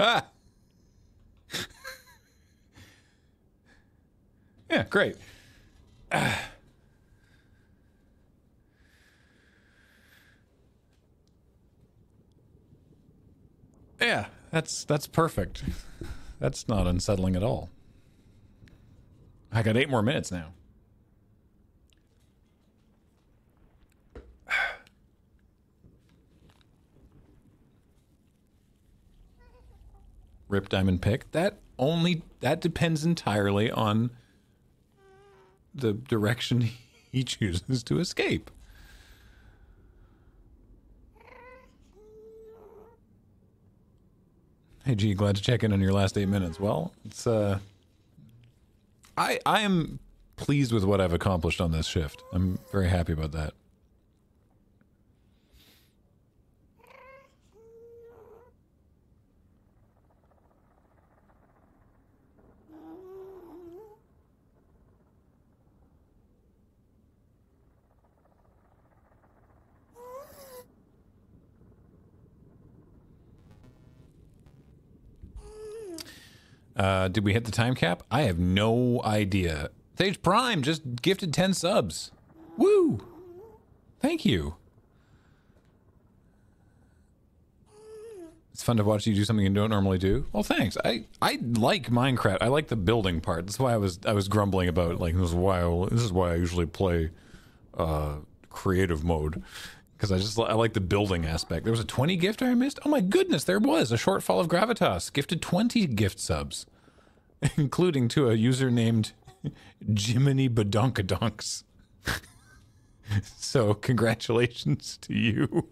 Ah. Yeah, great. Yeah, that's perfect. That's not unsettling at all. I got 8 more minutes now. Rip diamond pick. That depends entirely on the direction he chooses to escape. Hey G, glad to check in on your last 8 minutes. Well, it's I am pleased with what I've accomplished on this shift. I'm very happy about that. Did we hit the time cap? I have no idea. Sage Prime just gifted 10 subs. Woo! Thank you. It's fun to watch you do something you don't normally do. Well, thanks. I like Minecraft. I like the building part. That's why I was grumbling about like this is why I usually play creative mode. Because I like the building aspect. There was a 20 gift I missed? Oh my goodness, there was! A Shortfall of Gravitas gifted 20 gift subs. Including to a user named Jiminy Badonkadonks. So, congratulations to you.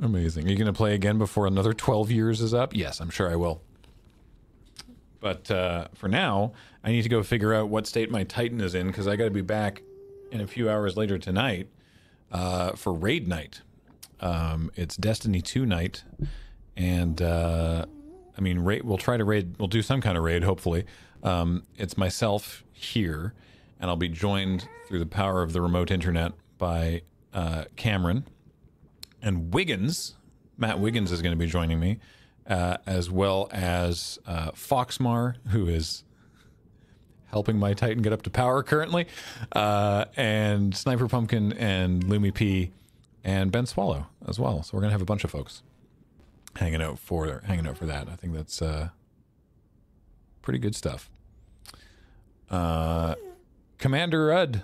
Amazing. Are you going to play again before another 12 years is up? Yes, I'm sure I will. But for now, I need to go figure out what state my Titan is in because I got to be back in a few hours later tonight for raid night. It's Destiny 2 night, and I mean, raid. We'll try to raid. We'll do some kind of raid, hopefully. It's myself here, and I'll be joined through the power of the remote internet by Cameron and Wiggins. Matt Wiggins is going to be joining me. As well as Foxmar, who is helping my Titan get up to power currently, and Sniper Pumpkin and Lumi P and Ben Swallow as well. So we're gonna have a bunch of folks hanging out for that. I think that's pretty good stuff. Commander Rudd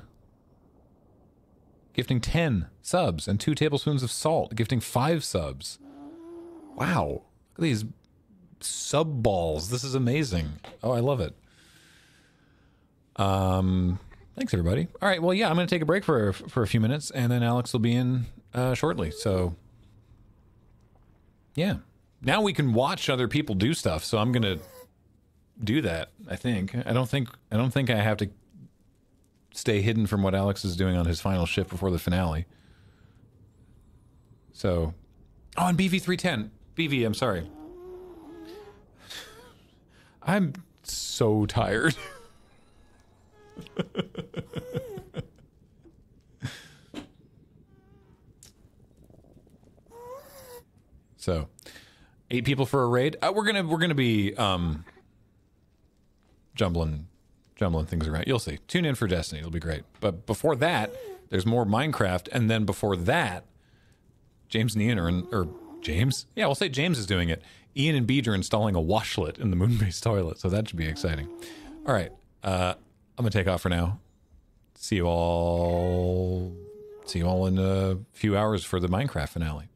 gifting 10 subs and 2 tablespoons of salt, gifting 5 subs. Wow. Look at these sub balls. This is amazing. Oh, I love it. Thanks everybody. All right, well, yeah, I'm going to take a break for a few minutes, and then Alex will be in shortly. So, yeah, now we can watch other people do stuff. So I'm going to do that. I think. I don't think I have to stay hidden from what Alex is doing on his final shift before the finale. So, oh, and BV310. BV, I'm sorry. I'm so tired. So, 8 people for a raid. We're gonna be jumbling things around. You'll see. Tune in for Destiny. It'll be great. But before that, there's more Minecraft, and then before that, James and Ian are in, or James? Yeah, we'll say James is doing it. Ian and Beej are installing a washlet in the moon-based toilet, so that should be exciting. All right, I'm gonna take off for now. See you all in a few hours for the Minecraft finale.